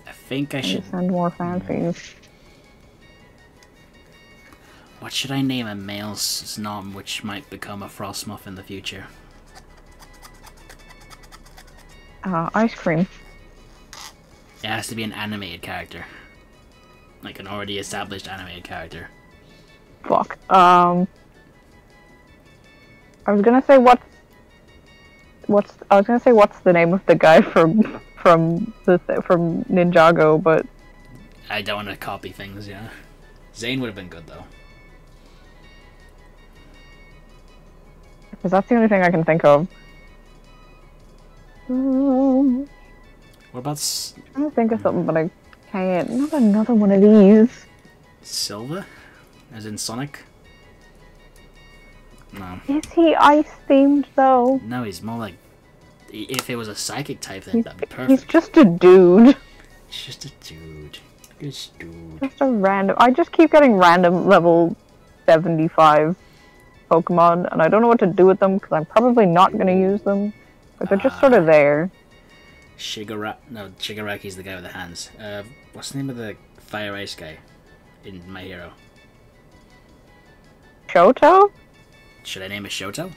I think I, I should send more fanfics. What should I name a male Snom which might become a Frostmoth in the future? Uh, ice cream. It has to be an animated character. Like an already established animated character. Fuck. Um... I was gonna say what... what's I was gonna say what's the name of the guy from from the from Ninjago, but I don't want to copy things. Yeah, Zane would have been good though, because that's the only thing I can think of. Um, what about? S I'm trying to think of something, but I can't. Not another one of these. Silver, as in Sonic. No. Is he ice themed though? No, he's more like. If it was a psychic type, then he's, that'd be perfect. He's just a dude. He's just a dude. Just dude. Just a random. I just keep getting random level seventy-five Pokemon, and I don't know what to do with them because I'm probably not going to use them. But they're uh, just sort of there. Shigaraki. No, Shigaraki's the guy with the hands. Uh, what's the name of the fire ice guy in My Hero? Shoto? Should I name it Shoto?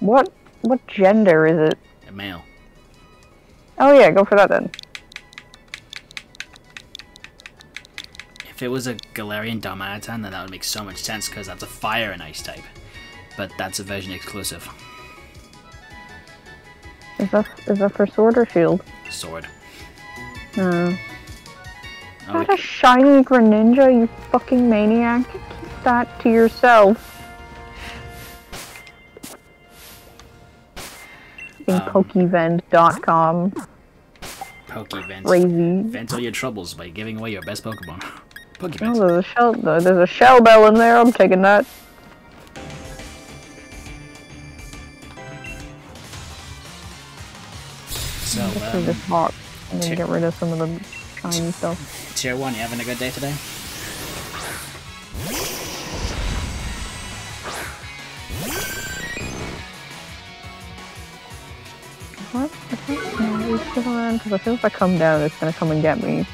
What? What gender is it? A male. Oh yeah, go for that then. If it was a Galarian Darmanitan, then that would make so much sense because that's a fire and ice type. But that's a version exclusive. Is that, is that for sword or shield? Sword. Hmm. Oh, not a shiny Greninja, you fucking maniac. Keep that to yourself. Um, Pokevend dot com. Pokevend. Crazy. Vent all your troubles by giving away your best Pokemon. Pokevent. Oh, there's a shell. There's a shell bell in there. I'm taking that. So um, this hawk. I'm gonna get rid of some of the shiny stuff. Tier one. You having a good day today? What? I think no, it's still on, because I feel if I come down, it's going to come and get me.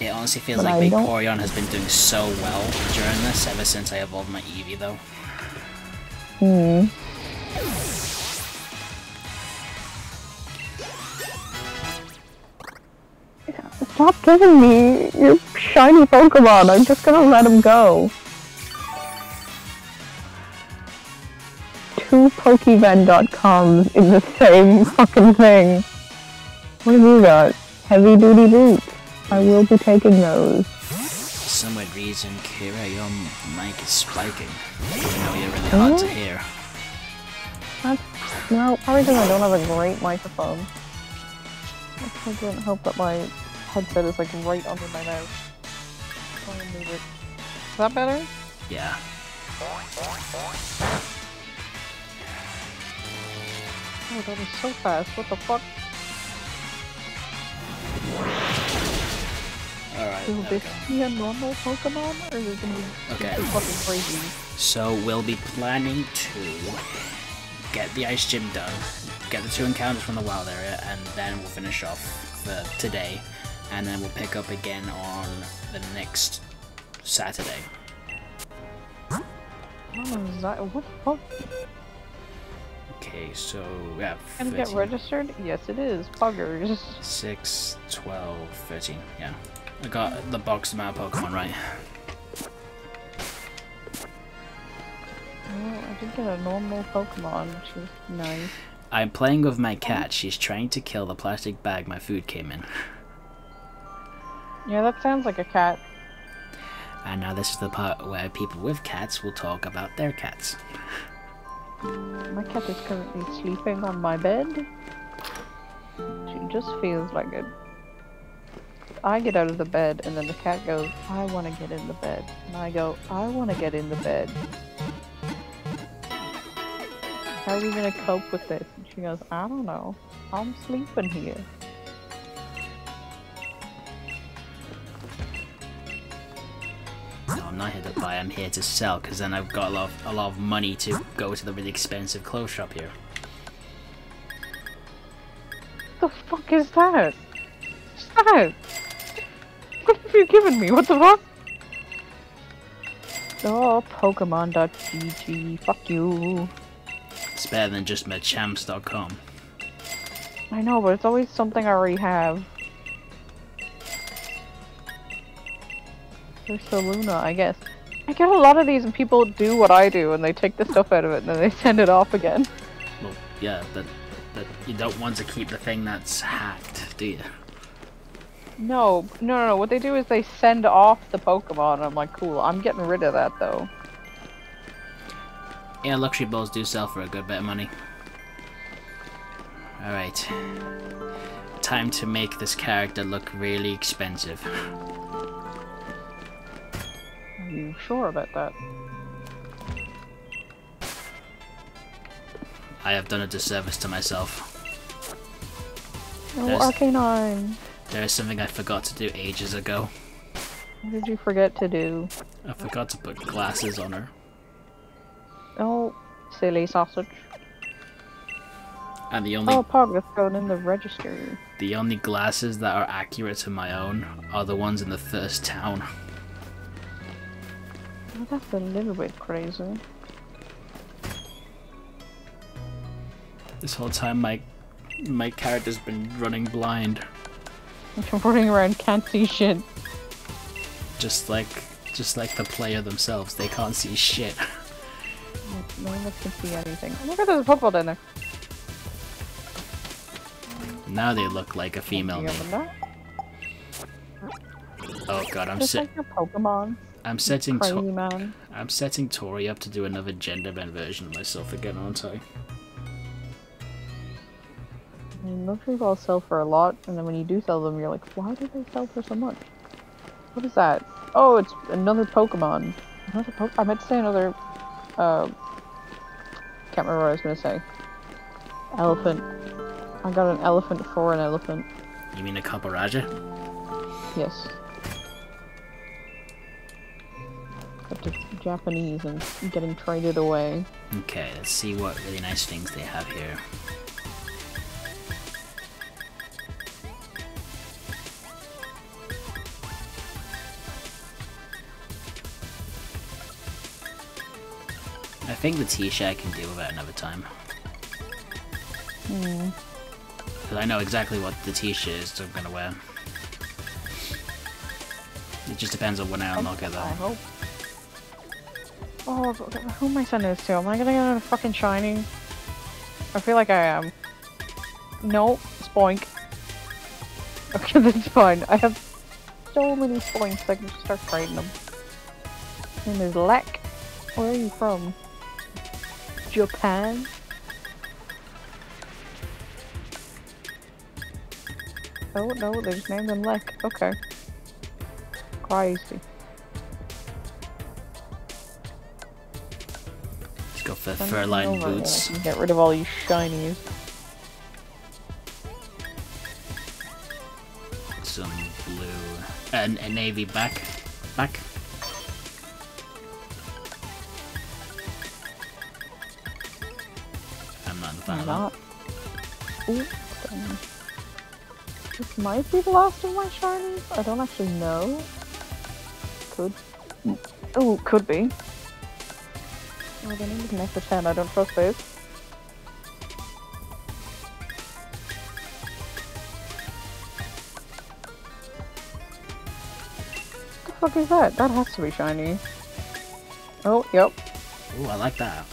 It honestly feels but like Vaporeon has been doing so well during this, ever since I evolved my Eevee, though. Hmm. Stop giving me your shiny Pokemon, I'm just going to let him go. Two Pokevend dot coms is the same fucking thing. What have you got? Heavy duty boots. I will be taking those. For some weird reason, Kira, your mic is spiking. Even though you're really hard to hear. That's, no, probably because I don't have a great microphone. It doesn't help that my headset is like right under my mouth. Try and move it. Is that better? Yeah. Oh, that was so fast. What the fuck? Alright. Will this be a normal Pokemon? Or is it going to be okay. fucking crazy? So, we'll be planning to get the Ice Gym done, get the two encounters from the wild area, and then we'll finish off for today. And then we'll pick up again on the next Saturday. Oh, is that. What the fuck? Okay, so we have fifteen. Can it get registered? Yes, it is. Buggers. six, twelve, thirteen. Yeah. I got the box amount of Pokemon right. Oh, I did get a normal Pokemon, which is nice. I'm playing with my cat. She's trying to kill the plastic bag my food came in. Yeah, that sounds like a cat. And now this is the part where people with cats will talk about their cats. My cat is currently sleeping on my bed. She just feels like it. I get out of the bed and then the cat goes, I want to get in the bed. And I go, I want to get in the bed. How are we going to cope with this? And she goes, I don't know. I'm sleeping here. I'm not here to buy, I'm here to sell, because then I've got a lot, of, a lot of money to go to the really expensive clothes shop here. What the fuck is that? What's that? What have you given me? What the fuck? Oh, Pokemon dot G G, fuck you. It's better than just Machamps dot com. I know, but it's always something I already have. There's the Luna, I guess. I get a lot of these and people do what I do and they take the stuff out of it and then they send it off again. Well, yeah, but, but you don't want to keep the thing that's hacked, do you? No, no, no, no. What they do is they send off the Pokemon and I'm like, cool, I'm getting rid of that though. Yeah, luxury balls do sell for a good bit of money. Alright. Time to make this character look really expensive. Are you sure about that? I have done a disservice to myself. Oh, there's, Arcanine! There is something I forgot to do ages ago. What did you forget to do? I forgot to put glasses on her. Oh, silly sausage. And the only, oh, Pog, that's going in the register. The only glasses that are accurate to my own are the ones in the first town. Well, that's a little bit crazy. This whole time my my character's been running blind. I'm running around, can't see shit. Just like just like the player themselves, they can't see shit. No one can see anything. Oh my god, there's a football down there. Now they look like a female name. Oh god, I'm set. Like your Pokemon. I'm setting Tori. I'm setting Tori up to do another gender bend version of myself again, aren't I? I mean, luxury balls sell for a lot, and then when you do sell them, you're like, why do they sell for so much? What is that? Oh, it's another Pokemon. Another po I meant to say another. Uh, can't remember what I was gonna say. Elephant. I got an elephant for an elephant. You mean a Caparaja? Yes. But it's Japanese and getting traded away. Okay, let's see what really nice things they have here. I think the T-shirt I can deal with it another time. Hmm. I know exactly what the t-shirt is I'm gonna wear. It just depends on when I unlock it though. I hope. Oh, who am I sending this to? Am I gonna get a fucking shiny? I feel like I am. Nope, Spoink. Okay, that's fine. I have so many Spoinks I can just start trading them. And there's Lek. Where are you from? Japan? Oh no, they just named him Lek. Okay. Crazy. Let's go for fur lined boots. Here, get rid of all you shinies. Some blue. And a navy back. Back. I'm not in the final. Ooh, damn. This might be the last of my shinies. I don't actually know. Could. Oh, could be. Oh, they need to connect the ten. I don't trust those. What the fuck is that? That has to be shiny. Oh, yep. Ooh, I like that.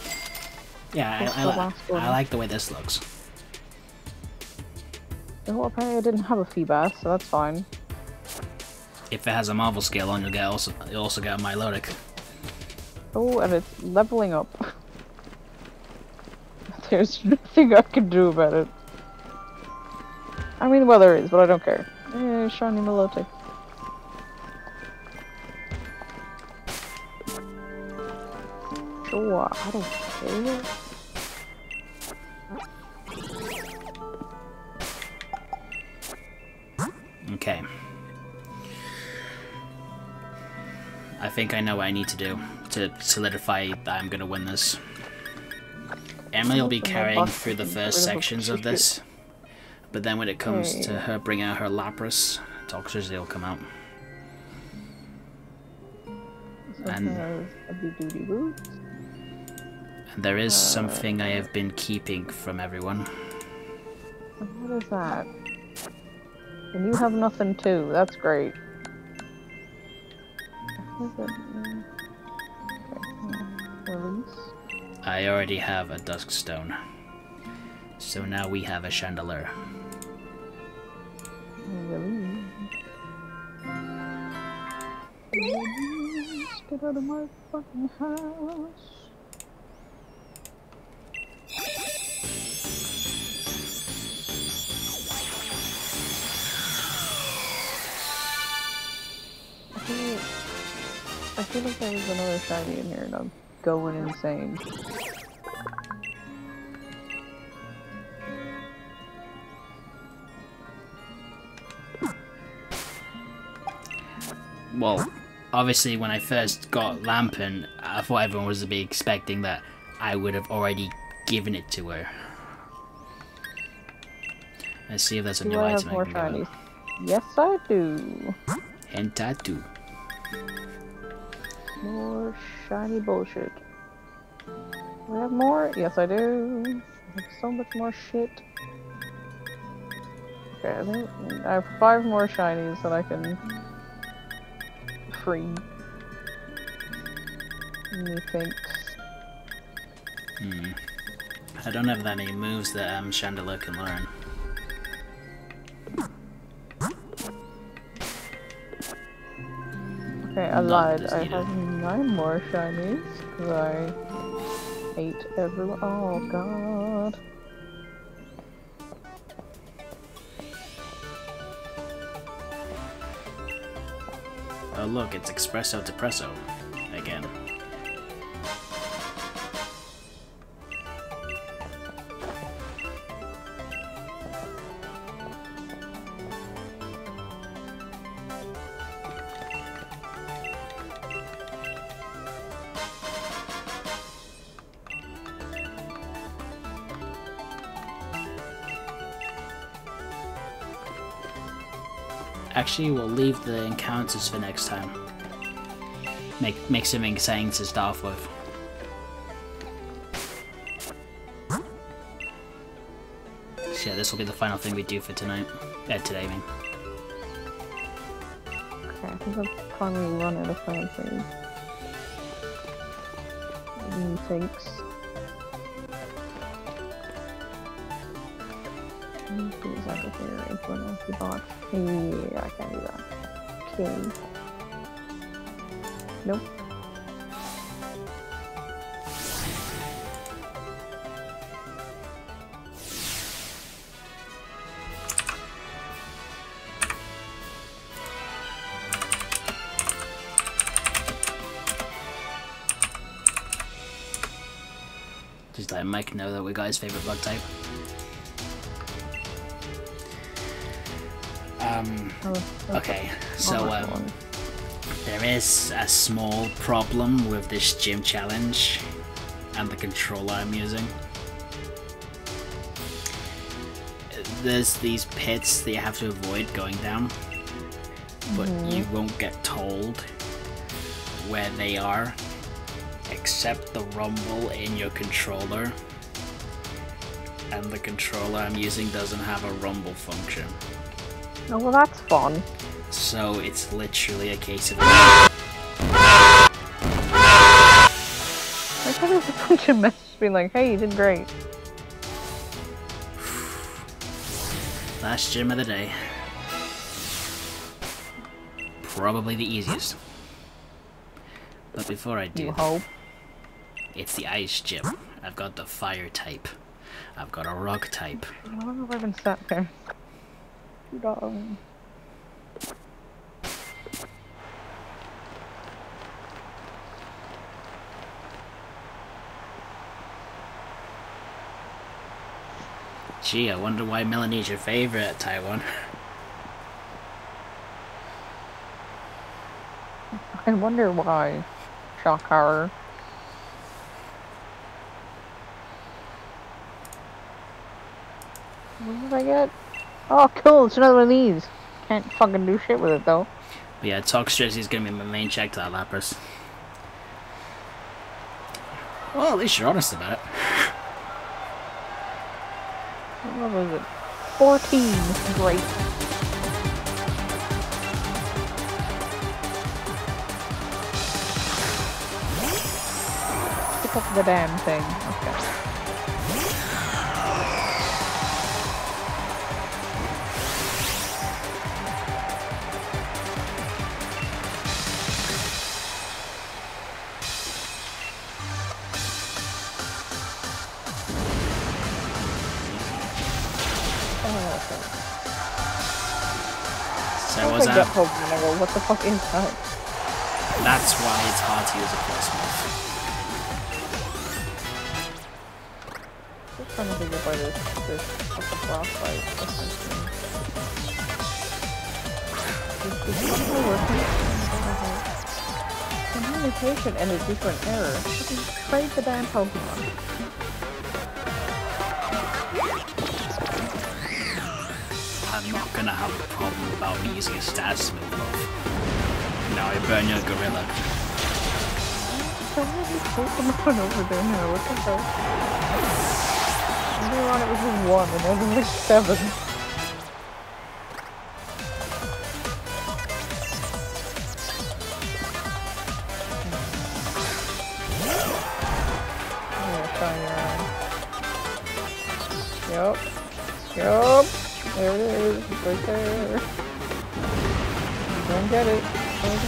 Yeah, I, I, I, li I like the way this looks. Oh, apparently I didn't have a Feebas, so that's fine. If it has a Marvel scale on, you'll get also you'll also get a Milotic. Oh, and it's leveling up. There's nothing I can do about it. I mean, well, there is, but I don't care. Eh, shiny Milotic. Sure, I don't care. Okay. I think I know what I need to do to solidify that I'm gonna win this. Emily will be carrying through the first sections of this, but then when it comes to her bringing out her Lapras, Toxtricity will come out. And, and there is something I have been keeping from everyone. What is that? And you have nothing too, that's great. stones? I already have a dusk stone. So now we have a Chandelure. Really? Get out of my fucking house. I feel like there was another shiny in here and I'm going insane. Well, obviously when I first got Lampent, I thought everyone was to be expecting that I would have already given it to her. Let's see if there's a do new I item have more I can shinies? Yes I do. And I do. More shiny bullshit. Do I have more? Yes, I do. I have so much more shit. Okay, I think I have five more shinies that I can free. Methinks. Hmm. I don't have that many moves that um, Chandelure can learn. Okay, I lied. I have nine more shinies because I ate everyone. Oh god. Oh look, it's Espresso Depresso again. Actually, we'll leave the encounters for next time. Make make some exciting to start off with. So yeah, this will be the final thing we do for tonight. Uh, today, I mean. Okay, I think I've finally run out of fancy. Thanks. Yeah, I can't do that. Okay. Nope. Just let Mike know that we got his favorite blood type. Um, okay, so um, there is a small problem with this gym challenge and the controller I'm using. There's these pits that you have to avoid going down, but mm-hmm. you won't get told where they are except the rumble in your controller, and the controller I'm using doesn't have a rumble function. Oh, well, that's fun. So it's literally a case of. I thought it was a bunch of messages being like, hey, you did great. Last gym of the day. Probably the easiest. But before I do. You hope. It's the ice gym. I've got the fire type, I've got a rock type. I wonder if I've been sat there. Um. Gee, I wonder why Melanie's your favorite at Taiwan. I wonder why. Shock horror. What did I get? Oh, cool, it's another one of these. Can't fucking do shit with it, though. But yeah, Talk Strategy is going to be my main check to that Lapras. Well, at least you're honest about it. What was it? fourteen. Great. pick up the damn thing. Okay. What the fuck is that? That's why it's hard to use a force move. Just trying to figure out this this boss fight. Is this one working? Communication and a different error. Trade the damn Pokemon. I'm not gonna have a problem about me using a status move. Now I burn your gorilla. Someone just pulled someone over there now, what the hell? Earlier on it was just one and now there's seven.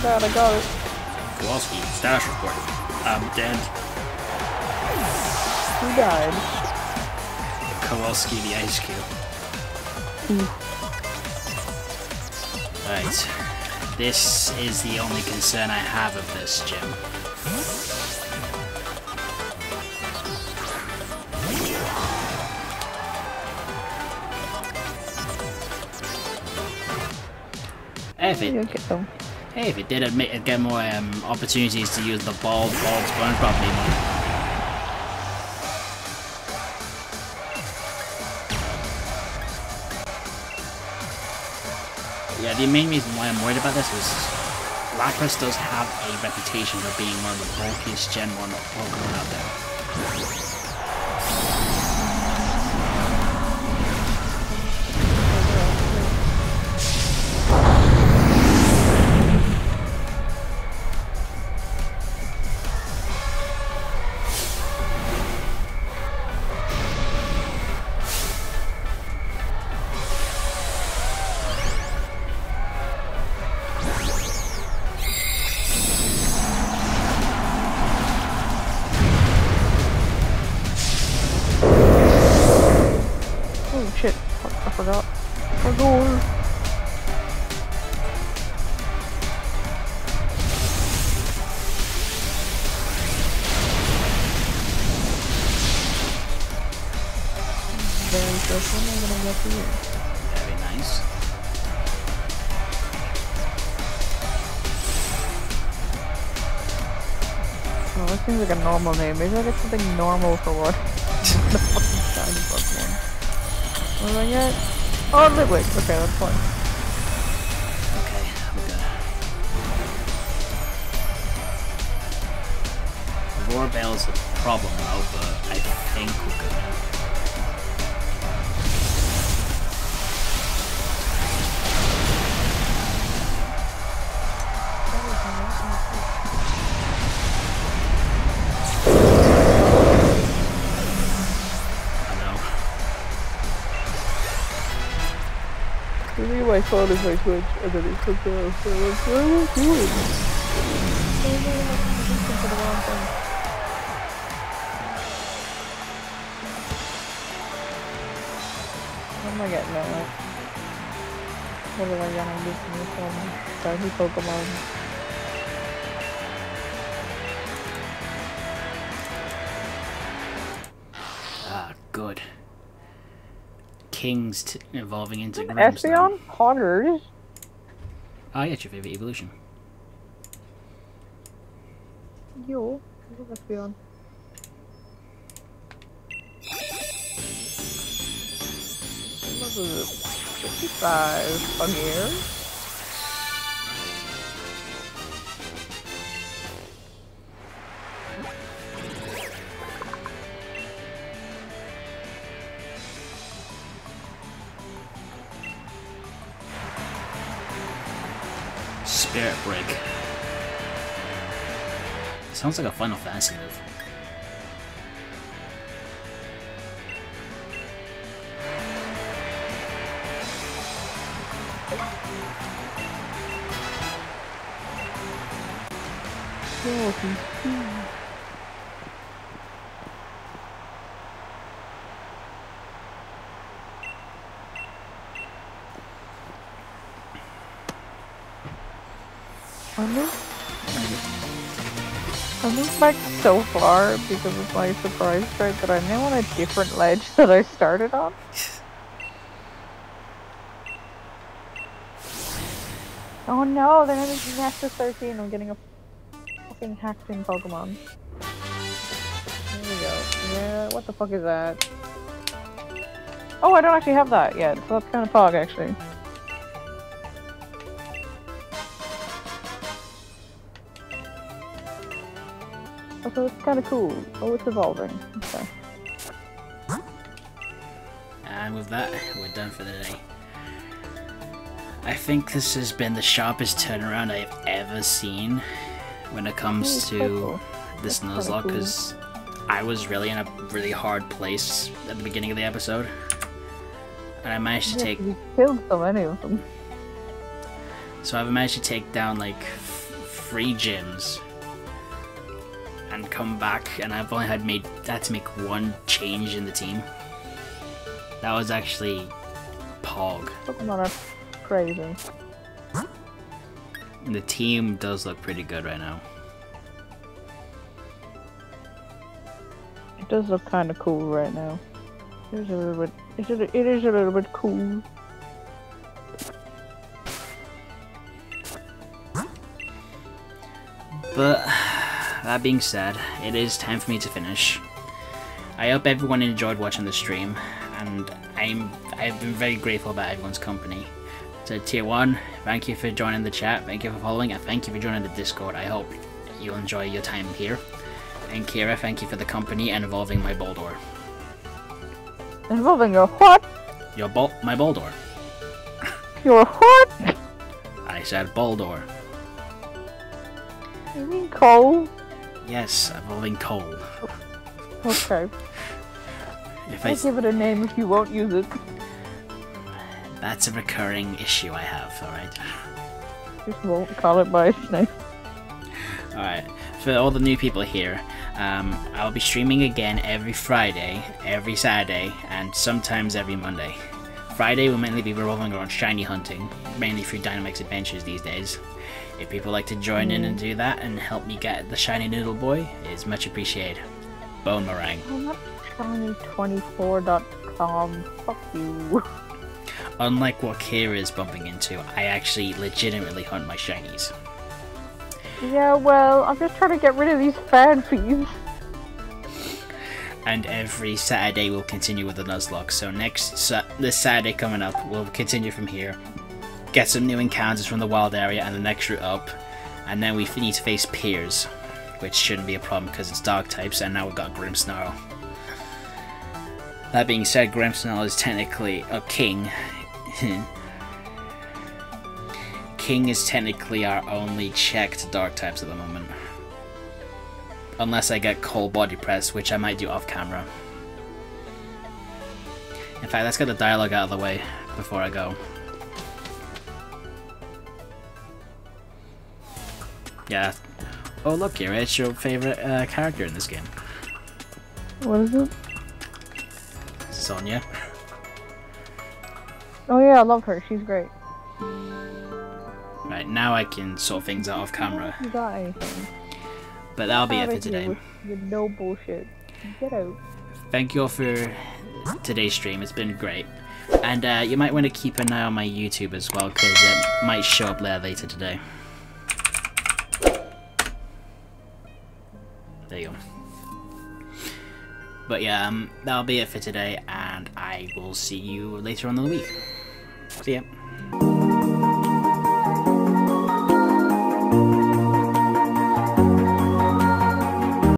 I got it. Kowalski, status report. I'm dead. Who died? Kowalski the Ice Cube. Mm. Right. This is the only concern I have of this gym. Evan. You get them. Hey, if it did, I'd make, I'd get more um, opportunities to use the ball, ball sponge properly. Yeah, the main reason why I'm worried about this is Lapras does have a reputation for being one of the bulkiest Gen one Pokemon out there. Like a normal name. Maybe I'll get something normal for what? The fucking shiny Pokemon. What do I get? Oh, Litwick! Okay, that's fine. Okay, I'm good. Roar Bell's a problem though, but I think we're good. I thought if I could, and then it took down, so I was like, what am I doing? What am I getting at? What am I getting at this new Pokemon? Shiny Pokemon. Ah, good. Kings t evolving into Grimmsnarl. Potters. Oh, yeah, it's your favorite evolution. Yo, I love Espeon. fifty-five from here. Spirit break. Sounds like a Final Fantasy move. I moved back so far because of my surprise strike that I'm now on a different ledge that I started on. Oh no, they're having disaster thirteen. I'm getting a fucking hacked in Pokemon. There we go. Yeah, what the fuck is that? Oh, I don't actually have that yet, so that's kind of fog actually. So it's kind of cool. Oh, it's evolving. Okay. And with that, we're done for the day. I think this has been the sharpest turnaround I've ever seen when it comes to cool. this Nuzlocke, because cool. I was really in a really hard place at the beginning of the episode, and I managed to yeah, take. You killed so many of them. So I've managed to take down like three gyms. And come back, and I've only had made had to make one change in the team. That was actually Pog. Pokemon are crazy. And the team does look pretty good right now. It does look kind of cool right now. It is a little bit. It is a, it is a little bit cool. But. That being said, it is time for me to finish. I hope everyone enjoyed watching the stream, and I'm, I've been very grateful about everyone's company. So Tier one, thank you for joining the chat, thank you for following, and thank you for joining the Discord. I hope you enjoy your time here. And Kira, thank you for the company and involving my Boldor. Involving your what? Your bol- my Boldor. Your what? I said Boldor. You mean coal? Yes, involving coal. Okay. If I, I give it a name if you won't use it. That's a recurring issue I have, alright? Just won't call it by its name. Alright, for all the new people here, um, I'll be streaming again every Friday, every Saturday, and sometimes every Monday. Friday will mainly be revolving around shiny hunting, mainly through Dynamax Adventures these days. If people like to join in and do that and help me get the shiny noodle boy, it's much appreciated. Bone meringue. I'm not shiny twenty-four dot com. Fuck you. Unlike what Kira is bumping into, I actually legitimately hunt my shinies. Yeah, well, I'm just trying to get rid of these fan fees. And every Saturday we'll continue with the Nuzlocke. So next sa this Saturday coming up, we'll continue from here. Get some new encounters from the wild area and the next route up, and then we need to face Piers, which shouldn't be a problem because it's dark types, and now we've got Grimmsnarl. That being said, Grimmsnarl is technically a king. King is technically our only check to dark types at the moment. Unless I get cold body press, which I might do off camera. In fact, let's get the dialogue out of the way before I go. Yeah. Oh look, here it's your favorite uh, character in this game. What is it? Sonya. Oh yeah, I love her. She's great. Right now, I can sort things out off camera. You got anything? But that'll be it for today. No bullshit. Get out. Thank you all for today's stream. It's been great, and uh, you might want to keep an eye on my YouTube as well because it might show up there later today. There you go. But yeah, um, that'll be it for today, and I will see you later on in the week. See ya.